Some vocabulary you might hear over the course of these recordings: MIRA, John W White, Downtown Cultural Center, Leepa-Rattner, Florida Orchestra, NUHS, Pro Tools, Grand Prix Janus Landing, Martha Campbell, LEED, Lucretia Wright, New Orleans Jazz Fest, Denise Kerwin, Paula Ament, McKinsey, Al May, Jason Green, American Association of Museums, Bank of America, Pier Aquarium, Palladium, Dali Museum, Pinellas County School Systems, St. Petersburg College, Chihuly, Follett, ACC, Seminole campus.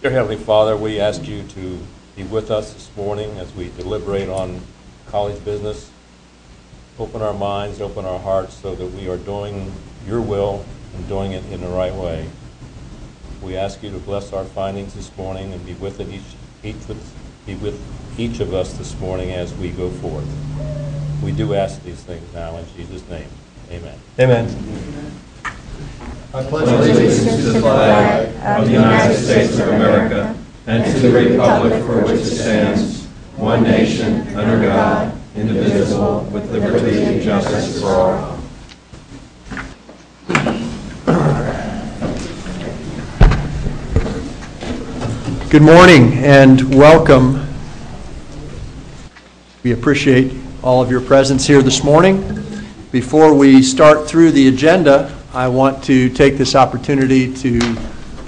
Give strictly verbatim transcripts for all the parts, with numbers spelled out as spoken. Dear Heavenly Father, we ask you to be with us this morning as we deliberate on college business. Open our minds, open our hearts so that we are doing your will and doing it in the right way. We ask you to bless our findings this morning and be with it each, each with, be with each of us this morning as we go forth. We do ask these things now in Jesus' name. Amen. Amen. Amen. I pledge allegiance to the flag of the United States of America and to the republic for which it stands, one nation, under God, indivisible, with liberty and justice for all. Good morning and welcome. We appreciate all of your presence here this morning. Before we start through the agenda, I want to take this opportunity to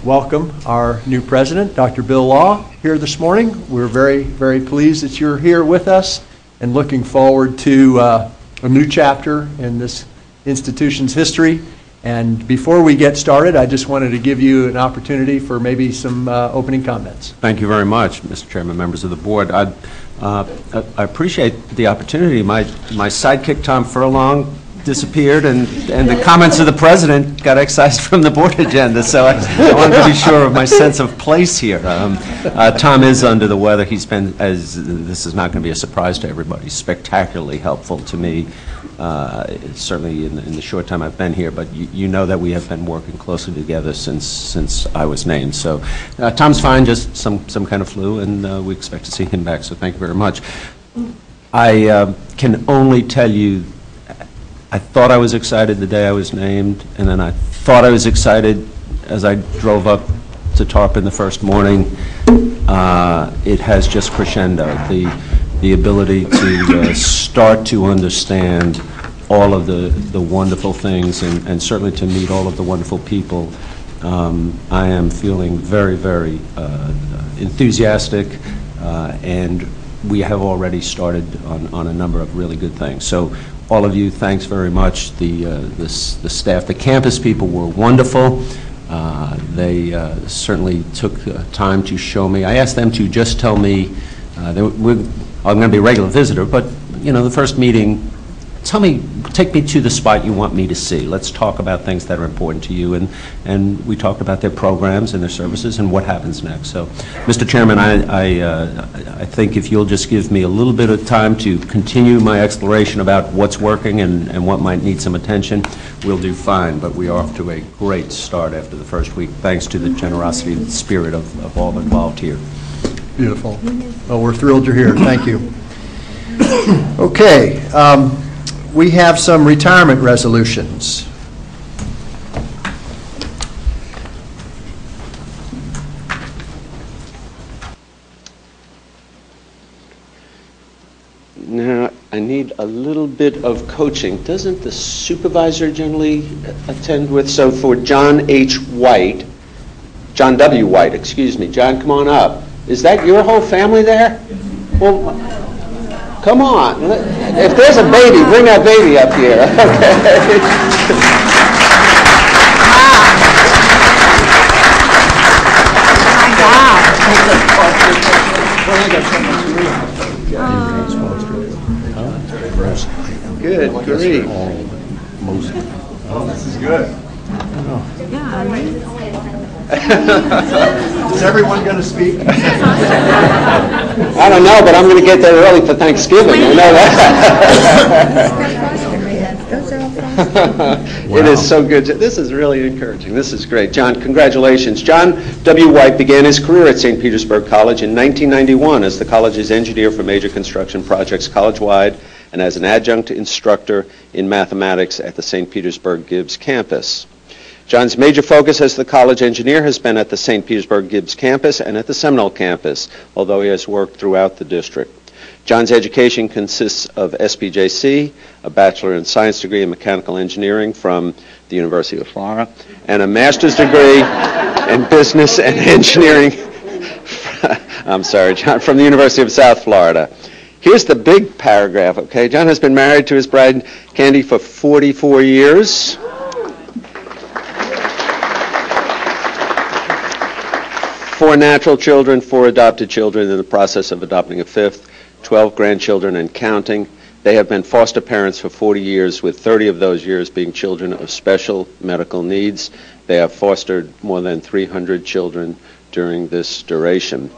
welcome our new president, Doctor Bill Law, here this morning. We're very, very pleased that you're here with us and looking forward to uh, a new chapter in this institution's history. And before we get started, I just wanted to give you an opportunity for maybe some uh, opening comments. Thank you very much, Mister Chairman, members of the board. I'd, uh, I appreciate the opportunity. My, my sidekick, Tom Furlong, disappeared, and, and the comments of the president got excised from the board agenda, so I, I wanted to be sure of my sense of place here. Um, uh, Tom is under the weather. He's been, as this is not going to be a surprise to everybody, spectacularly helpful to me, uh, certainly in the, in the short time I've been here, but you, you know that we have been working closely together since since I was named. So uh, Tom's fine, just some, some kind of flu, and uh, we expect to see him back, so thank you very much. I uh, can only tell you I thought I was excited the day I was named, and then I thought I was excited as I drove up to Tarpon the first morning. Uh, it has just crescendoed. The, the ability to uh, start to understand all of the, the wonderful things and, and certainly to meet all of the wonderful people. Um, I am feeling very, very uh, enthusiastic, uh, and we have already started on, on a number of really good things. So, all of you, thanks very much. The, uh, this, the staff, the campus people were wonderful. Uh, they uh, certainly took uh, time to show me. I asked them to just tell me, uh, they were, I'm going to be a regular visitor, but you know, the first meeting, tell me, take me to the spot you want me to see. Let's talk about things that are important to you. And, and we talked about their programs and their services and what happens next. So, Mister Chairman, I, I, uh, I think if you'll just give me a little bit of time to continue my exploration about what's working and, and what might need some attention, we'll do fine. But we are off to a great start after the first week, thanks to the generosity and spirit of, of all involved here. Beautiful. Well, we're thrilled you're here. Thank you. Okay. Um, We have some retirement resolutions. Now, I need a little bit of coaching. Doesn't the supervisor generally attend with? So for John H. White, John W. White, excuse me. John, come on up. Is that your whole family there? Well, come on. If there's a baby, bring that baby up here. Okay. Good grief. Oh, this is good. Is everyone going to speak? I don't know, but I'm going to get there early for Thanksgiving. You know that. It is so good. This is really encouraging. This is great. John, congratulations. John W. White began his career at Saint Petersburg College in nineteen ninety-one as the college's engineer for major construction projects college-wide and as an adjunct instructor in mathematics at the Saint Petersburg Gibbs campus. John's major focus as the college engineer has been at the Saint Petersburg Gibbs campus and at the Seminole campus, although he has worked throughout the district. John's education consists of S P J C, a Bachelor in Science degree in Mechanical Engineering from the University of Florida, and a Master's degree in Business and Engineering, I'm sorry, John, from the University of South Florida. Here's the big paragraph, okay? John has been married to his bride, Candy, for forty-four years. four natural children, four adopted children in the process of adopting a fifth, twelve grandchildren and counting. They have been foster parents for forty years, with thirty of those years being children of special medical needs. They have fostered more than three hundred children during this duration.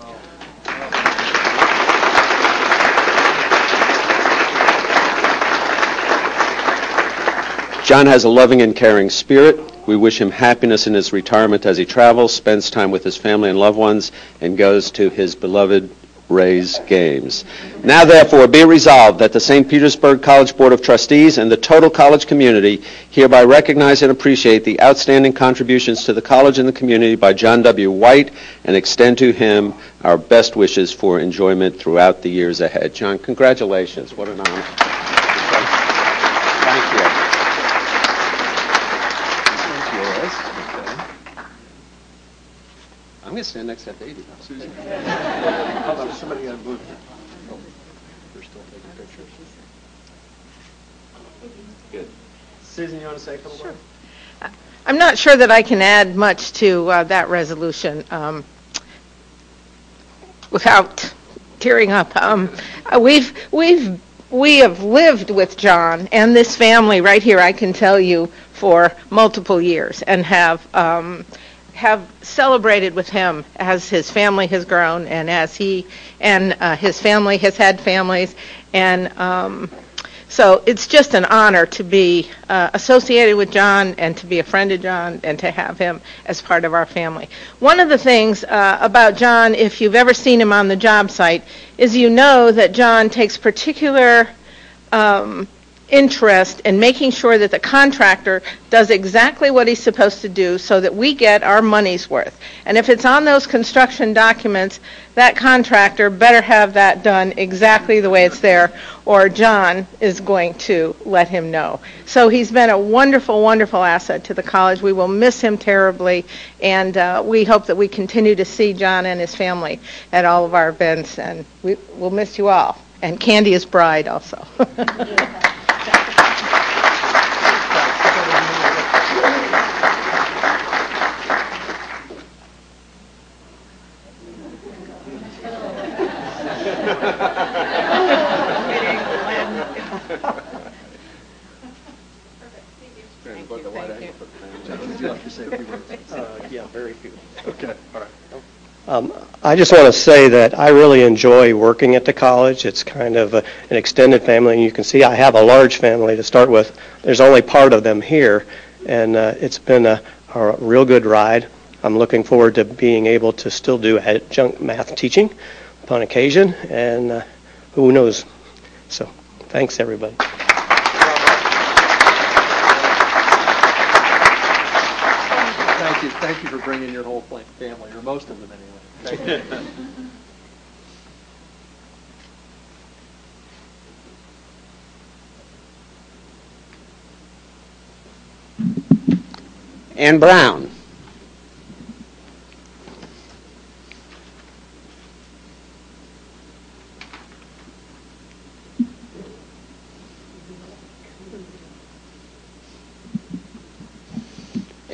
John has a loving and caring spirit. We wish him happiness in his retirement as he travels, spends time with his family and loved ones, and goes to his beloved Rays games. Now, therefore, be resolved that the Saint Petersburg College Board of Trustees and the total college community hereby recognize and appreciate the outstanding contributions to the college and the community by John W White and extend to him our best wishes for enjoyment throughout the years ahead. John, congratulations. What an honor. Thank you. I'm going to stand next to that baby. Susan. Hold on, somebody got to move here. Oh, they're still taking pictures. Good. Susan, you want to say a couple words? Sure. I'm not sure that I can add much to uh, that resolution um, without tearing up. Um, we've we've we have lived with John and this family right here, I can tell you, for multiple years, and have. Um, have celebrated with him as his family has grown, and as he and uh, his family has had families, and um, so it's just an honor to be uh, associated with John and to be a friend of John and to have him as part of our family. One of the things uh, about John, if you've ever seen him on the job site, is you know that John takes particular um, interest in making sure that the contractor does exactly what he's supposed to do so that we get our money's worth. And if it's on those construction documents, that contractor better have that done exactly the way it's there, or John is going to let him know. So he's been a wonderful, wonderful asset to the college. We will miss him terribly, and uh, we hope that we continue to see John and his family at all of our events, and we will miss you all. And Candy is bride also. Um, I just want to say that I really enjoy working at the college. It's kind of a, an extended family, and you can see I have a large family to start with. There's only part of them here, and uh, it's been a, a real good ride. I'm looking forward to being able to still do adjunct math teaching upon occasion, and uh, who knows. So thanks, everybody. Thank you. Thank you for bringing your whole family, or most of them anyway. Anne Brown.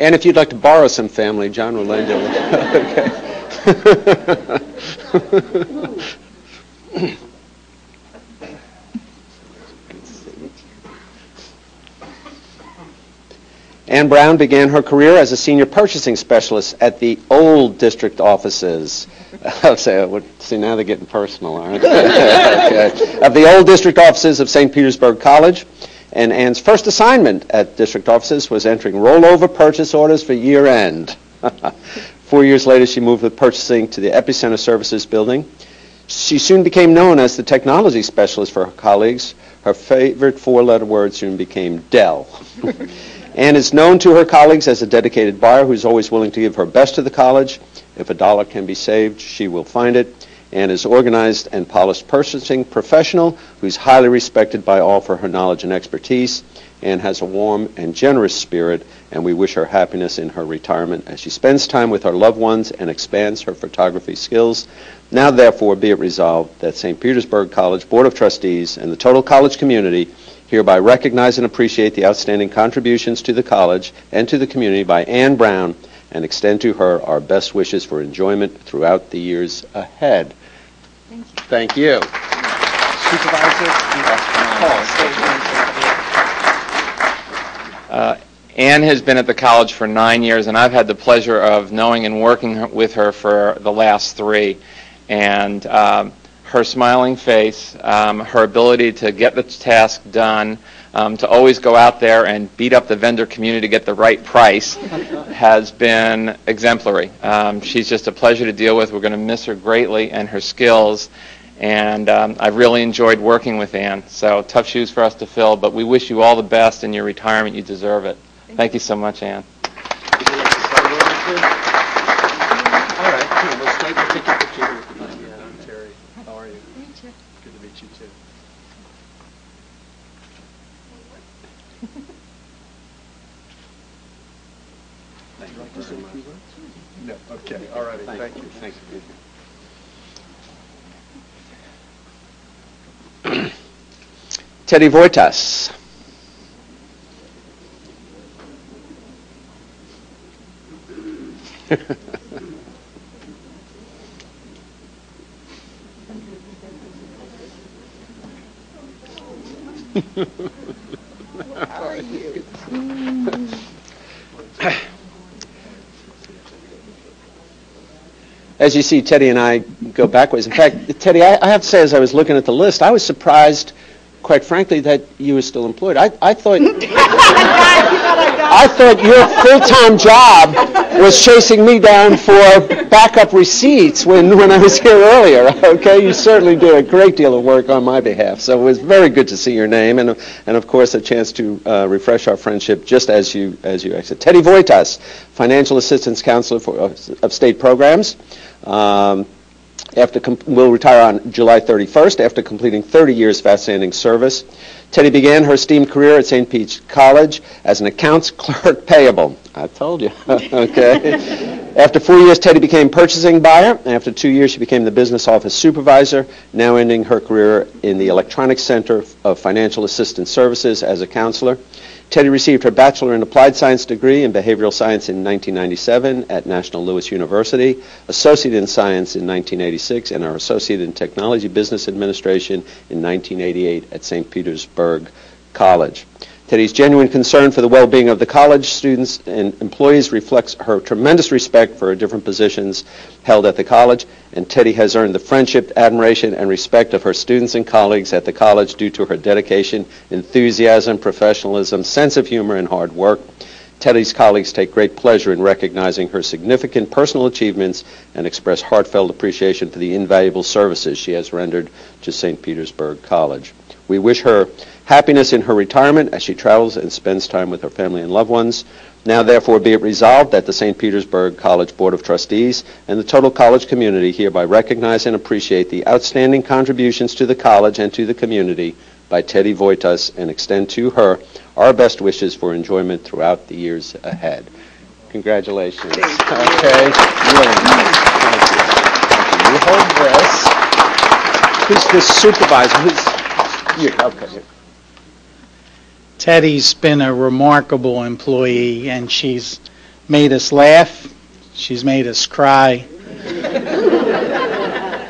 And if you'd like to borrow some family, John will lend you. Okay. Anne Brown began her career as a senior purchasing specialist at the old district offices. So, see, now they're getting personal, aren't they? Okay. Of the old district offices of Saint Petersburg College. And Anne's first assignment at district offices was entering rollover purchase orders for year end. Four years later, she moved with purchasing to the Epicenter Services building. She soon became known as the technology specialist for her colleagues. Her favorite four-letter word soon became Dell. Anne is known to her colleagues as a dedicated buyer who's always willing to give her best to the college. If a dollar can be saved, she will find it. Anne is organized and polished purchasing professional who's highly respected by all for her knowledge and expertise. Anne has a warm and generous spirit, and we wish her happiness in her retirement as she spends time with her loved ones and expands her photography skills. Now, therefore, be it resolved that Saint Petersburg College Board of Trustees and the total college community hereby recognize and appreciate the outstanding contributions to the college and to the community by Anne Brown and extend to her our best wishes for enjoyment throughout the years ahead. Thank you. Supervisor. Anne has been at the college for nine years, and I've had the pleasure of knowing and working with her for the last three. And um, her smiling face, um, her ability to get the task done, um, to always go out there and beat up the vendor community to get the right price has been exemplary. Um, she's just a pleasure to deal with. We're going to miss her greatly and her skills. And um, I've really enjoyed working with Anne. So tough shoes for us to fill, but we wish you all the best in your retirement. You deserve it. Thank you so much, Anne. All right, cool. Let's take a picture with you. I'm Terry. How are you? Good to meet you, too. Thank you very much. No, okay. All righty. Thank you. Thank you. Teddy Voitas. How are you? As you see, Teddy and I go backwards. In fact, Teddy, I, I have to say, as I was looking at the list, I was surprised, quite frankly, that you were still employed. I, I thought I thought your full-time job was chasing me down for backup receipts when, when I was here earlier. Okay, you certainly do a great deal of work on my behalf. So it was very good to see your name, and and of course a chance to uh, refresh our friendship just as you as you exit. Teddy Voitas, Financial Assistance Counselor for, of, of State Programs. Um, After will retire on July thirty-first after completing thirty years of outstanding service. Teddy began her esteemed career at Saint Pete's College as an accounts clerk payable. I told you. Okay. After four years, Teddy became purchasing buyer. After two years, she became the business office supervisor, now ending her career in the Electronic Center of Financial Assistance Services as a counselor. Teddy received her Bachelor in Applied Science degree in Behavioral Science in nineteen ninety-seven at National Lewis University, Associate in Science in nineteen eighty-six, and her Associate in Technology Business Administration in nineteen eighty-eight at Saint Petersburg College. Teddy's genuine concern for the well-being of the college students and employees reflects her tremendous respect for her different positions held at the college, and Teddy has earned the friendship, admiration, and respect of her students and colleagues at the college due to her dedication, enthusiasm, professionalism, sense of humor, and hard work. Teddy's colleagues take great pleasure in recognizing her significant personal achievements and express heartfelt appreciation for the invaluable services she has rendered to Saint Petersburg College. We wish her happiness in her retirement as she travels and spends time with her family and loved ones. Now, therefore, be it resolved that the Saint Petersburg College Board of Trustees and the total college community hereby recognize and appreciate the outstanding contributions to the college and to the community by Teddy Voitas and extend to her our best wishes for enjoyment throughout the years ahead. Congratulations. Thank you. Okay. Really nice. Thank you. Thank you. You hold this. Who's the supervisor? Who's Yeah, okay. Teddy's been a remarkable employee, and she's made us laugh. She's made us cry.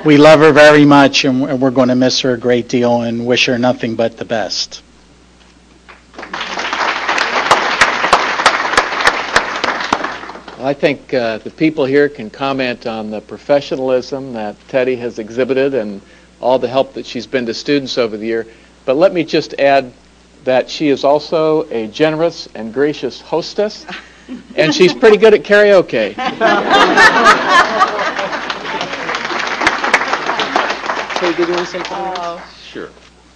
We love her very much, and we're going to miss her a great deal and wish her nothing but the best. Well, I think uh, the people here can comment on the professionalism that Teddy has exhibited and all the help that she's been to students over the year. But let me just add that she is also a generous and gracious hostess, and she's pretty good at karaoke. Hey, did you want to say something? Uh, sure.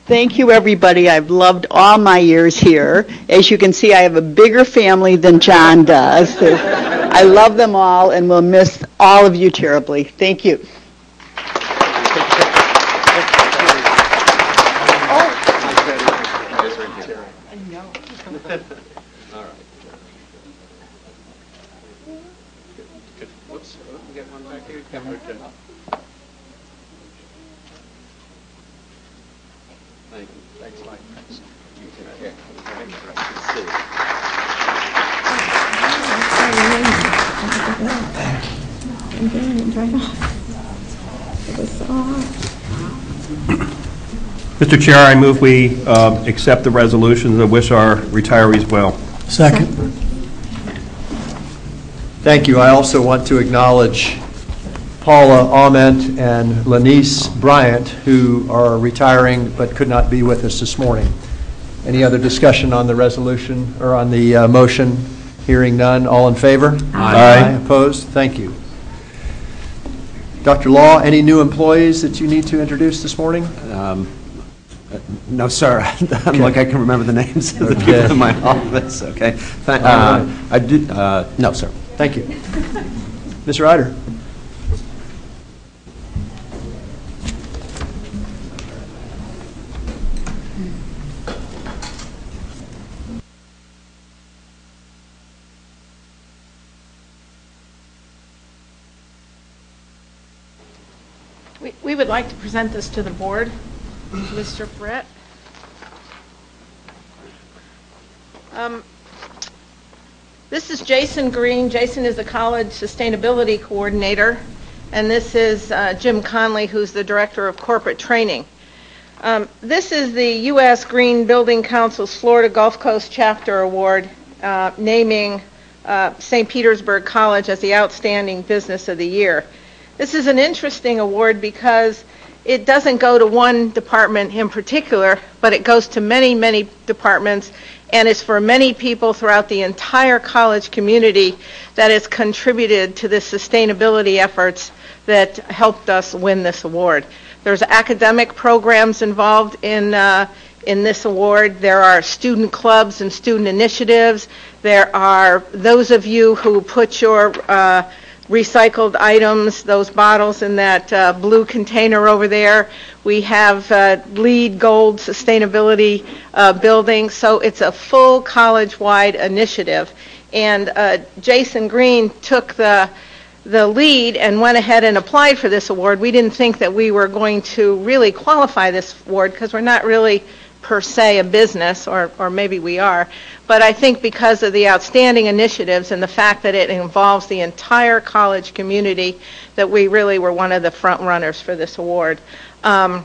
Thank you, everybody. I've loved all my years here. As you can see, I have a bigger family than John does. I love them all and will miss all of you terribly. Thank you. and burn and drive off. It was so hot. Mister Chair, I move we uh, accept the resolutions and wish our retirees well. Second. Thank you. I also want to acknowledge Paula Ament and Lanice Bryant, who are retiring but could not be with us this morning. Any other discussion on the resolution or on the uh, motion? Hearing none, all in favor? Aye. Aye. Opposed? Thank you. Doctor Law, any new employees that you need to introduce this morning? Um, uh, no, sir. I'm okay. Like I can remember the names of the people in my office. Okay. Uh, uh, I did. Uh, no, sir. Thank you, Miz Ryder. We would like to present this to the board, Mister Brett. Um, this is Jason Green. Jason is the college sustainability coordinator, and this is uh, Jim Connolly, who's the director of corporate training. Um, this is the U S Green Building Council's Florida Gulf Coast Chapter Award, uh, naming uh, Saint Petersburg College as the Outstanding Business of the Year. This is an interesting award because it doesn't go to one department in particular, but it goes to many, many departments, and is for many people throughout the entire college community that has contributed to the sustainability efforts that helped us win this award. There's academic programs involved in, uh, in this award. There are student clubs and student initiatives. There are those of you who put your uh, recycled items, those bottles in that uh, blue container over there. We have uh, LEED Gold Sustainability uh, Building, so it's a full college-wide initiative. And uh, Jason Green took the, the lead and went ahead and applied for this award. We didn't think that we were going to really qualify this award because we're not really per se a business, or, or maybe we are, but I think because of the outstanding initiatives and the fact that it involves the entire college community, that we really were one of the front runners for this award. Um,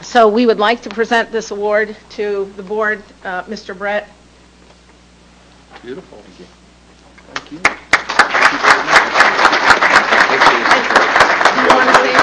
so we would like to present this award to the board. uh, Mister Brett. Beautiful. Thank you. Thank you. Thank you. You want to say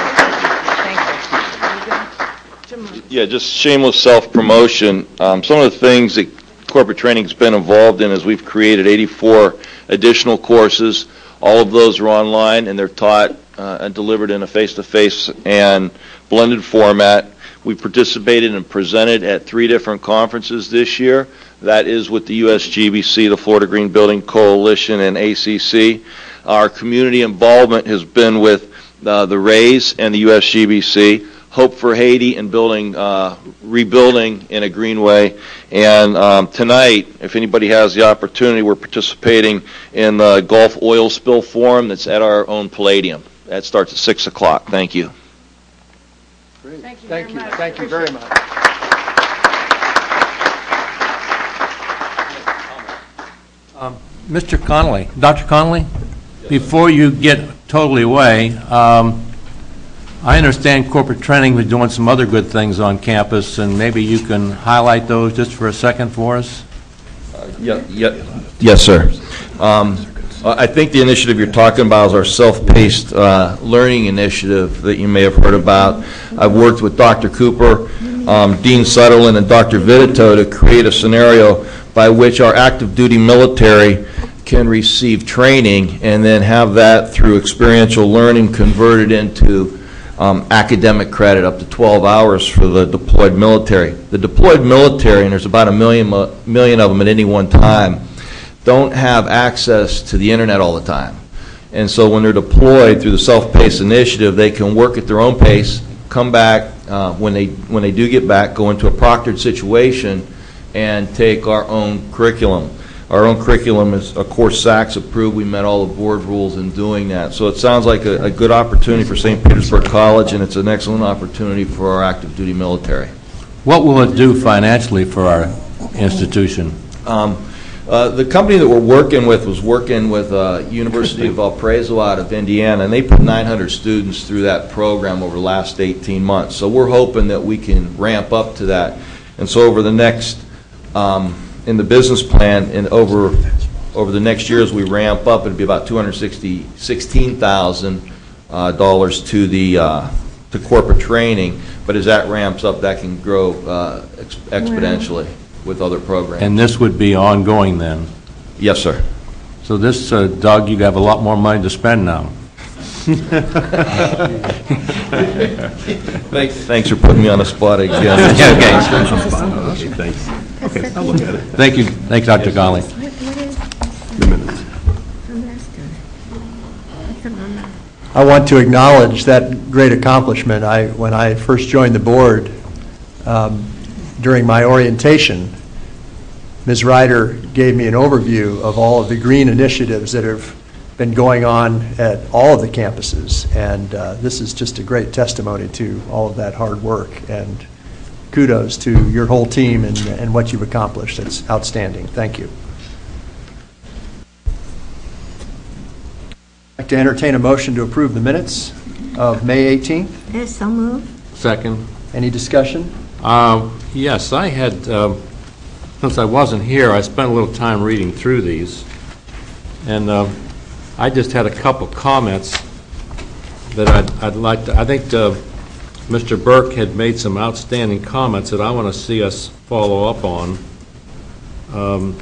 yeah, just shameless self-promotion. Um, some of the things that corporate training has been involved in is we've created eighty-four additional courses. All of those are online, and they're taught uh, and delivered in a face-to-face and blended format. We participated and presented at three different conferences this year. That is with the U S G B C, the Florida Green Building Coalition, and A C C. Our community involvement has been with uh, the RAISE and the U S G B C. Hope for Haiti and building, uh, rebuilding in a green way. And um, tonight, if anybody has the opportunity, we're participating in the Gulf Oil Spill Forum that's at our own Palladium. That starts at six o'clock. Thank you. Great. Thank you. Thank you. Much. Thank you very much. Um, Mister Connolly, Doctor Connolly, yes, before you get totally away. Um, I understand corporate training was doing some other good things on campus, and maybe you can highlight those just for a second for us. Uh, yeah, yeah, yes, sir. Um, I think the initiative you're talking about is our self-paced uh, learning initiative that you may have heard about. I've worked with Doctor Cooper, um, Dean Sutherland, and Doctor Vitito to create a scenario by which our active duty military can receive training and then have that through experiential learning converted into Um, academic credit up to twelve hours for the deployed military. The deployed military, and there's about a million, uh, million of them at any one time, don't have access to the internet all the time. And so when they're deployed through the self-paced initiative, they can work at their own pace, come back uh, when they when they do get back, go into a proctored situation and take our own curriculum. Our own curriculum is, of course, SACS approved. We met all the board rules in doing that. So it sounds like a, a good opportunity for Saint Petersburg College, and it's an excellent opportunity for our active duty military. What will it do financially for our institution? Um, Uh, the company that we're working with was working with uh, University of Valparaiso out of Indiana, and they put nine hundred students through that program over the last eighteen months. So we're hoping that we can ramp up to that. And so over the next, um, in the business plan, and over over the next year as we ramp up, it'd be about two hundred sixteen thousand dollars uh, dollars to the uh, to corporate training. But as that ramps up, that can grow uh, ex exponentially. Wow. With other programs. And this would be ongoing then? Yes, sir. So this, uh, Doug, you have a lot more money to spend now. thanks, thanks for putting me on the spot again. Yeah, okay. Okay, thanks. Okay, I'll look at it. Thank you. Thanks, Doctor Yes. Connolly. I want to acknowledge that great accomplishment. I, when I first joined the board, um, during my orientation, Miz Ryder gave me an overview of all of the green initiatives that have been going on at all of the campuses. And uh, this is just a great testimony to all of that hard work. And kudos to your whole team and, and what you've accomplished. It's outstanding. Thank you. I'd like to entertain a motion to approve the minutes of May eighteenth. Yes, so moved. Second. Any discussion? Um, yes, I had, um, since I wasn't here, I spent a little time reading through these, and um, I just had a couple comments that I'd, I'd like to, I think uh, Mister Burke had made some outstanding comments that I want to see us follow up on. Um,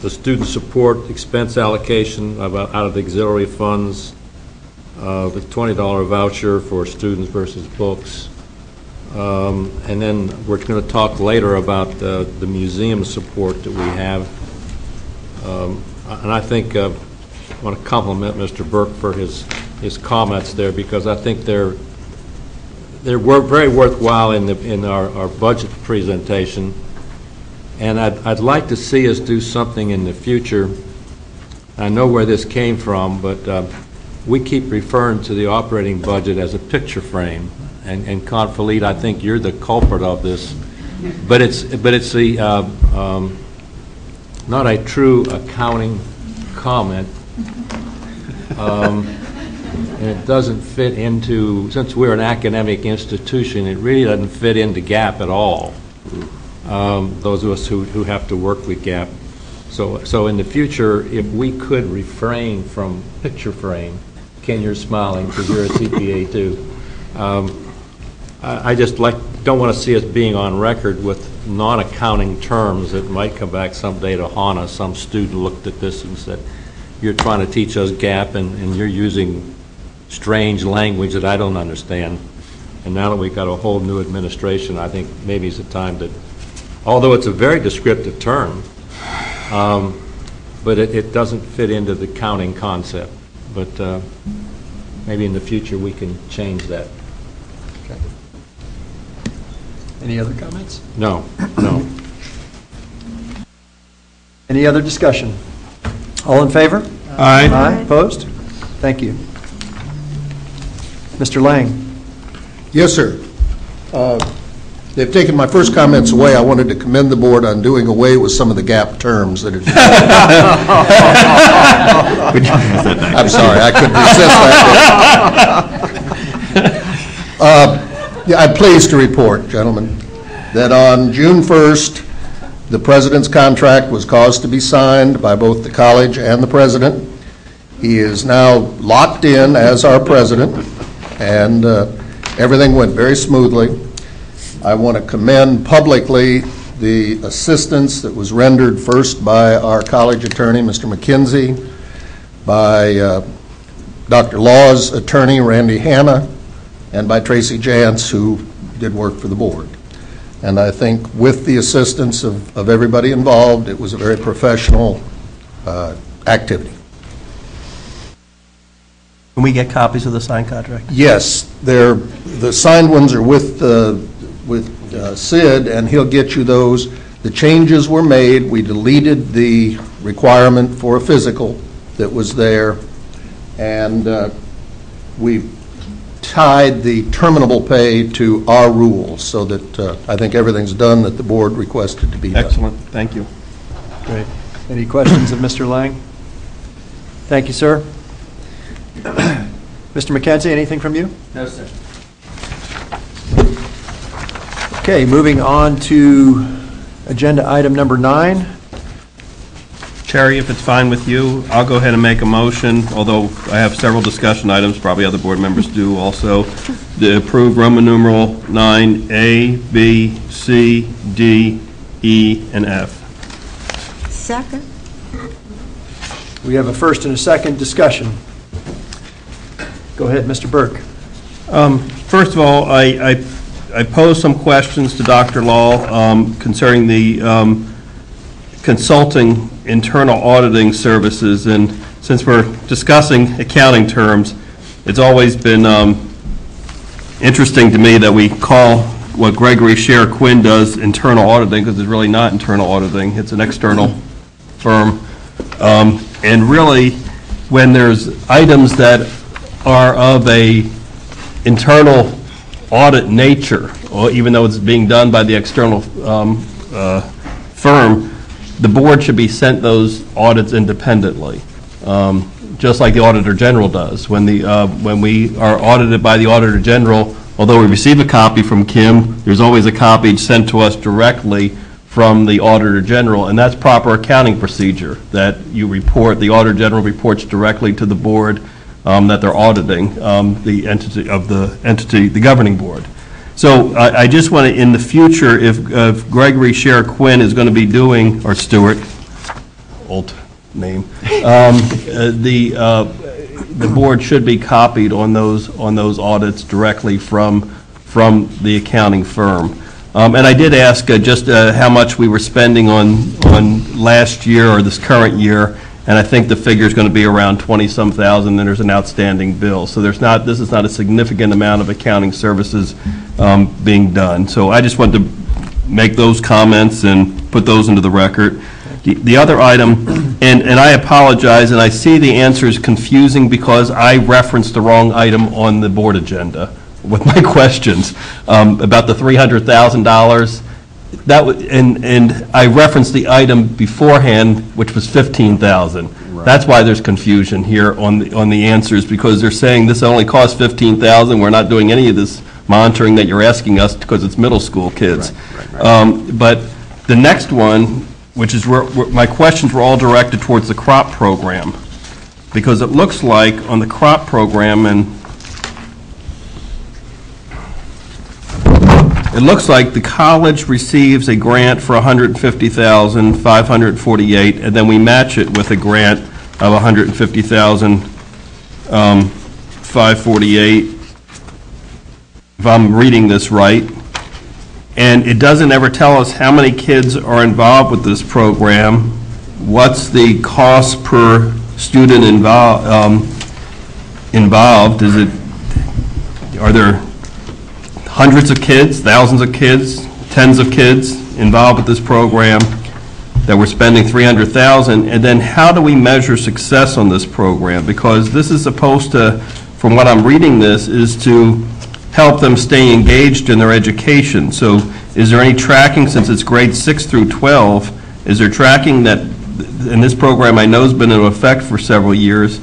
the student support expense allocation of, out of auxiliary funds, uh, the twenty dollar voucher for students versus books. Um, and then we're going to talk later about uh, the museum support that we have. Um, and I think uh, I want to compliment Mister Burke for his his comments there, because I think they're they were very worthwhile in the in our, our budget presentation. And I'd I'd like to see us do something in the future. I know where this came from, but uh, we keep referring to the operating budget as a picture frame. And, and Confalid, I think you're the culprit of this, but it's but it's the uh, um, not a true accounting comment, um, and it doesn't fit into, since we're an academic institution, it really doesn't fit into G A A P at all. Um, those of us who who have to work with G A A P, so so in the future, if we could refrain from picture frame, Ken, you're smiling because you're a C P A too. Um, I just like don't want to see us being on record with non-accounting terms that might come back someday to haunt us. Some student looked at this and said, "You're trying to teach us G A A P, and, and you're using strange language that I don't understand." And now that we've got a whole new administration, I think maybe it's the time that, although it's a very descriptive term, um, but it, it doesn't fit into the counting concept. But uh, maybe in the future we can change that. Any other comments? No, no. Any other discussion? All in favor? Aye. Aye. Aye. Opposed? Thank you. Mister Lang. Yes, sir. Uh, they've taken my first comments away. I wanted to commend the board on doing away with some of the G A A P terms that are. I'm sorry, I couldn't resist that. uh, Yeah, I'm pleased to report, gentlemen, that on June first, the president's contract was caused to be signed by both the college and the president. He is now locked in as our president, and uh, everything went very smoothly. I want to commend publicly the assistance that was rendered first by our college attorney, Mister McKenzie, by uh, Doctor Law's attorney, Randy Hanna, and by Tracy Jantz, who did work for the board. And I think with the assistance of, of everybody involved, it was a very professional uh, activity. Can we get copies of the signed contract? Yes, they're, the signed ones are with, uh, with uh, Sid, and he'll get you those. The changes were made. We deleted the requirement for a physical that was there, and uh, we tied the terminable pay to our rules, so that uh, I think everything's done that the board requested to be done. Excellent. Thank you. Great. Any questions of Mister Lang? Thank you, sir. Mister McKenzie, anything from you? No, sir. Okay, moving on to agenda item number nine. Terry, if it's fine with you, I'll go ahead and make a motion, although I have several discussion items, probably other board members do also, to approve Roman numeral nine A, B, C, D, E, and F. Second. We have a first and a second discussion. Go ahead, Mister Burke. Um, first of all, I, I, I posed some questions to Doctor Law um, concerning the um, consulting internal auditing services, and since we're discussing accounting terms, it's always been um, interesting to me that we call what Gregory Scher Quinn does internal auditing, because it's really not internal auditing, it's an external firm. Um, and really, when there's items that are of a internal audit nature, or even though it's being done by the external um, uh, firm, the board should be sent those audits independently, um, just like the Auditor General does. When the uh, when we are audited by the Auditor General, although we receive a copy from Kim, there's always a copy sent to us directly from the Auditor General, and that's proper accounting procedure, that you report, the Auditor General reports directly to the board um, that they're auditing um, the entity of the entity, the governing board. So I, I just want to, in the future, if, if Gregory Scher Quinn is going to be doing, or Stewart, old name, um, uh, the uh, the board should be copied on those on those audits directly from from the accounting firm. Um, and I did ask uh, just uh, how much we were spending on on last year or this current year, and I think the figure is going to be around twenty some thousand, and there's an outstanding bill. So there's not, this is not a significant amount of accounting services um, being done. So I just wanted to make those comments and put those into the record. The, the other item, and, and I apologize, and I see the answer is confusing because I referenced the wrong item on the board agenda with my questions um, about the three hundred thousand dollars. That w and and I referenced the item beforehand, which was fifteen thousand. Right. That's why there's confusion here on the on the answers, because they're saying this only costs fifteen thousand. We're not doing any of this monitoring that you're asking us because it's middle school kids. Right, right, right. Um, but the next one, which is where, where my questions were all directed towards the crop program, because it looks like on the crop program and. It looks like the college receives a grant for one hundred fifty thousand five hundred forty-eight, and then we match it with a grant of one hundred fifty thousand five hundred forty-eight, if I'm reading this right. And it doesn't ever tell us how many kids are involved with this program, what's the cost per student involved, um, involved, is it, are there hundreds of kids, thousands of kids, tens of kids involved with this program that we're spending three hundred thousand dollars, and then how do we measure success on this program? Because this is supposed to, from what I'm reading this, is to help them stay engaged in their education. So is there any tracking, since it's grades six through twelve, is there tracking that, and this program I know has been in effect for several years,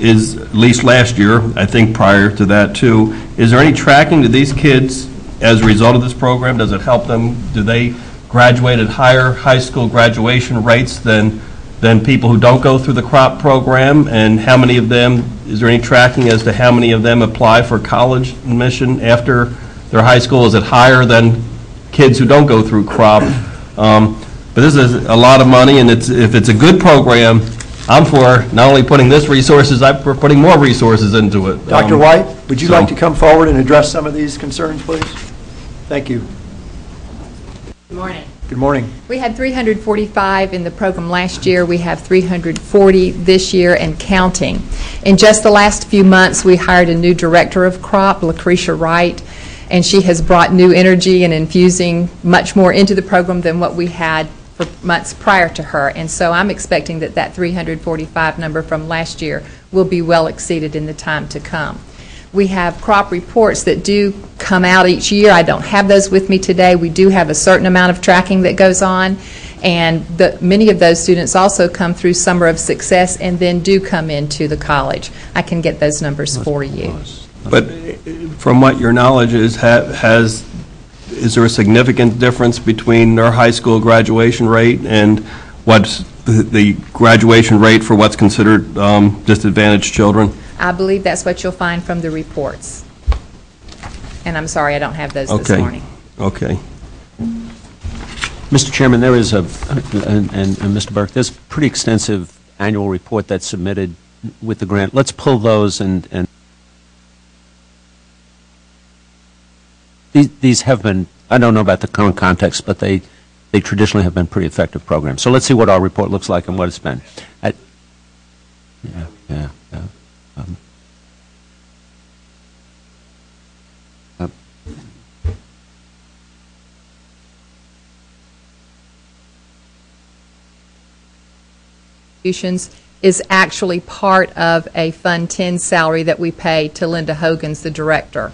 is at least last year, I think prior to that too, is there any tracking to these kids as a result of this program? Does it help them? Do they graduate at higher high school graduation rates than than people who don't go through the crop program? And how many of them, is there any tracking as to how many of them apply for college admission after their high school? Is it higher than kids who don't go through crop? Um, but this is a lot of money, and it's, if it's a good program, I'm for not only putting this resources, I'm for putting more resources into it. Doctor Um, White, would you so. like to come forward and address some of these concerns, please? Thank you. Good morning. Good morning. We had three hundred forty-five in the program last year. We have three hundred forty this year and counting. In just the last few months, we hired a new director of crop, Lucretia Wright, and she has brought new energy and infusing much more into the program than what we had for months prior to her, and so I'm expecting that that three hundred forty-five number from last year will be well exceeded in the time to come. We have crop reports that do come out each year. I don't have those with me today. We do have a certain amount of tracking that goes on, and the, many of those students also come through Summer of Success and then do come into the college. I can get those numbers That's for you. Nice. But from what your knowledge is, ha has is there a significant difference between their high school graduation rate and what's the, the graduation rate for what's considered um, disadvantaged children? I believe that's what you'll find from the reports. And I'm sorry, I don't have those okay. this morning. Okay. Mister Chairman, there is a, and, and Mister Burke, there's a pretty extensive annual report that's submitted with the grant. Let's pull those and, and These, these have been, I don't know about the current context, but they, they traditionally have been pretty effective programs. So let's see what our report looks like and what it's been. I, yeah, yeah, yeah. Um, uh, is actually part of a Fund ten salary that we pay to Linda Hogans, the director.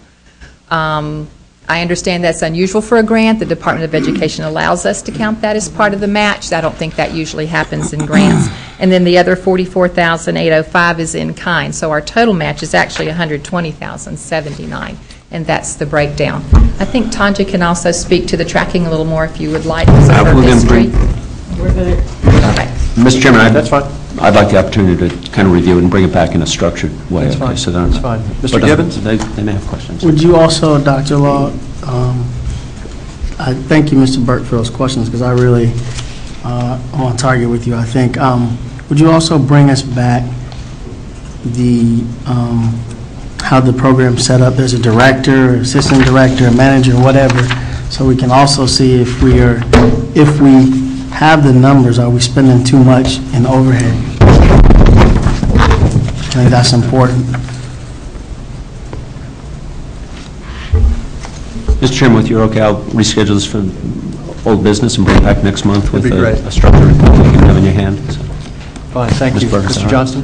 Um, I understand that's unusual for a grant. The Department of Education allows us to count that as part of the match. I don't think that usually happens in grants. And then the other forty-four thousand eight hundred five is in kind. So our total match is actually one hundred twenty thousand seventy-nine, and that's the breakdown. I think Tanja can also speak to the tracking a little more if you would like. I will then We're good. All right. Mister Chairman, I, that's fine. I'd like the opportunity to kind of review it and bring it back in a structured way. That's okay, fine. So that's fine. Mister Gibbons, they, they may have questions. Would you also, Doctor Law, um, I thank you, Mister Burke, for those questions, because I really uh, am on target with you, I think. Um, would you also bring us back the um, how the program's set up? There's a director, assistant director, manager, whatever, so we can also see if we are, if we have the numbers, are we spending too much in overhead? I think that's important. Mister Chairman, with your okay, I'll reschedule this for old business and bring it back next month with a, a structure that you can have in your hand. So. Fine, thank Miz you. Burke, Mister Johnston?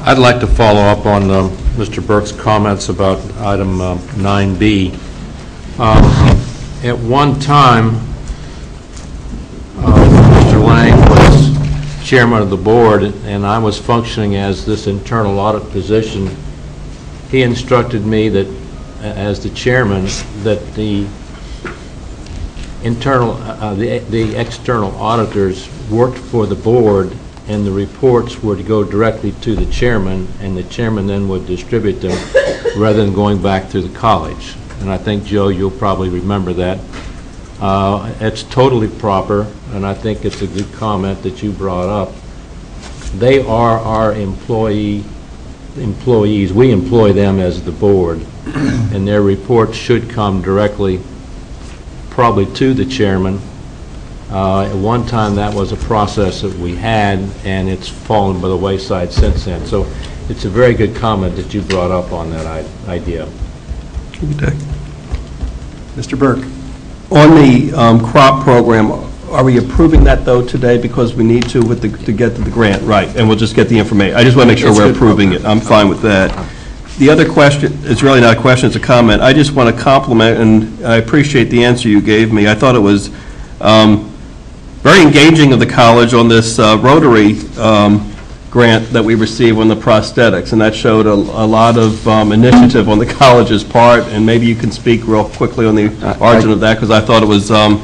I'd like to follow up on uh, Mister Burke's comments about item uh, nine B. Um, at one time, chairman of the board, and I was functioning as this internal audit position. He instructed me that, as the chairman, that the internal, uh, the, the external auditors worked for the board, and the reports were to go directly to the chairman, and the chairman then would distribute them rather than going back through the college. And I think, Joe, you'll probably remember that. Uh, it's totally proper, and I think it's a good comment that you brought up. They are our employee employees. We employ them as the board, and their reports should come directly probably to the chairman. Uh, at one time that was a process that we had, and it's fallen by the wayside since then. So it's a very good comment that you brought up on that idea. Mister Burke. On the um, crop program, are we approving that though today because we need to with the, to get to the grant, right? And we'll just get the information. I just want to make sure it's we're approving program. it. I'm fine with that. The other question, it's really not a question, it's a comment. I just want to compliment, and I appreciate the answer you gave me. I thought it was um, very engaging of the college on this uh, Rotary um, grant that we received on the prosthetics, and that showed a, a lot of um, initiative on the college's part, and maybe you can speak real quickly on the uh, origin I, of that, because I thought it was um,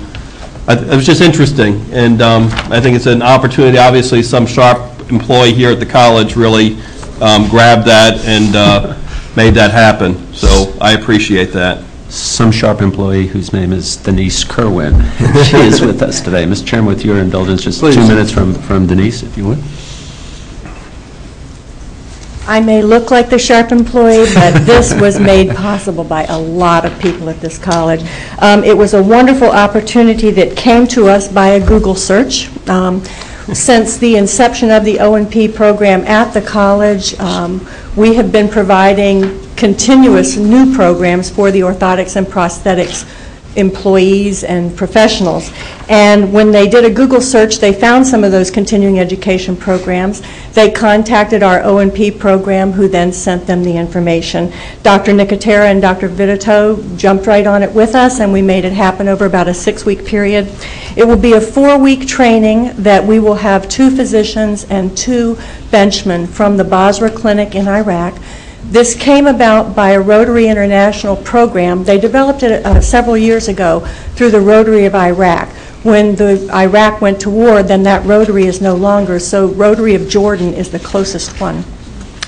I it was just interesting, and um, I think it's an opportunity. Obviously some sharp employee here at the college really um, grabbed that and uh, made that happen, so I appreciate that. Some sharp employee whose name is Denise Kerwin. She is with us today. Mister Chairman, with your indulgence, just Please. two minutes from, from Denise, if you would. I may look like the sharp employee, but this was made possible by a lot of people at this college. Um, it was a wonderful opportunity that came to us by a Google search. Um, since the inception of the O and P program at the college, um, we have been providing continuous new programs for the orthotics and prosthetics employees and professionals. And when they did a Google search, they found some of those continuing education programs. They contacted our O and P program, who then sent them the information. Doctor Nicotera and Doctor Vitito jumped right on it with us, and we made it happen over about a six-week period. It will be a four-week training that we will have two physicians and two benchmen from the Basra Clinic in Iraq. This came about by a Rotary International program. They developed it uh, several years ago through the Rotary of Iraq. When the Iraq went to war, then that Rotary is no longer, so Rotary of Jordan is the closest one.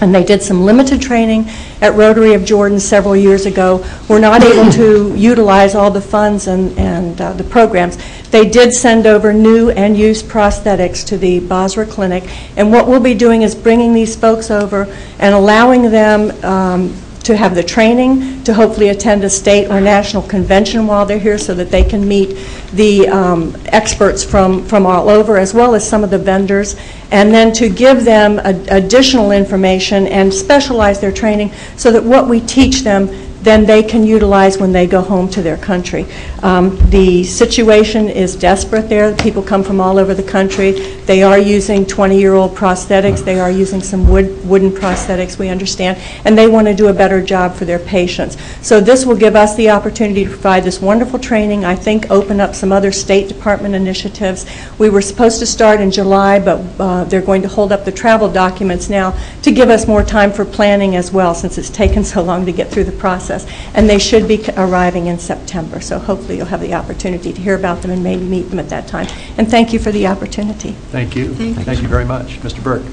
And they did some limited training at Rotary of Jordan several years ago. We're not able to utilize all the funds and, and uh, the programs. They did send over new and used prosthetics to the Basra Clinic. And what we'll be doing is bringing these folks over and allowing them um, to have the training, to hopefully attend a state or national convention while they're here so that they can meet the um, experts from, from all over, as well as some of the vendors, and then to give them ad additional information and specialize their training so that what we teach them then they can utilize when they go home to their country. Um, the situation is desperate there. People come from all over the country. They are using twenty-year-old prosthetics. They are using some wood, wooden prosthetics, we understand, and they want to do a better job for their patients. So this will give us the opportunity to provide this wonderful training, I think open up some other State Department initiatives. We were supposed to start in July, but uh, they're going to hold up the travel documents now to give us more time for planning as well, since it's taken so long to get through the process. And they should be arriving in September, so hopefully you'll have the opportunity to hear about them and maybe meet them at that time. And thank you for the opportunity. Thank you. Thank, thank you very much. Mister Burke.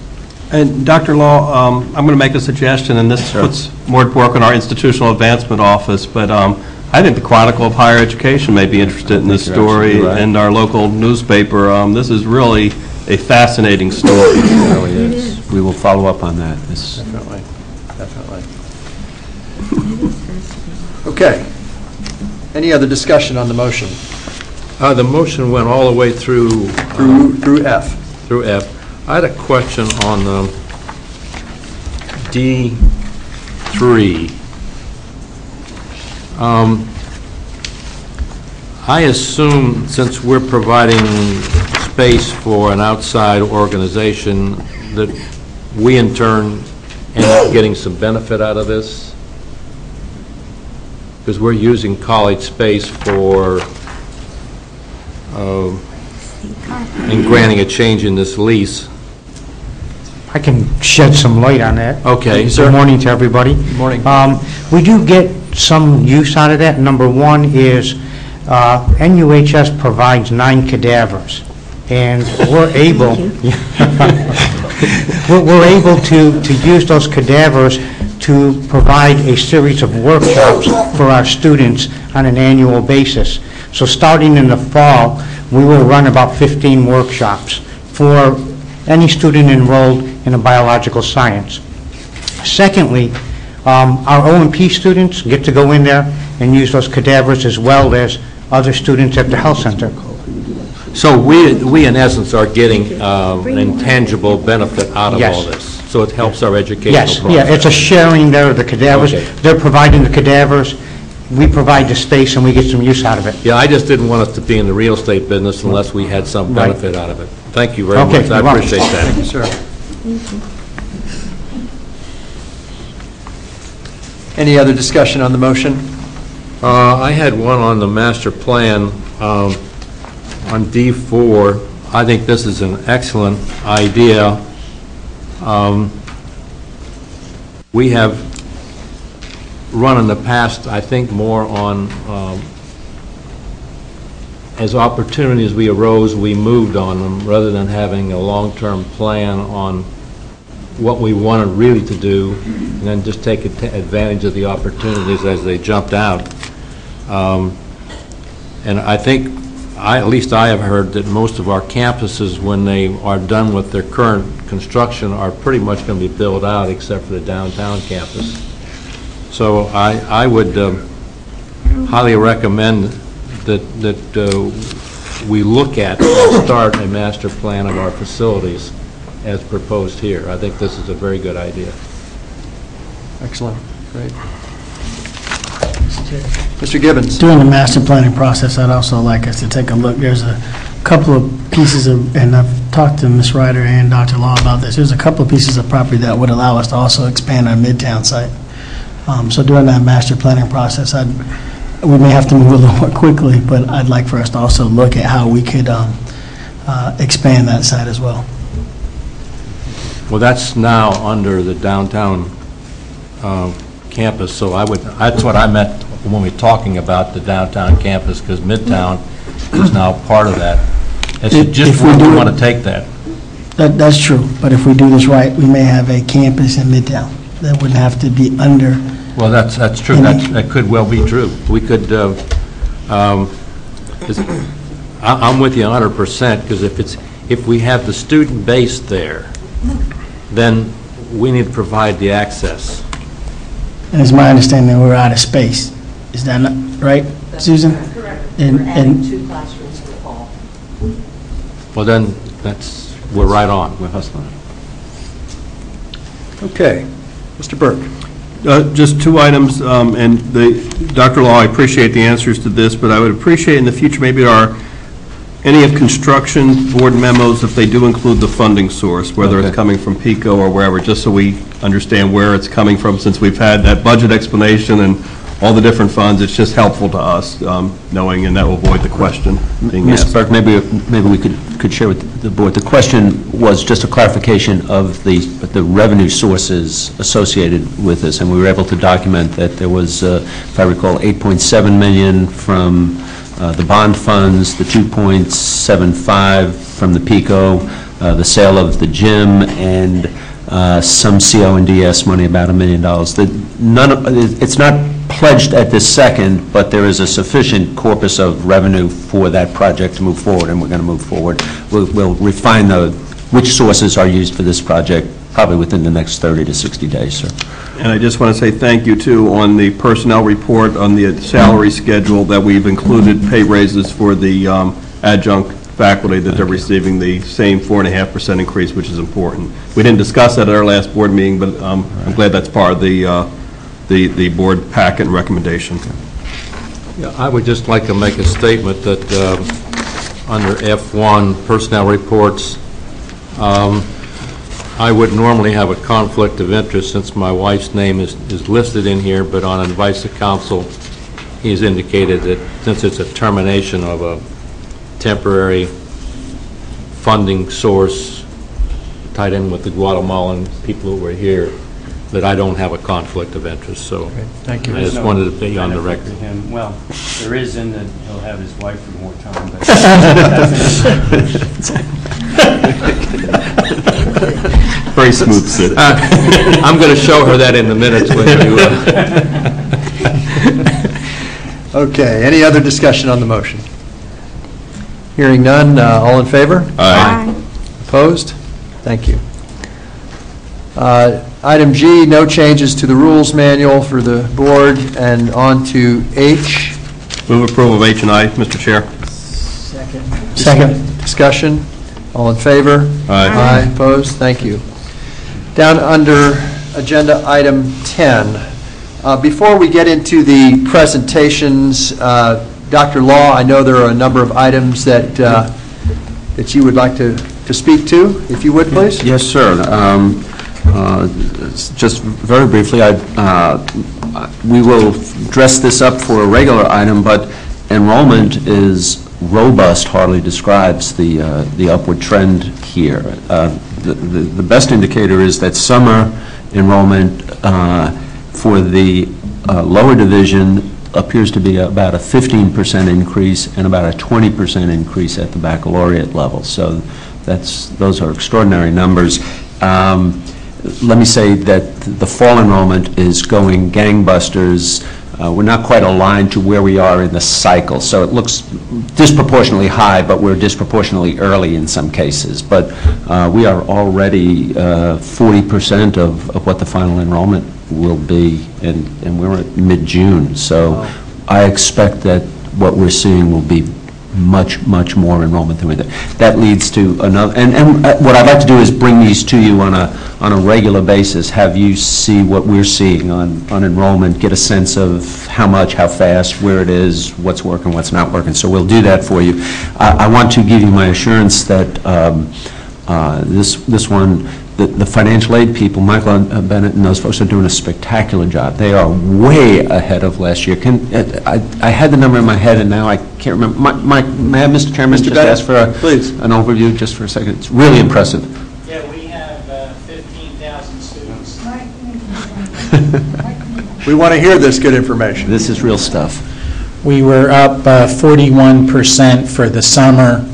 And Doctor Law, um, I'm going to make a suggestion, and this sure. puts more work on our Institutional Advancement Office, but um, I think the Chronicle of Higher Education may be interested in this story, right. and our local newspaper. Um, this is really a fascinating story. It really is. It is. We will follow up on that. It's Definitely. Definitely. Okay. Any other discussion on the motion? Uh, the motion went all the way through through um, through F. Through F. I had a question on um, D three. Um, I assume since we're providing space for an outside organization that we in turn end up getting some benefit out of this, because we're using college space for uh, and granting a change in this lease. I can shed some light on that. Okay. Good morning to everybody. Good morning. Um, we do get some use out of that. Number one is uh, N U H S provides nine cadavers, and we're able we're, we're able to to use those cadavers to provide a series of workshops for our students on an annual basis. So starting in the fall, we will run about fifteen workshops for any student enrolled in a biological science. Secondly, um, our O and P students get to go in there and use those cadavers as well as other students at the health center. So we, we in essence are getting um, an intangible benefit out of yes. all this. So it helps our educational yes, process. Yeah, it's a sharing there of the cadavers. Okay. They're providing the cadavers. We provide the space, and we get some use out of it. Yeah, I just didn't want us to be in the real estate business unless we had some benefit right. out of it. Thank you very okay, much. I welcome. appreciate that. Thank you, sir. Mm-hmm. Any other discussion on the motion? Uh, I had one on the master plan. Um, on D four, I think this is an excellent idea. Um, we have run in the past, I think, more on um, as opportunities we arose, we moved on them rather than having a long-term plan on what we wanted really to do and then just take advantage of the opportunities as they jumped out. Um, and I think I, at least I have heard that most of our campuses, when they are done with their current construction, are pretty much going to be built out except for the downtown campus. So I, I would um, highly recommend that, that uh, we look at and start a master plan of our facilities as proposed here. I think this is a very good idea. Excellent. Great. Mister Gibbons. During the master planning process, I'd also like us to take a look. There's a couple of pieces of, and I've talked to Miz Ryder and Doctor Law about this, there's a couple of pieces of property that would allow us to also expand our Midtown site. Um, so during that master planning process, I'd, we may have to move a little more quickly, but I'd like for us to also look at how we could um, uh, expand that site as well. Well, that's now under the downtown uh, campus, so I would, that's what I meant when we were talking about the downtown campus, because Midtown is now part of that. It's if, just if we do want to take that. that. That's true, but if we do this right, we may have a campus in Midtown that wouldn't have to be under. Well, that's that's true. That's, that could well be true. We could. Uh, um, is, I, I'm with you one hundred percent because if it's if we have the student base there, then we need to provide the access. And it's my understanding that we're out of space. Is that not right, that's Susan? That's correct. And, we're adding and two classrooms to the hall. Well, then that's we're right on. We're hustling. Okay, Mister Burke. Uh, just two items, um, and the, Doctor Law, I appreciate the answers to this, but I would appreciate in the future maybe our, any of construction board memos, if they do include the funding source, whether okay. it's coming from PICO or wherever, just so we understand where it's coming from, since we've had that budget explanation and all the different funds, it's just helpful to us um, knowing, and that will avoid the question being asked. Mister Burke, maybe, maybe we could, could share with the board. The question was just a clarification of the, the revenue sources associated with this, and we were able to document that there was, uh, if I recall, eight point seven million dollars from uh, the bond funds, the two point seven five from the PICO, uh, the sale of the gym, and uh, some C O and D S money, about a million dollars. The, none of, it's not pledged at this second, but there is a sufficient corpus of revenue for that project to move forward, and we're going to move forward. We'll, we'll refine the which sources are used for this project probably within the next thirty to sixty days, sir. And I just want to say thank you, too, on the personnel report, on the salary schedule that we've included pay raises for the um, adjunct faculty that they're receiving the same four point five percent increase, which is important. We didn't discuss that at our last board meeting, but um, I'm glad that's part of the uh, The, the board packet recommendation. Yeah, I would just like to make a statement that um, under F one personnel reports, um, I would normally have a conflict of interest since my wife's name is, is listed in here, but on advice of counsel, he's indicated that since it's a termination of a temporary funding source tied in with the Guatemalan people who were here, that I don't have a conflict of interest, so okay. Thank you. I just no wanted to be on the record. Him. Well, there is in that he'll have his wife for more time. But very smooth. Sit. Uh, I'm going to show her that in the minutes when you. Uh, okay. Any other discussion on the motion? Hearing none. Uh, all in favor? Aye. Aye. Opposed? Thank you. Uh, Item G, no changes to the rules manual for the board, and on to H. Move approval of H and I, Mister Chair. Second. Second. Discussion. All in favor? Aye. Aye. Opposed? Thank you. Down under agenda item ten. Uh, before we get into the presentations, uh, Doctor Law, I know there are a number of items that uh, that you would like to, to speak to, if you would, please. Yes, sir. Um, Uh, just very briefly, I, uh, we will dress this up for a regular item, but enrollment is robust, hardly describes the, uh, the upward trend here. Uh, the, the, the best indicator is that summer enrollment uh, for the uh, lower division appears to be about a fifteen percent increase and about a twenty percent increase at the baccalaureate level. So that's, those are extraordinary numbers. Um, Let me say that the fall enrollment is going gangbusters. Uh, we're not quite aligned to where we are in the cycle, so it looks disproportionately high, but we're disproportionately early in some cases. But uh, we are already uh, forty percent of, of what the final enrollment will be, and, and we're at mid-June. So I expect that what we're seeing will be much, much more enrollment than we did. That leads to another, and, and uh, what I'd like to do is bring these to you on a, on a regular basis, have you see what we're seeing on, on enrollment, get a sense of how much, how fast, where it is, what's working, what's not working. So we'll do that for you. I, I want to give you my assurance that um, uh, this, this one, The, the financial aid people, Michael and Bennett and those folks, are doing a spectacular job. They are way ahead of last year. Can, I, I had the number in my head and now I can't remember. Mike, may I have Mister Chairman Mister just Bennett, ask for a, please. an overview just for a second? It's really impressive. Yeah, we have uh, fifteen thousand students. We want to hear this good information. This is real stuff. We were up uh, forty-one percent for the summer.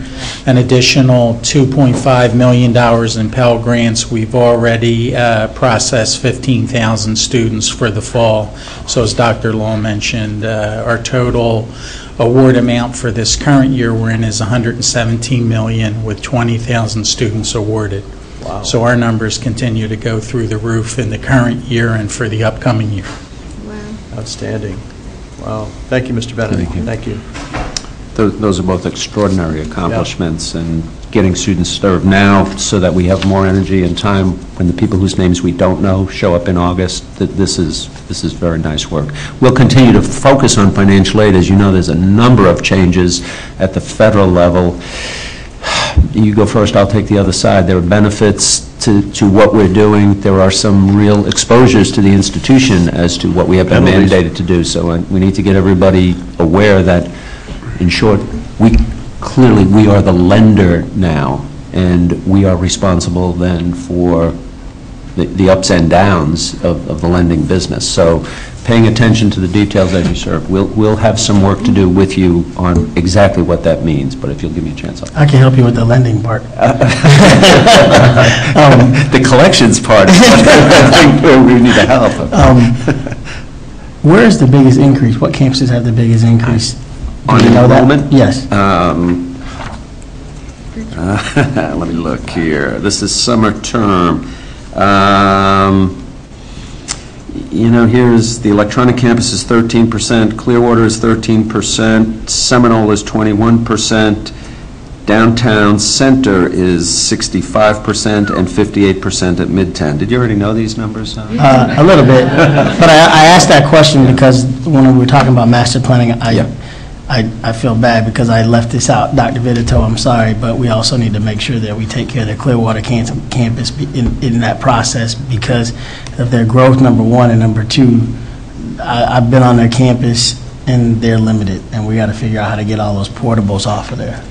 An additional two point five million dollars in Pell grants. We've already uh, processed fifteen thousand students for the fall. So as Doctor Law mentioned, uh, our total award amount for this current year we're in is one hundred seventeen million dollars with twenty thousand students awarded. Wow. So our numbers continue to go through the roof in the current year and for the upcoming year. Wow. Outstanding. Wow. Thank you, Mister Bennett. Thank you. Thank you. Those are both extraordinary accomplishments, yeah. And getting students served now so that we have more energy and time when the people whose names we don't know show up in August. This is, this is very nice work. We'll continue to focus on financial aid. As you know, there's a number of changes at the federal level. You go first, I'll take the other side. There are benefits to, to what we're doing. There are some real exposures to the institution as to what we have been mandated to do. So we need to get everybody aware that, in short, we clearly we are the lender now, and we are responsible then for the, the ups and downs of, of the lending business. So paying attention to the details as you serve. We'll, we'll have some work to do with you on exactly what that means, but if you'll give me a chance. I'll I can help you with the lending part. um, the collections part is where we need to help. Um, where is the biggest increase? What campuses have the biggest increase? On enrollment? Yes. Um, uh, let me look here. This is summer term. Um, you know, here's the electronic campus is thirteen percent, Clearwater is thirteen percent, Seminole is twenty-one percent, Downtown Center is sixty-five percent, and fifty-eight percent at Midtown. Did you already know these numbers? Uh, a little bit. But I, I asked that question yeah. because when we were talking about master planning, I. Yeah. I, I feel bad because I left this out. Doctor Vitito, I'm sorry, but we also need to make sure that we take care of the Clearwater campus in, in that process because of their growth, number one, and number two, I, I've been on their campus and they're limited, and we got to figure out how to get all those portables off of there.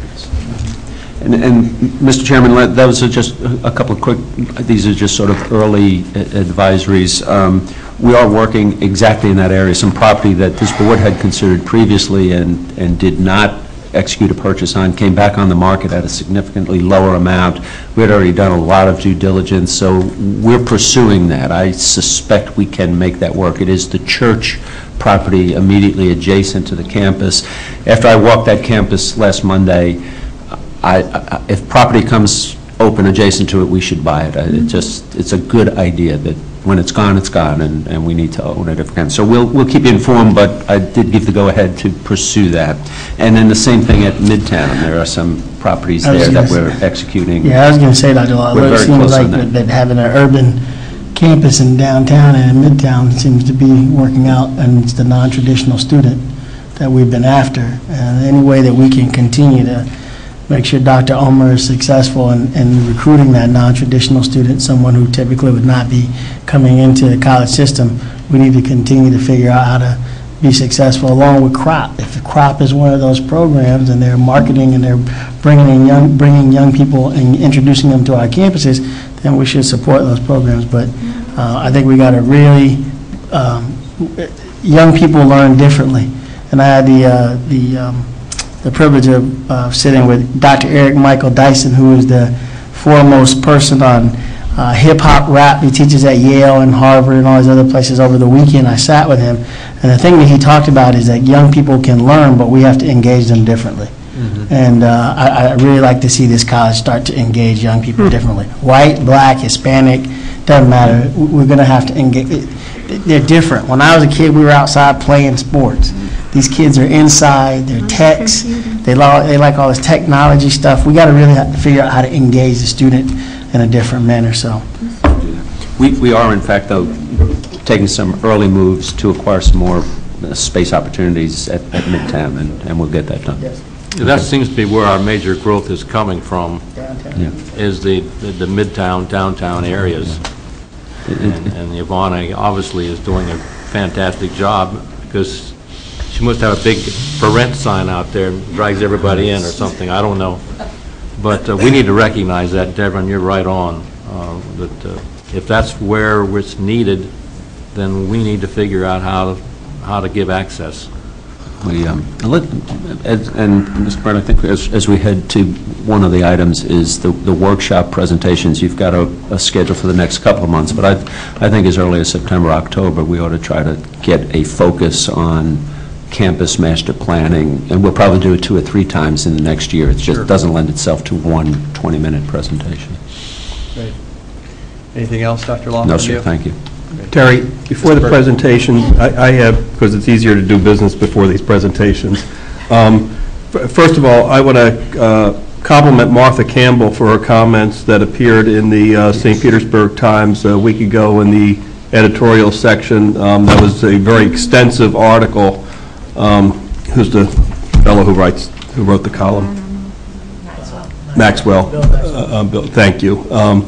And, and Mister Chairman, those are just a couple of quick, these are just sort of early advisories. Um, we are working exactly in that area, some property that this board had considered previously and, and did not execute a purchase on, came back on the market at a significantly lower amount. We had already done a lot of due diligence, so we're pursuing that. I suspect we can make that work. It is the church property immediately adjacent to the campus. After I walked that campus last Monday, I, I, if property comes open adjacent to it, we should buy it. I, it just, it's a good idea that when it's gone, it's gone, and, and we need to own it if we can. So we'll, we'll keep you informed, but I did give the go-ahead to pursue that. And then the same thing at Midtown. There are some properties there that we're say, executing. Yeah, I was going to say that a lot. It seems like that. That having an urban campus in downtown and in Midtown seems to be working out, and it's the non-traditional student that we've been after. And any way that we can continue to make sure Doctor Ulmer is successful in, in recruiting that non-traditional student, someone who typically would not be coming into the college system. We need to continue to figure out how to be successful along with CROP. If CROP is one of those programs and they're marketing and they're bringing in young, bringing young people and introducing them to our campuses, then we should support those programs. But uh, I think we got to really, um, young people learn differently. And I had the, uh, the um, the privilege of uh, sitting with Doctor Eric Michael Dyson, who is the foremost person on uh, hip-hop rap. He teaches at Yale and Harvard and all these other places. Over the weekend, I sat with him, and the thing that he talked about is that young people can learn, but we have to engage them differently. Mm-hmm. And uh, I, I really like to see this college start to engage young people mm-hmm. differently. White, black, Hispanic, doesn't matter. We're going to have to engage. They're different. When I was a kid, we were outside playing sports. These kids are inside, they're techs, They, love, they like all this technology stuff. We got to really have to figure out how to engage the student in a different manner. So, we we are in fact though taking some early moves to acquire some more uh, space opportunities at, at Midtown, and and we'll get that done. Yes. Okay. That seems to be where our major growth is coming from. Downtown. Yeah. Is the, the the Midtown downtown areas, yeah. and, and Ivana obviously is doing a fantastic job because she must have a big for rent sign out there and drags everybody in or something. I don't know. But uh, we need to recognize that, Devon, you're right on. Uh, that uh, if that's where it's needed, then we need to figure out how to, how to give access. We, um, as, and Miz Brett, I think as, as we head to one of the items is the, the workshop presentations. You've got a, a schedule for the next couple of months, but I, I think as early as September, October, we ought to try to get a focus on campus master planning, and we'll probably do it two or three times in the next year. It just sure. doesn't lend itself to one twenty-minute presentation. Great. Anything else, Doctor Law? No, sir. You? Thank you. Great. Terry, before Mister the presentation, I, I have, because it's easier to do business before these presentations. Um, first of all, I want to uh, compliment Martha Campbell for her comments that appeared in the uh, Saint Petersburg Times a week ago in the editorial section. Um, that was a very extensive article. Um, who's the fellow who writes, who wrote the column? Maxwell. Maxwell. Bill Maxwell. Uh, uh, Bill, thank you. Um,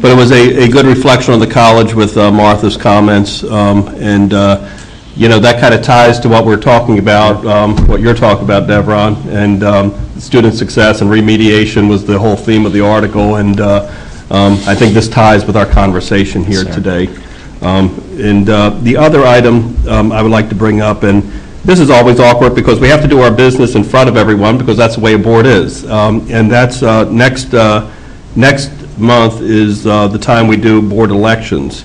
but it was a, a good reflection on the college with uh, Martha's comments, um, and uh, you know, that kind of ties to what we're talking about, um, what you're talking about, Devron, and um, student success and remediation was the whole theme of the article, and uh, um, I think this ties with our conversation here yes, today. Um, and uh, the other item um, I would like to bring up, and this is always awkward because we have to do our business in front of everyone because that's the way a board is. Um, and that's uh, next, uh, next month is uh, the time we do board elections.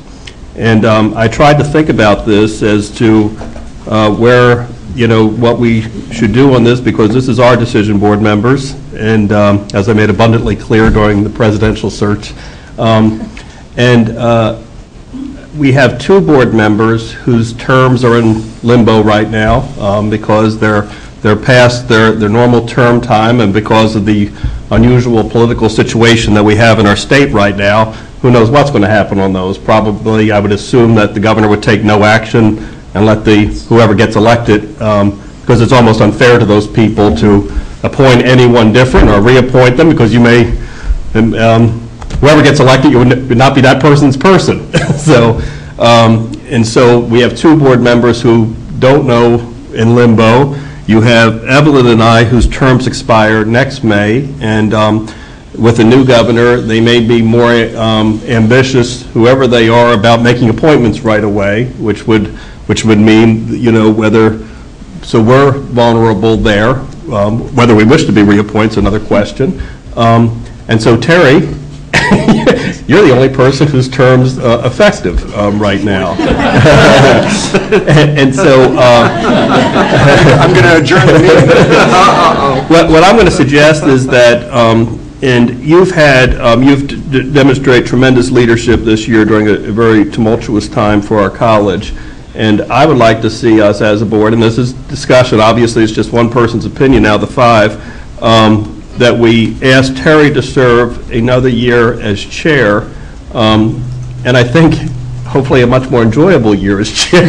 And um, I tried to think about this as to uh, where, you know, what we should do on this because this is our decision, board members. And um, as I made abundantly clear during the presidential search. Um, and uh, we have two board members whose terms are in limbo right now um, because they're they're past their their normal term time, and because of the unusual political situation that we have in our state right now, who knows what's going to happen on those. Probably, I would assume that the governor would take no action and let the whoever gets elected, um, because it's almost unfair to those people to appoint anyone different or reappoint them, because you may. Um, Whoever gets elected, you would not be that person's person. so, um, and so we have two board members who don't know in limbo. You have Evelyn and I, whose terms expire next May, and um, with a new governor, they may be more um, ambitious, whoever they are, about making appointments right away, which would, which would mean, you know, whether. So we're vulnerable there. Um, whether we wish to be reappointed is another question. Um, and so Terry. You're the only person whose term's uh, effective um, right now. and, and so uh, I'm going to adjourn the meeting. uh-oh. What, what I'm going to suggest is that, um, and you've had, um, you've d demonstrated tremendous leadership this year during a, a very tumultuous time for our college. And I would like to see us as a board, and this is discussion, obviously it's just one person's opinion out of the five, um, that we asked Terry to serve another year as chair, um, and I think hopefully a much more enjoyable year as chair,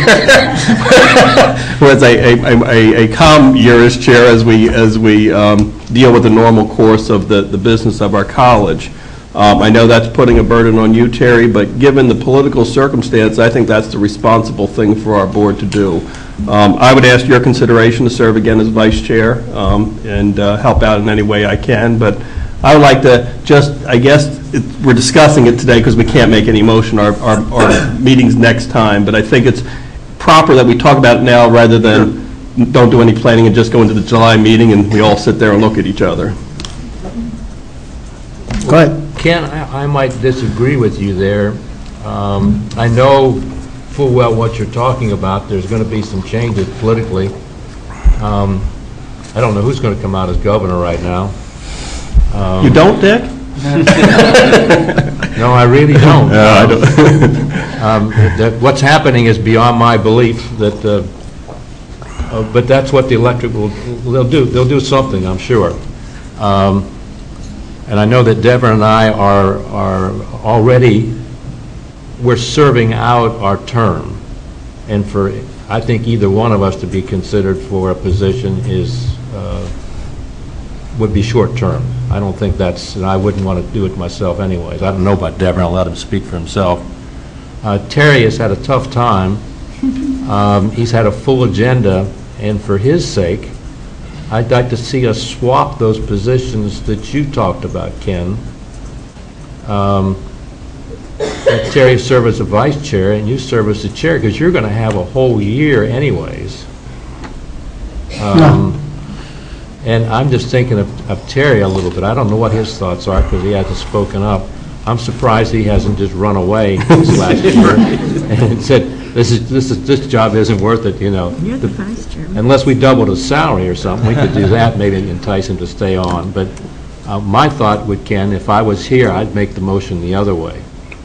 whereas a, a, a, a calm year as chair as we, as we um, deal with the normal course of the, the business of our college. Um, I know that's putting a burden on you, Terry, but given the political circumstance, I think that's the responsible thing for our board to do. Um, I would ask your consideration to serve again as vice chair um, and uh, help out in any way I can, but I would like to just, I guess, it, we're discussing it today because we can't make any motion, our, our, our meetings next time, but I think it's proper that we talk about it now rather than sure. don't do any planning and just go into the July meeting and we all sit there and look at each other. Go ahead. Ken, I, I might disagree with you there. Um, I know full well what you're talking about. There's going to be some changes politically. Um, I don't know who's going to come out as governor right now. Um, you don't, Dick? No, I really don't. No, um, I don't. um, that what's happening is beyond my belief that uh, Uh, but that's what the electric will, they'll do. They'll do something, I'm sure. Um, and I know that Deborah and I are, are already, we're serving out our term. And for, I think, either one of us to be considered for a position is, uh, would be short term. I don't think that's, and I wouldn't want to do it myself anyways. I don't know about Deborah, I'll let him speak for himself. Uh, Terry has had a tough time. Um, he's had a full agenda, and for his sake, I'd like to see us swap those positions that you talked about, Ken. Um, Terry serve as a vice chair, and you serve as the chair, because you're going to have a whole year anyways. Um, and I'm just thinking of, of Terry a little bit. I don't know what his thoughts are, because he hasn't spoken up. I'm surprised he hasn't just run away this last year and said, this is, this is, this job isn't worth it, you know. You're the vice chairman. Unless we doubled his salary or something, we could do that, maybe entice him to stay on. But uh, my thought would, Ken, if I was here, I'd make the motion the other way.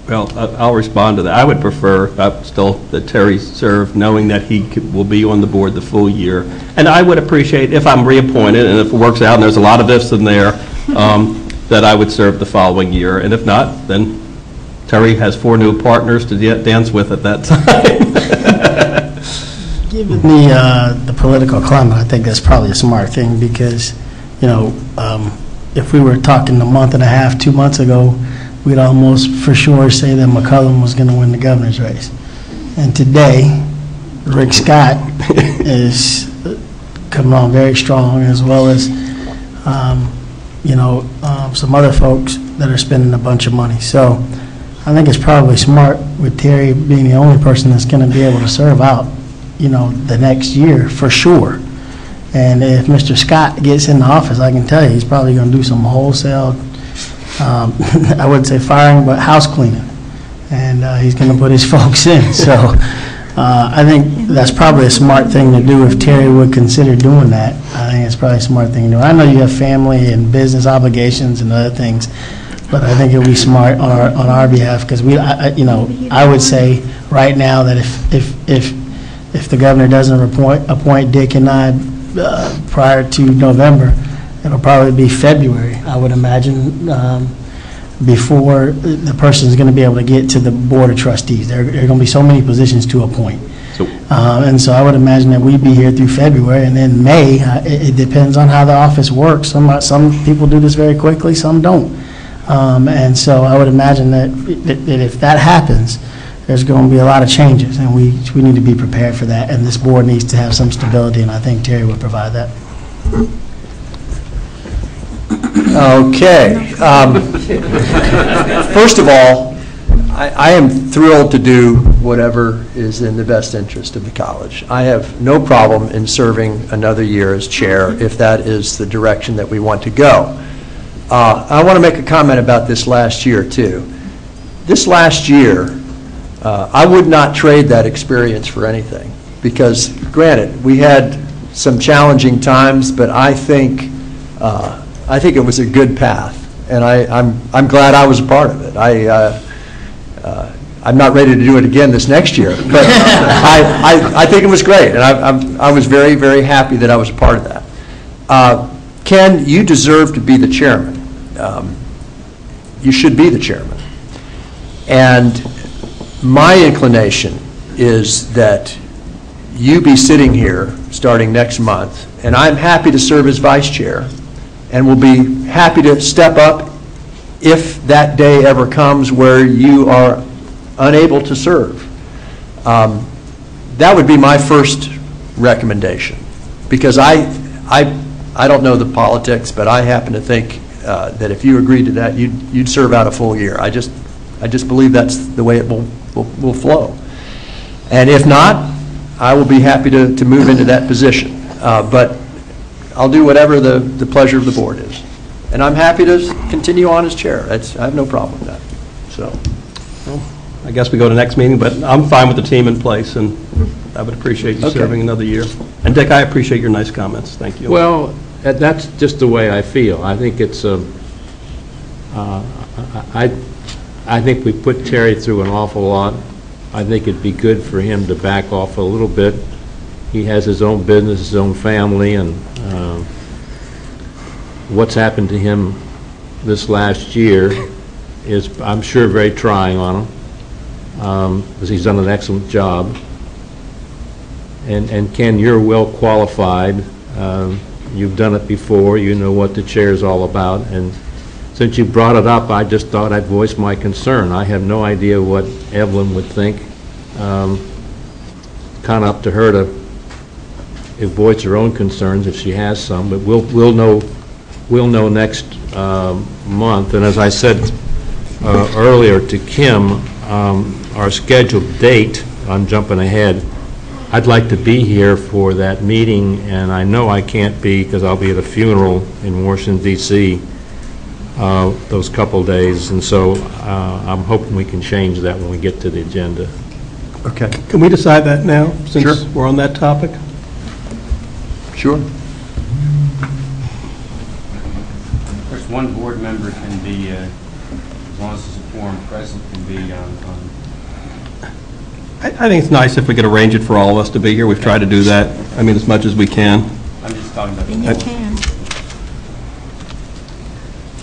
Well, uh, I'll respond to that. I would prefer uh, still that Terry serve, knowing that he could, will be on the board the full year. And I would appreciate, if I'm reappointed, and if it works out, and there's a lot of ifs in there, um, that I would serve the following year. And if not, then Terry has four new partners to da dance with at that time. Given the, uh, the political climate, I think that's probably a smart thing, because, you know, um, if we were talking a month and a half, two months ago, we'd almost for sure say that McCollum was going to win the governor's race. And today, Rick Scott is coming on very strong, as well as um, you know, um, some other folks that are spending a bunch of money. So I think it's probably smart, with Terry being the only person that's going to be able to serve out, you know, the next year for sure. And if Mister Scott gets in the office, I can tell you he's probably going to do some wholesale, um, I wouldn't say firing, but house cleaning. And uh, he's going to put his folks in. So uh, I think that's probably a smart thing to do if Terry would consider doing that. I think it's probably a smart thing to do. I know you have family and business obligations and other things, but I think it would be smart on our, on our behalf, because we, I, you know, I would say right now that if if if if the governor doesn't appoint appoint Dick and I uh, prior to November, it'll probably be February, I would imagine, um, before the person is going to be able to get to the board of trustees. There, there are going to be so many positions to appoint. Um, and so I would imagine that we'd be here through February, and then May, uh, it, it depends on how the office works. Some, some people do this very quickly, some don't. Um, and so I would imagine that, that, that if that happens, there's going to be a lot of changes, and we, we need to be prepared for that, and this board needs to have some stability, and I think Terry would provide that. Okay. Um, first of all, I am thrilled to do whatever is in the best interest of the college. I have no problem in serving another year as chair if that is the direction that we want to go. Uh, I want to make a comment about this last year too. This last year, uh, I would not trade that experience for anything, because granted, we had some challenging times, but I think, uh, I think it was a good path, and I, I'm, I'm glad I was a part of it. I, uh, Uh, I'm not ready to do it again this next year, but I, I, I think it was great, and I, I'm, I was very, very happy that I was a part of that. Uh, Ken, you deserve to be the chairman. Um, you should be the chairman. And my inclination is that you be sitting here starting next month, and I'm happy to serve as vice chair, and will be happy to step up if that day ever comes where you are unable to serve. Um, that would be my first recommendation, because I, I, I don't know the politics, but I happen to think uh, that if you agreed to that, you'd, you'd serve out a full year. I just, I just believe that's the way it will, will, will flow. And if not, I will be happy to, to move into that position. Uh, but I'll do whatever the, the pleasure of the board is. And I'm happy to continue on as chair. That's, I have no problem with that. So, well, I guess we go to the next meeting, but I'm fine with the team in place, and I would appreciate you okay. serving another year. And Dick, I appreciate your nice comments. Thank you. Well, that's just the way I feel. I think it's a, uh, I, I think we put Terry through an awful lot. I think it'd be good for him to back off a little bit he has his own business, his own family, and uh, what's happened to him this last year is, I'm sure, very trying on him, because um, he's done an excellent job. And, and Ken, you're well qualified. Um, you've done it before. You know what the chair is all about. And since you brought it up, I just thought I'd voice my concern. I have no idea what Evelyn would think. Um, kind of up to her to voice her own concerns if she has some. But we'll we'll know we'll know next um, month. And as I said uh, earlier to Kim, Um, our scheduled date, I'm jumping ahead, I'd like to be here for that meeting, and I know I can't be because I'll be at a funeral in Washington, D C uh, those couple days, and so uh, I'm hoping we can change that when we get to the agenda. Okay. Can we decide that now, since sure. we're on that topic? Sure. Of course, one board member can be, uh, as long as it's a quorum present, be on, on I, I think it's nice if we could arrange it for all of us to be here. We've tried to do that, I mean, as much as we can. I'm just talking about and you I, can.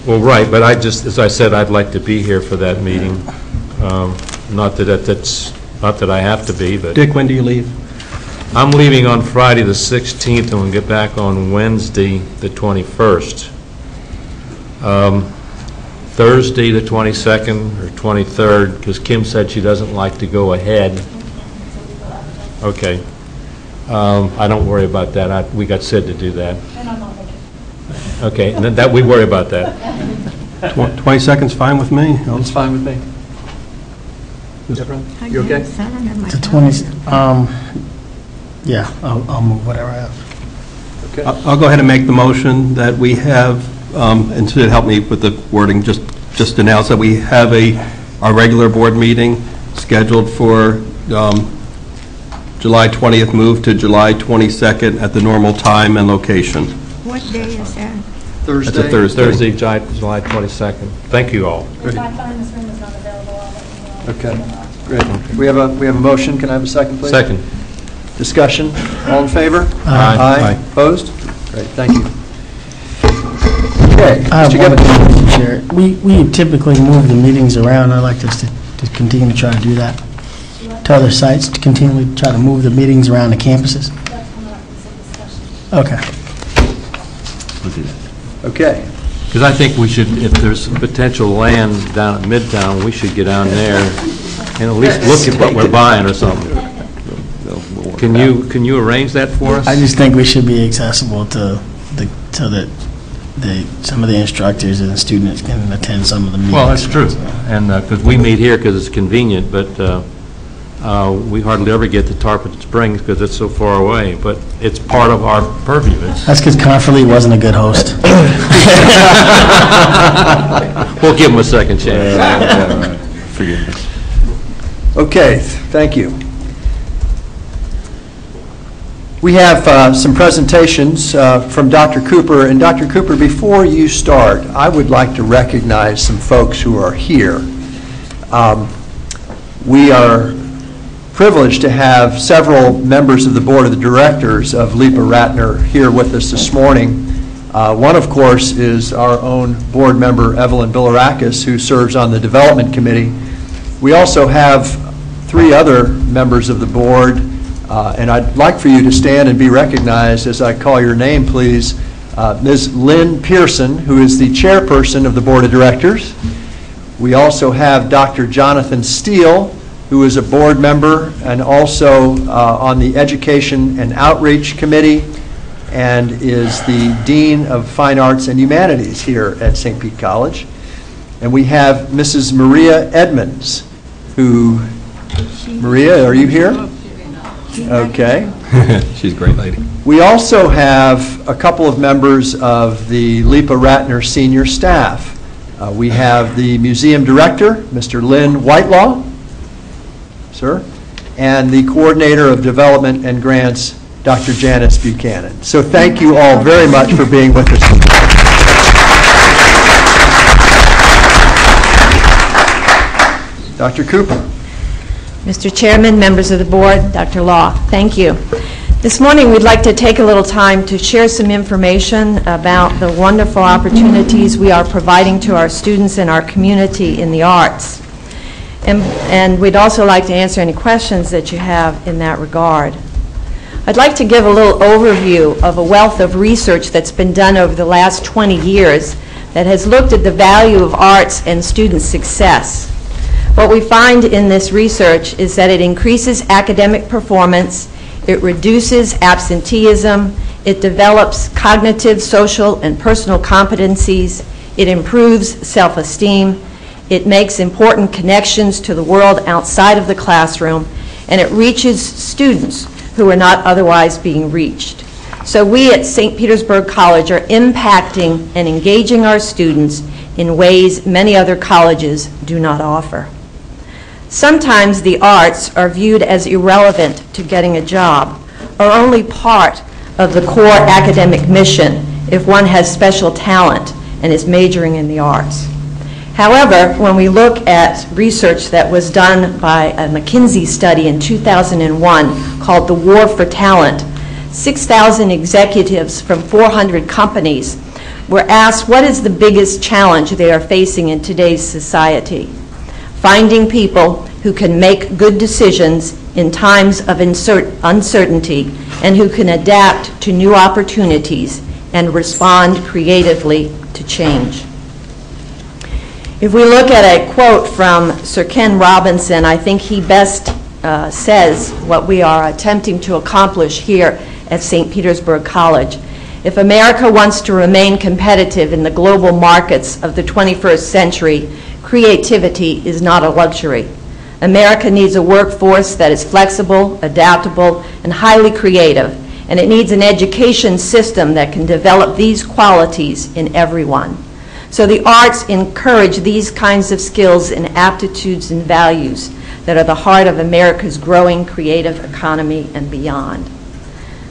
Well, right, but I just, as I said, I'd like to be here for that meeting. Um, not that it, that's, not that I have to be, but. Dick, when do you leave? I'm leaving on Friday the sixteenth, and we'll get back on Wednesday the twenty-first. Um, Thursday the twenty-second or twenty-third, because Kim said she doesn't like to go ahead. Okay. Um, I don't worry about that. I, we got Sid to do that. And I'm on vacation. Okay. Then that we worry about that. twenty-second's fine with me. It's fine with me. Mister You okay? The twentieth. Um, yeah, I'll, I'll move whatever I have. Okay. I'll, I'll go ahead and make the motion that we have. Um, and to help me with the wording, just just announce that we have a our regular board meeting scheduled for um, July twentieth, moved to July twenty-second at the normal time and location. What day is that? Thursday. That's a Thursday. Thursday, July twenty-second. Thank you all. If I find this room is not available, I'll let you know. Okay, great. We have a we have a motion. Can I have a second, please? Second. Discussion. All in favor? Aye. Aye. Aye. Opposed? Great. Thank you. Okay. I have one, we, we typically move the meetings around. I'd like us to, to continue to try to do that to other sites, to continually try to move the meetings around the campuses. Okay. We'll do that. Okay. Because I think we should, if there's potential land down at Midtown, we should get down there and at least look at what we're buying or something. Can you, can you arrange that for us? I just think we should be accessible to the, to the The, some of the instructors and the students can attend some of the meetings. Well, that's true, and because uh, we meet here because it's convenient, but uh, uh, we hardly ever get to Tarpon Springs because it's so far away. But it's part of our purview. It's that's because Conferly wasn't a good host. We'll give him a second chance. Yeah, all right. Forgive us. Okay, thank you. We have uh, some presentations uh, from Doctor Cooper. And Doctor Cooper, before you start, I would like to recognize some folks who are here. Um, we are privileged to have several members of the Board of the Directors of Leepa-Rattner here with us this morning. Uh, one, of course, is our own board member, Evelyn Bilirakis, who serves on the Development Committee. We also have three other members of the board. Uh, and I'd like for you to stand and be recognized as I call your name, please. Uh, Miz Lynn Pearson, who is the chairperson of the Board of Directors. We also have Doctor Jonathan Steele, who is a board member and also uh, on the Education and Outreach Committee and is the Dean of Fine Arts and Humanities here at Saint Pete College. And we have Missus Maria Edmonds, who, Maria, are you here? Okay. She's a great lady. We also have a couple of members of the Leepa-Rattner senior staff. Uh, we have the museum director, Mister Lynn Whitelaw, sir, and the coordinator of development and grants, Doctor Janice Buchanan. So thank you all very much for being with us today. Doctor Cooper. Mister Chairman, members of the board, Doctor Law, thank you. This morning we'd like to take a little time to share some information about the wonderful opportunities we are providing to our students and our community in the arts. And, and we'd also like to answer any questions that you have in that regard. I'd like to give a little overview of a wealth of research that's been done over the last twenty years that has looked at the value of arts and student success. What we find in this research is that it increases academic performance, it reduces absenteeism, it develops cognitive, social, and personal competencies, it improves self-esteem, it makes important connections to the world outside of the classroom, and it reaches students who are not otherwise being reached. So we at Saint Petersburg College are impacting and engaging our students in ways many other colleges do not offer. Sometimes the arts are viewed as irrelevant to getting a job or only part of the core academic mission if one has special talent and is majoring in the arts. However, when we look at research that was done by a McKinsey study in two thousand one called The War for Talent, six thousand executives from four hundred companies were asked what is the biggest challenge they are facing in today's society. Finding people who can make good decisions in times of uncertainty and who can adapt to new opportunities and respond creatively to change. If we look at a quote from Sir Ken Robinson, I think he best uh, says what we are attempting to accomplish here at Saint Petersburg College. If America wants to remain competitive in the global markets of the twenty-first century, creativity is not a luxury. America needs a workforce that is flexible, adaptable, and highly creative, and it needs an education system that can develop these qualities in everyone. So the arts encourage these kinds of skills and aptitudes and values that are the heart of America's growing creative economy and beyond.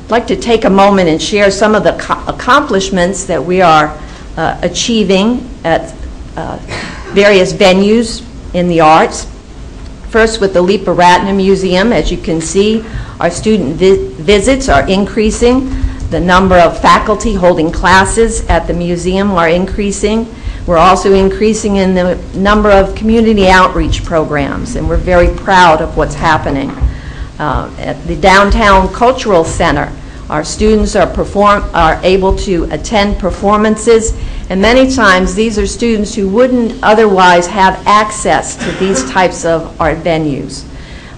I'd like to take a moment and share some of the accomplishments that we are uh, achieving at uh, various venues in the arts. First, with the Leepa-Rattner Museum, as you can see, our student vi visits are increasing. The number of faculty holding classes at the museum are increasing. We're also increasing in the number of community outreach programs, and we're very proud of what's happening. Uh, at the Downtown Cultural Center, our students are, perform are able to attend performances, and many times these are students who wouldn't otherwise have access to these types of art venues.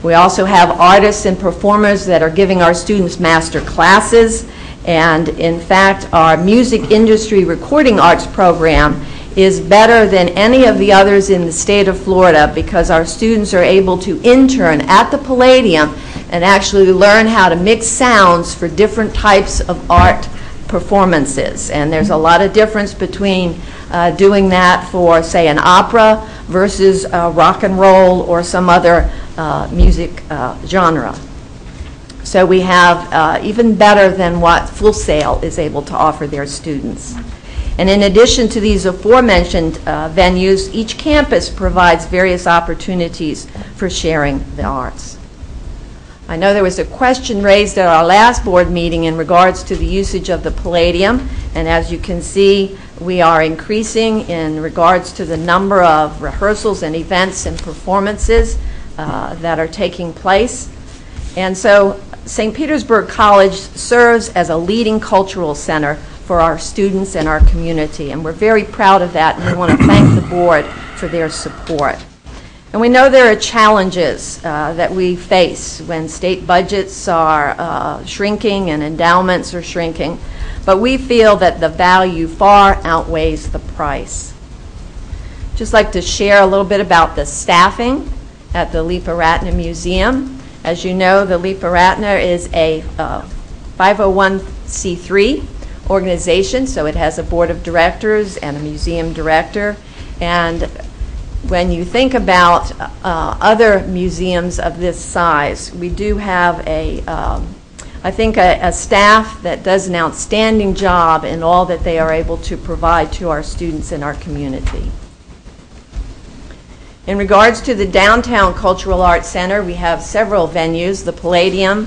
We also have artists and performers that are giving our students master classes. And in fact, our music industry recording arts program is better than any of the others in the state of Florida because our students are able to intern at the Palladium and actually learn how to mix sounds for different types of art performances. And there's a lot of difference between uh, doing that for, say, an opera versus uh, rock and roll or some other uh, music uh, genre. So we have uh, even better than what Full Sail is able to offer their students. And in addition to these aforementioned uh, venues, each campus provides various opportunities for sharing the arts. I know there was a question raised at our last board meeting in regards to the usage of the Palladium, and as you can see, we are increasing in regards to the number of rehearsals and events and performances uh, that are taking place. And so Saint Petersburg College serves as a leading cultural center for our students and our community, and we're very proud of that, and we want to thank the board for their support. And we know there are challenges uh, that we face when state budgets are uh, shrinking and endowments are shrinking, but we feel that the value far outweighs the price. Just like to share a little bit about the staffing at the Leepa-Rattner Museum. As you know, the Leepa-Rattner is a uh, five oh one c three organization, so it has a board of directors and a museum director. And when you think about uh, other museums of this size, we do have a, um, I think, a, a staff that does an outstanding job in all that they are able to provide to our students and our community. In regards to the Downtown Cultural Arts Center, we have several venues, the Palladium,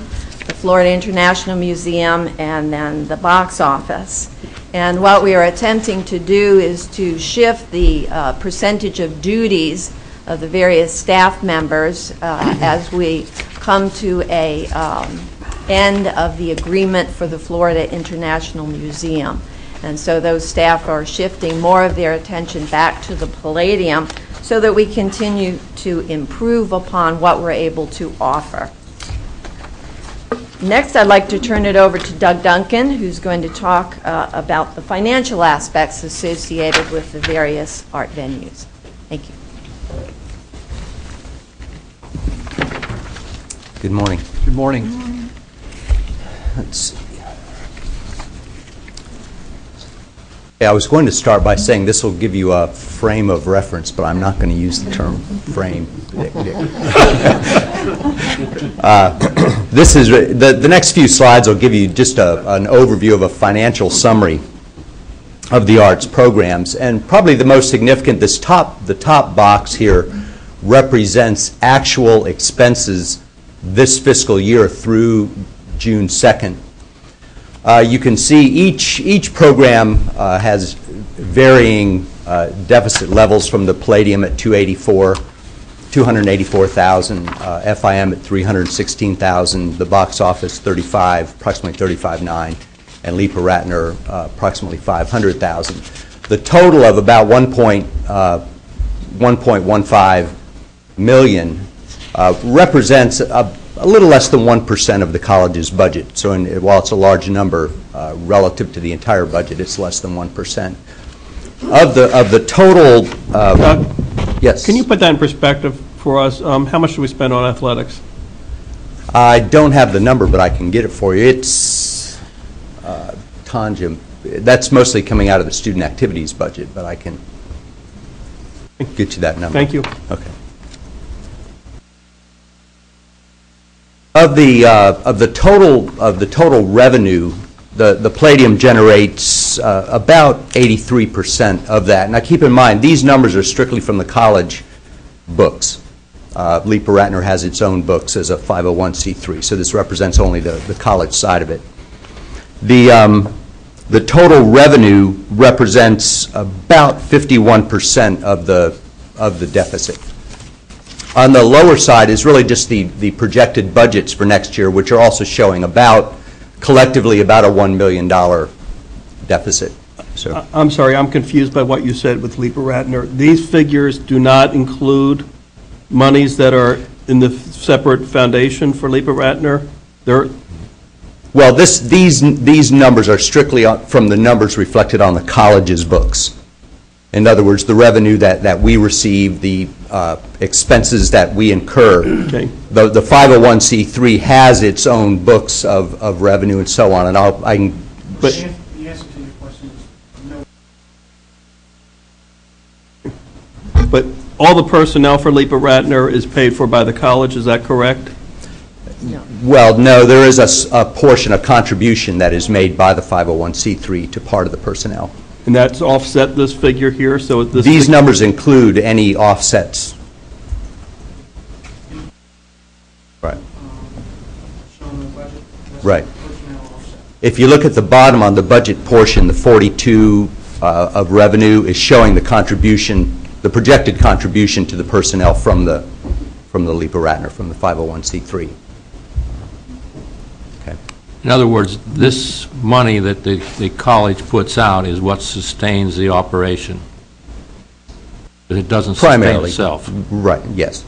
the Florida International Museum, and then the box office. And what we are attempting to do is to shift the uh, percentage of duties of the various staff members uh, as we come to a um, end of the agreement for the Florida International Museum. And so those staff are shifting more of their attention back to the Palladium so that we continue to improve upon what we're able to offer. Next, I'd like to turn it over to Doug Duncan, who's going to talk uh, about the financial aspects associated with the various art venues. Thank you. Good morning. Good morning. Good morning. Let's see. Yeah, I was going to start by saying this will give you a frame of reference, but I'm not going to use the term frame. uh, this is the, the next few slides will give you just a, an overview of a financial summary of the arts programs, and probably the most significant, this top the top box here represents actual expenses this fiscal year through June second. Uh, you can see each each program uh, has varying uh, deficit levels, from the Palladium at two hundred eighty-four thousand, uh, F I M at three hundred sixteen thousand, the box office thirty-five, approximately thirty-five nine, and Leepa-Rattner uh, approximately five hundred thousand. The total of about one point one five million uh, represents a a little less than one percent of the college's budget. So in, while it's a large number uh, relative to the entire budget, it's less than one percent. Of the, of the total, uh, Doug, yes? Can you put that in perspective for us? Um, how much do we spend on athletics? I don't have the number, but I can get it for you. It's, uh, Tanja, that's mostly coming out of the student activities budget, but I can get you that number. Thank you. Okay. Of the uh, of the total of the total revenue, the the Palladium generates uh, about eighty-three percent of that. Now, keep in mind, these numbers are strictly from the college books. Uh, Leepa-Rattner has its own books as a five oh one c three, so this represents only the the college side of it. The um, the total revenue represents about fifty-one percent of the of the deficit. On the lower side is really just the, the projected budgets for next year, which are also showing about, collectively, about a one million dollar deficit. So I'm sorry, I'm confused by what you said with Leepa-Rattner. These figures do not include monies that are in the separate foundation for Leepa-Rattner? They're well, this, these, these numbers are strictly from the numbers reflected on the college's books. In other words, the revenue that, that we receive, the uh, expenses that we incur. Okay. The, the five oh one c three has its own books of, of revenue and so on, and I'll, I can... But the answer to your question is no. But all the personnel for Leepa-Rattner is paid for by the college, is that correct? No. Well, no, there is a, a portion, a contribution that is made by the five oh one c three to part of the personnel. And that's offset this figure here, so this these numbers include any offsets. Right. Right. If you look at the bottom on the budget portion, the forty-two uh, of revenue is showing the contribution, the projected contribution to the personnel from the from the Leepa-Rattner, from the five oh one c three. In other words, this money that the, the college puts out is what sustains the operation. But it doesn't primarily sustain itself. Right, yes.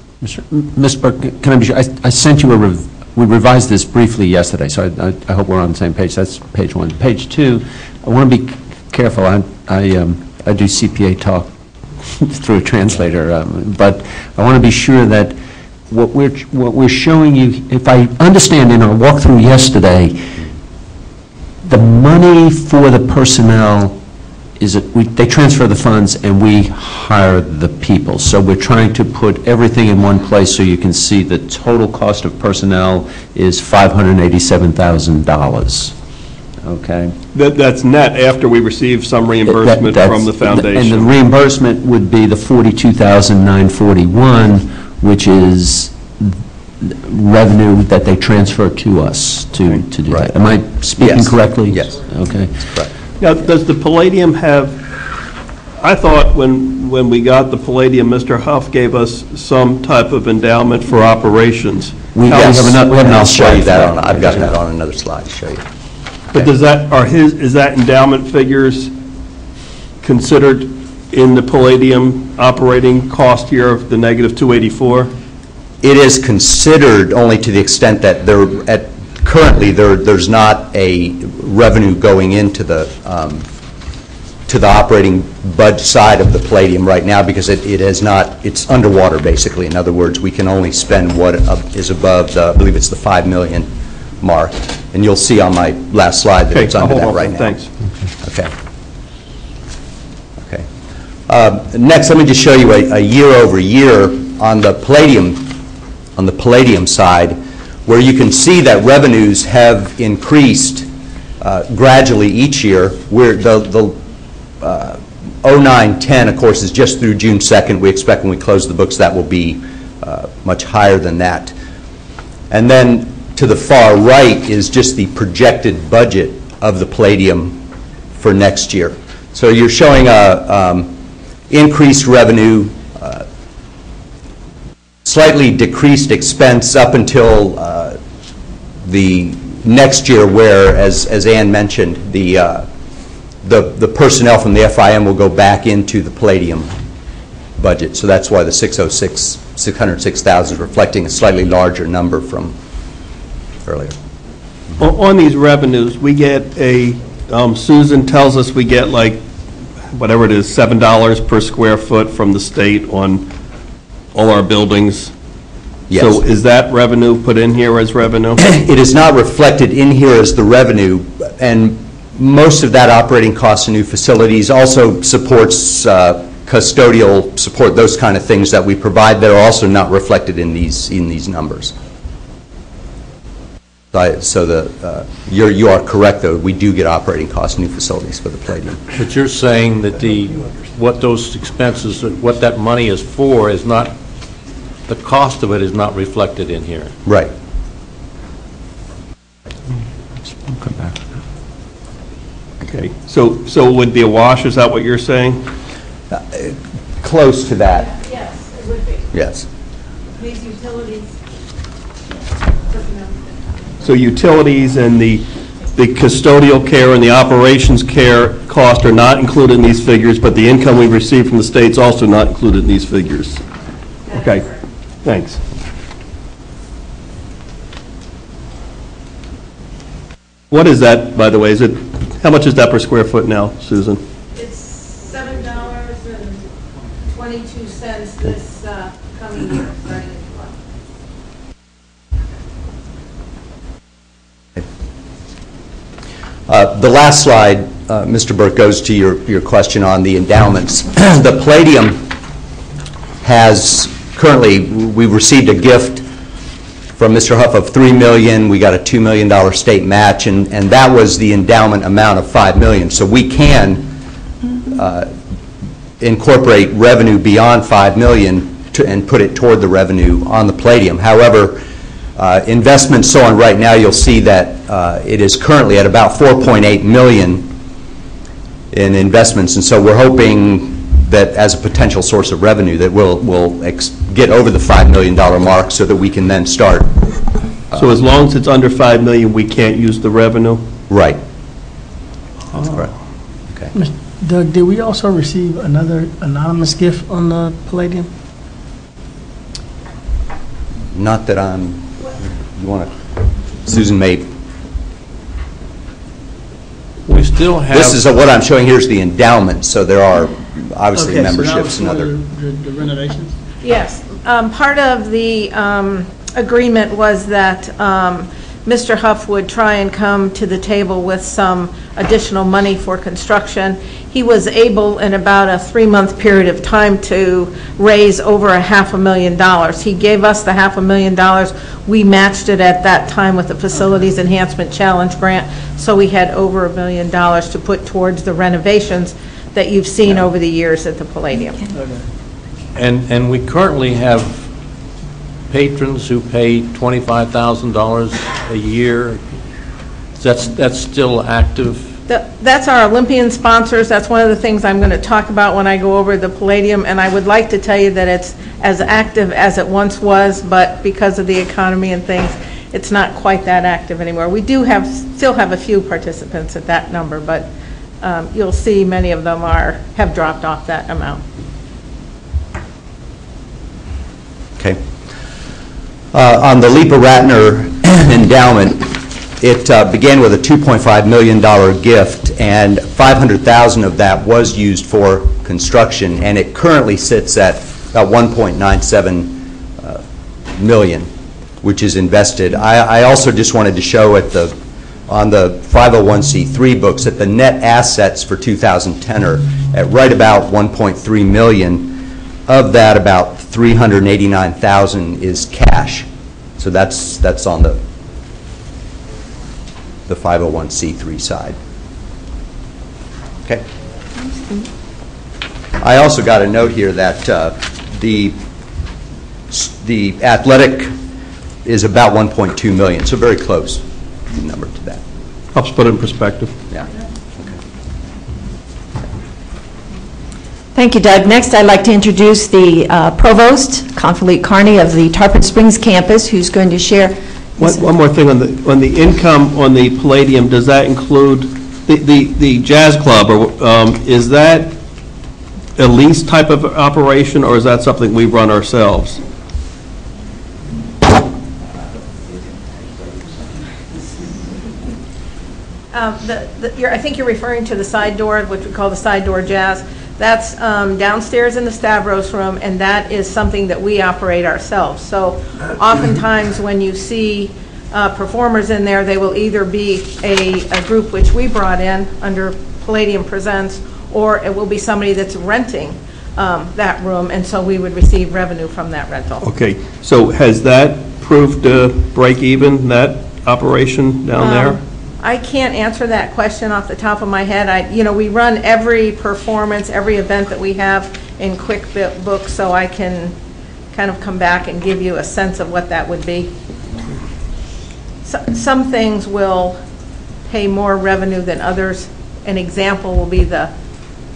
Miz Burke, can I be sure? I, I sent you a, rev we revised this briefly yesterday, so I, I, I hope we're on the same page. That's page one. Page two, I want to be careful. I, I, um, I do C P A talk through a translator, um, but I want to be sure that What we're, what we're showing you, if I understand in our walkthrough yesterday, the money for the personnel, is it, we, they transfer the funds and we hire the people. So we're trying to put everything in one place so you can see the total cost of personnel is five hundred eighty-seven thousand dollars. Okay. That, that's net after we receive some reimbursement that, from the foundation. And the reimbursement would be the forty-two thousand nine hundred forty-one, which is revenue that they transfer to us to, okay. to do right. that. Am I speaking yes. correctly? Yes. Okay. Correct. Now, does the Palladium have, I thought when, when we got the Palladium, Mister Huff gave us some type of endowment for operations. We, yes, we have another, I'll show you that. On, I've got that on another slide to show you. But okay. does that, are his, is that endowment figures considered in the Palladium operating cost here of the negative two eighty-four? It is considered only to the extent that there, at, currently there, there's not a revenue going into the, um, to the operating bud side of the Palladium right now because it, it is not, it's underwater basically. In other words, we can only spend what is above the, I believe it's the five million mark. And you'll see on my last slide that okay, it's under that right now. Thanks. Okay. Okay. Uh, next, let me just show you a, a year over year on the Palladium on the Palladium side, where you can see that revenues have increased uh, gradually each year. Where the, the uh, oh nine ten, of course, is just through June second. We expect when we close the books that will be uh, much higher than that. And then to the far right is just the projected budget of the Palladium for next year. So you're showing a um, increased revenue, uh, slightly decreased expense up until uh, the next year where, as, as Anne mentioned, the, uh, the, the personnel from the F I M will go back into the Palladium budget. So that's why the six hundred six thousand is reflecting a slightly larger number from earlier. Mm-hmm. on, on these revenues, we get a, um, Susan tells us we get like, whatever it is, seven dollars per square foot from the state on all our buildings. Yes. So is that revenue put in here as revenue? It is not reflected in here as the revenue, and most of that operating costs and new facilities also supports uh, custodial support, those kind of things that we provide that are also not reflected in these, in these numbers. So the, uh, you're, you are correct, though. We do get operating costs, new facilities for the Palladium. But you're saying that the, what those expenses, what that money is for is not, the cost of it is not reflected in here. Right. I'll come back. Okay. So, so it would be a wash, is that what you're saying? Uh, close to that. Yes, it would be. Yes. These utilities. So utilities and the, the custodial care and the operations care cost are not included in these figures, but the income we receive from the state's also not included in these figures. Okay, thanks. What is that, by the way? Is it, how much is that per square foot now, Susan? It's seven dollars and twenty-two cents this uh, coming year. Uh, the last slide, uh, Mister Burke, goes to your, your question on the endowments. The Palladium has currently, we received a gift from Mister Huff of three million dollars. We got a two million dollar state match, and, and that was the endowment amount of five million dollars. So we can uh, incorporate revenue beyond five million dollars to, and put it toward the revenue on the Palladium. However, Uh, investments so on right now, you'll see that uh, it is currently at about four point eight million in investments, and so we're hoping that as a potential source of revenue that we'll, we'll ex get over the five million dollar mark so that we can then start. Uh, so as long as it's under five million, we can't use the revenue? Right. That's uh, correct. Okay. Mister Doug, did we also receive another anonymous gift on the Palladium? Not that I'm... You want to, Susan May. We still have. This is a, what I'm showing here is the endowment. So there are obviously okay, memberships so and other. The, the renovations. Yes, um, part of the um, agreement was that um, Mister Huff would try and come to the table with some additional money for construction. He was able in about a three-month period of time to raise over a half a million dollars. He gave us the half a million dollars. We matched it at that time with the Facilities Enhancement Challenge Grant, so we had over a million dollars to put towards the renovations that you've seen over the years at the Palladium. And, and we currently have patrons who pay twenty-five thousand dollars a year? That's, that's still active? That, that's our Olympian sponsors. That's one of the things I'm going to talk about when I go over the Palladium, and I would like to tell you that it's as active as it once was, but because of the economy and things, it's not quite that active anymore. We do have, still have a few participants at that number, but um, you'll see many of them are, have dropped off that amount. Okay. Uh, on the Leepa-Rattner endowment, it uh, began with a two point five million dollar gift, and five hundred thousand of that was used for construction, and it currently sits at about one point nine seven uh, million, which is invested. I, I also just wanted to show at the, on the five oh one c three books, that the net assets for two thousand ten are at right about one point three million. Of that, about three hundred eighty-nine thousand is cash. So that's that's on the the five oh one c three side. Okay. I also got a note here that uh, the the athletic is about one point two million, so very close number to that. Helps put it in perspective. Yeah. Thank you, Doug. Next, I'd like to introduce the uh, Provost, Confalit Carney, of the Tarpon Springs campus, who's going to share. One, one more thing on the on the income on the Palladium. Does that include the the, the jazz club, or um, is that a lease type of operation, or is that something we run ourselves? Uh, the, the, you're, I think you're referring to the side door, which we call the side door jazz. That's um, downstairs in the Stavros room, and that is something that we operate ourselves. So oftentimes when you see uh, performers in there, they will either be a, a group which we brought in under Palladium Presents, or it will be somebody that's renting um, that room, and so we would receive revenue from that rental. Okay, so has that proved to break even, that operation down um, there? I can't answer that question off the top of my head. I, you know, we run every performance, every event that we have in QuickBooks, so I can kind of come back and give you a sense of what that would be. So, some things will pay more revenue than others. An example will be the,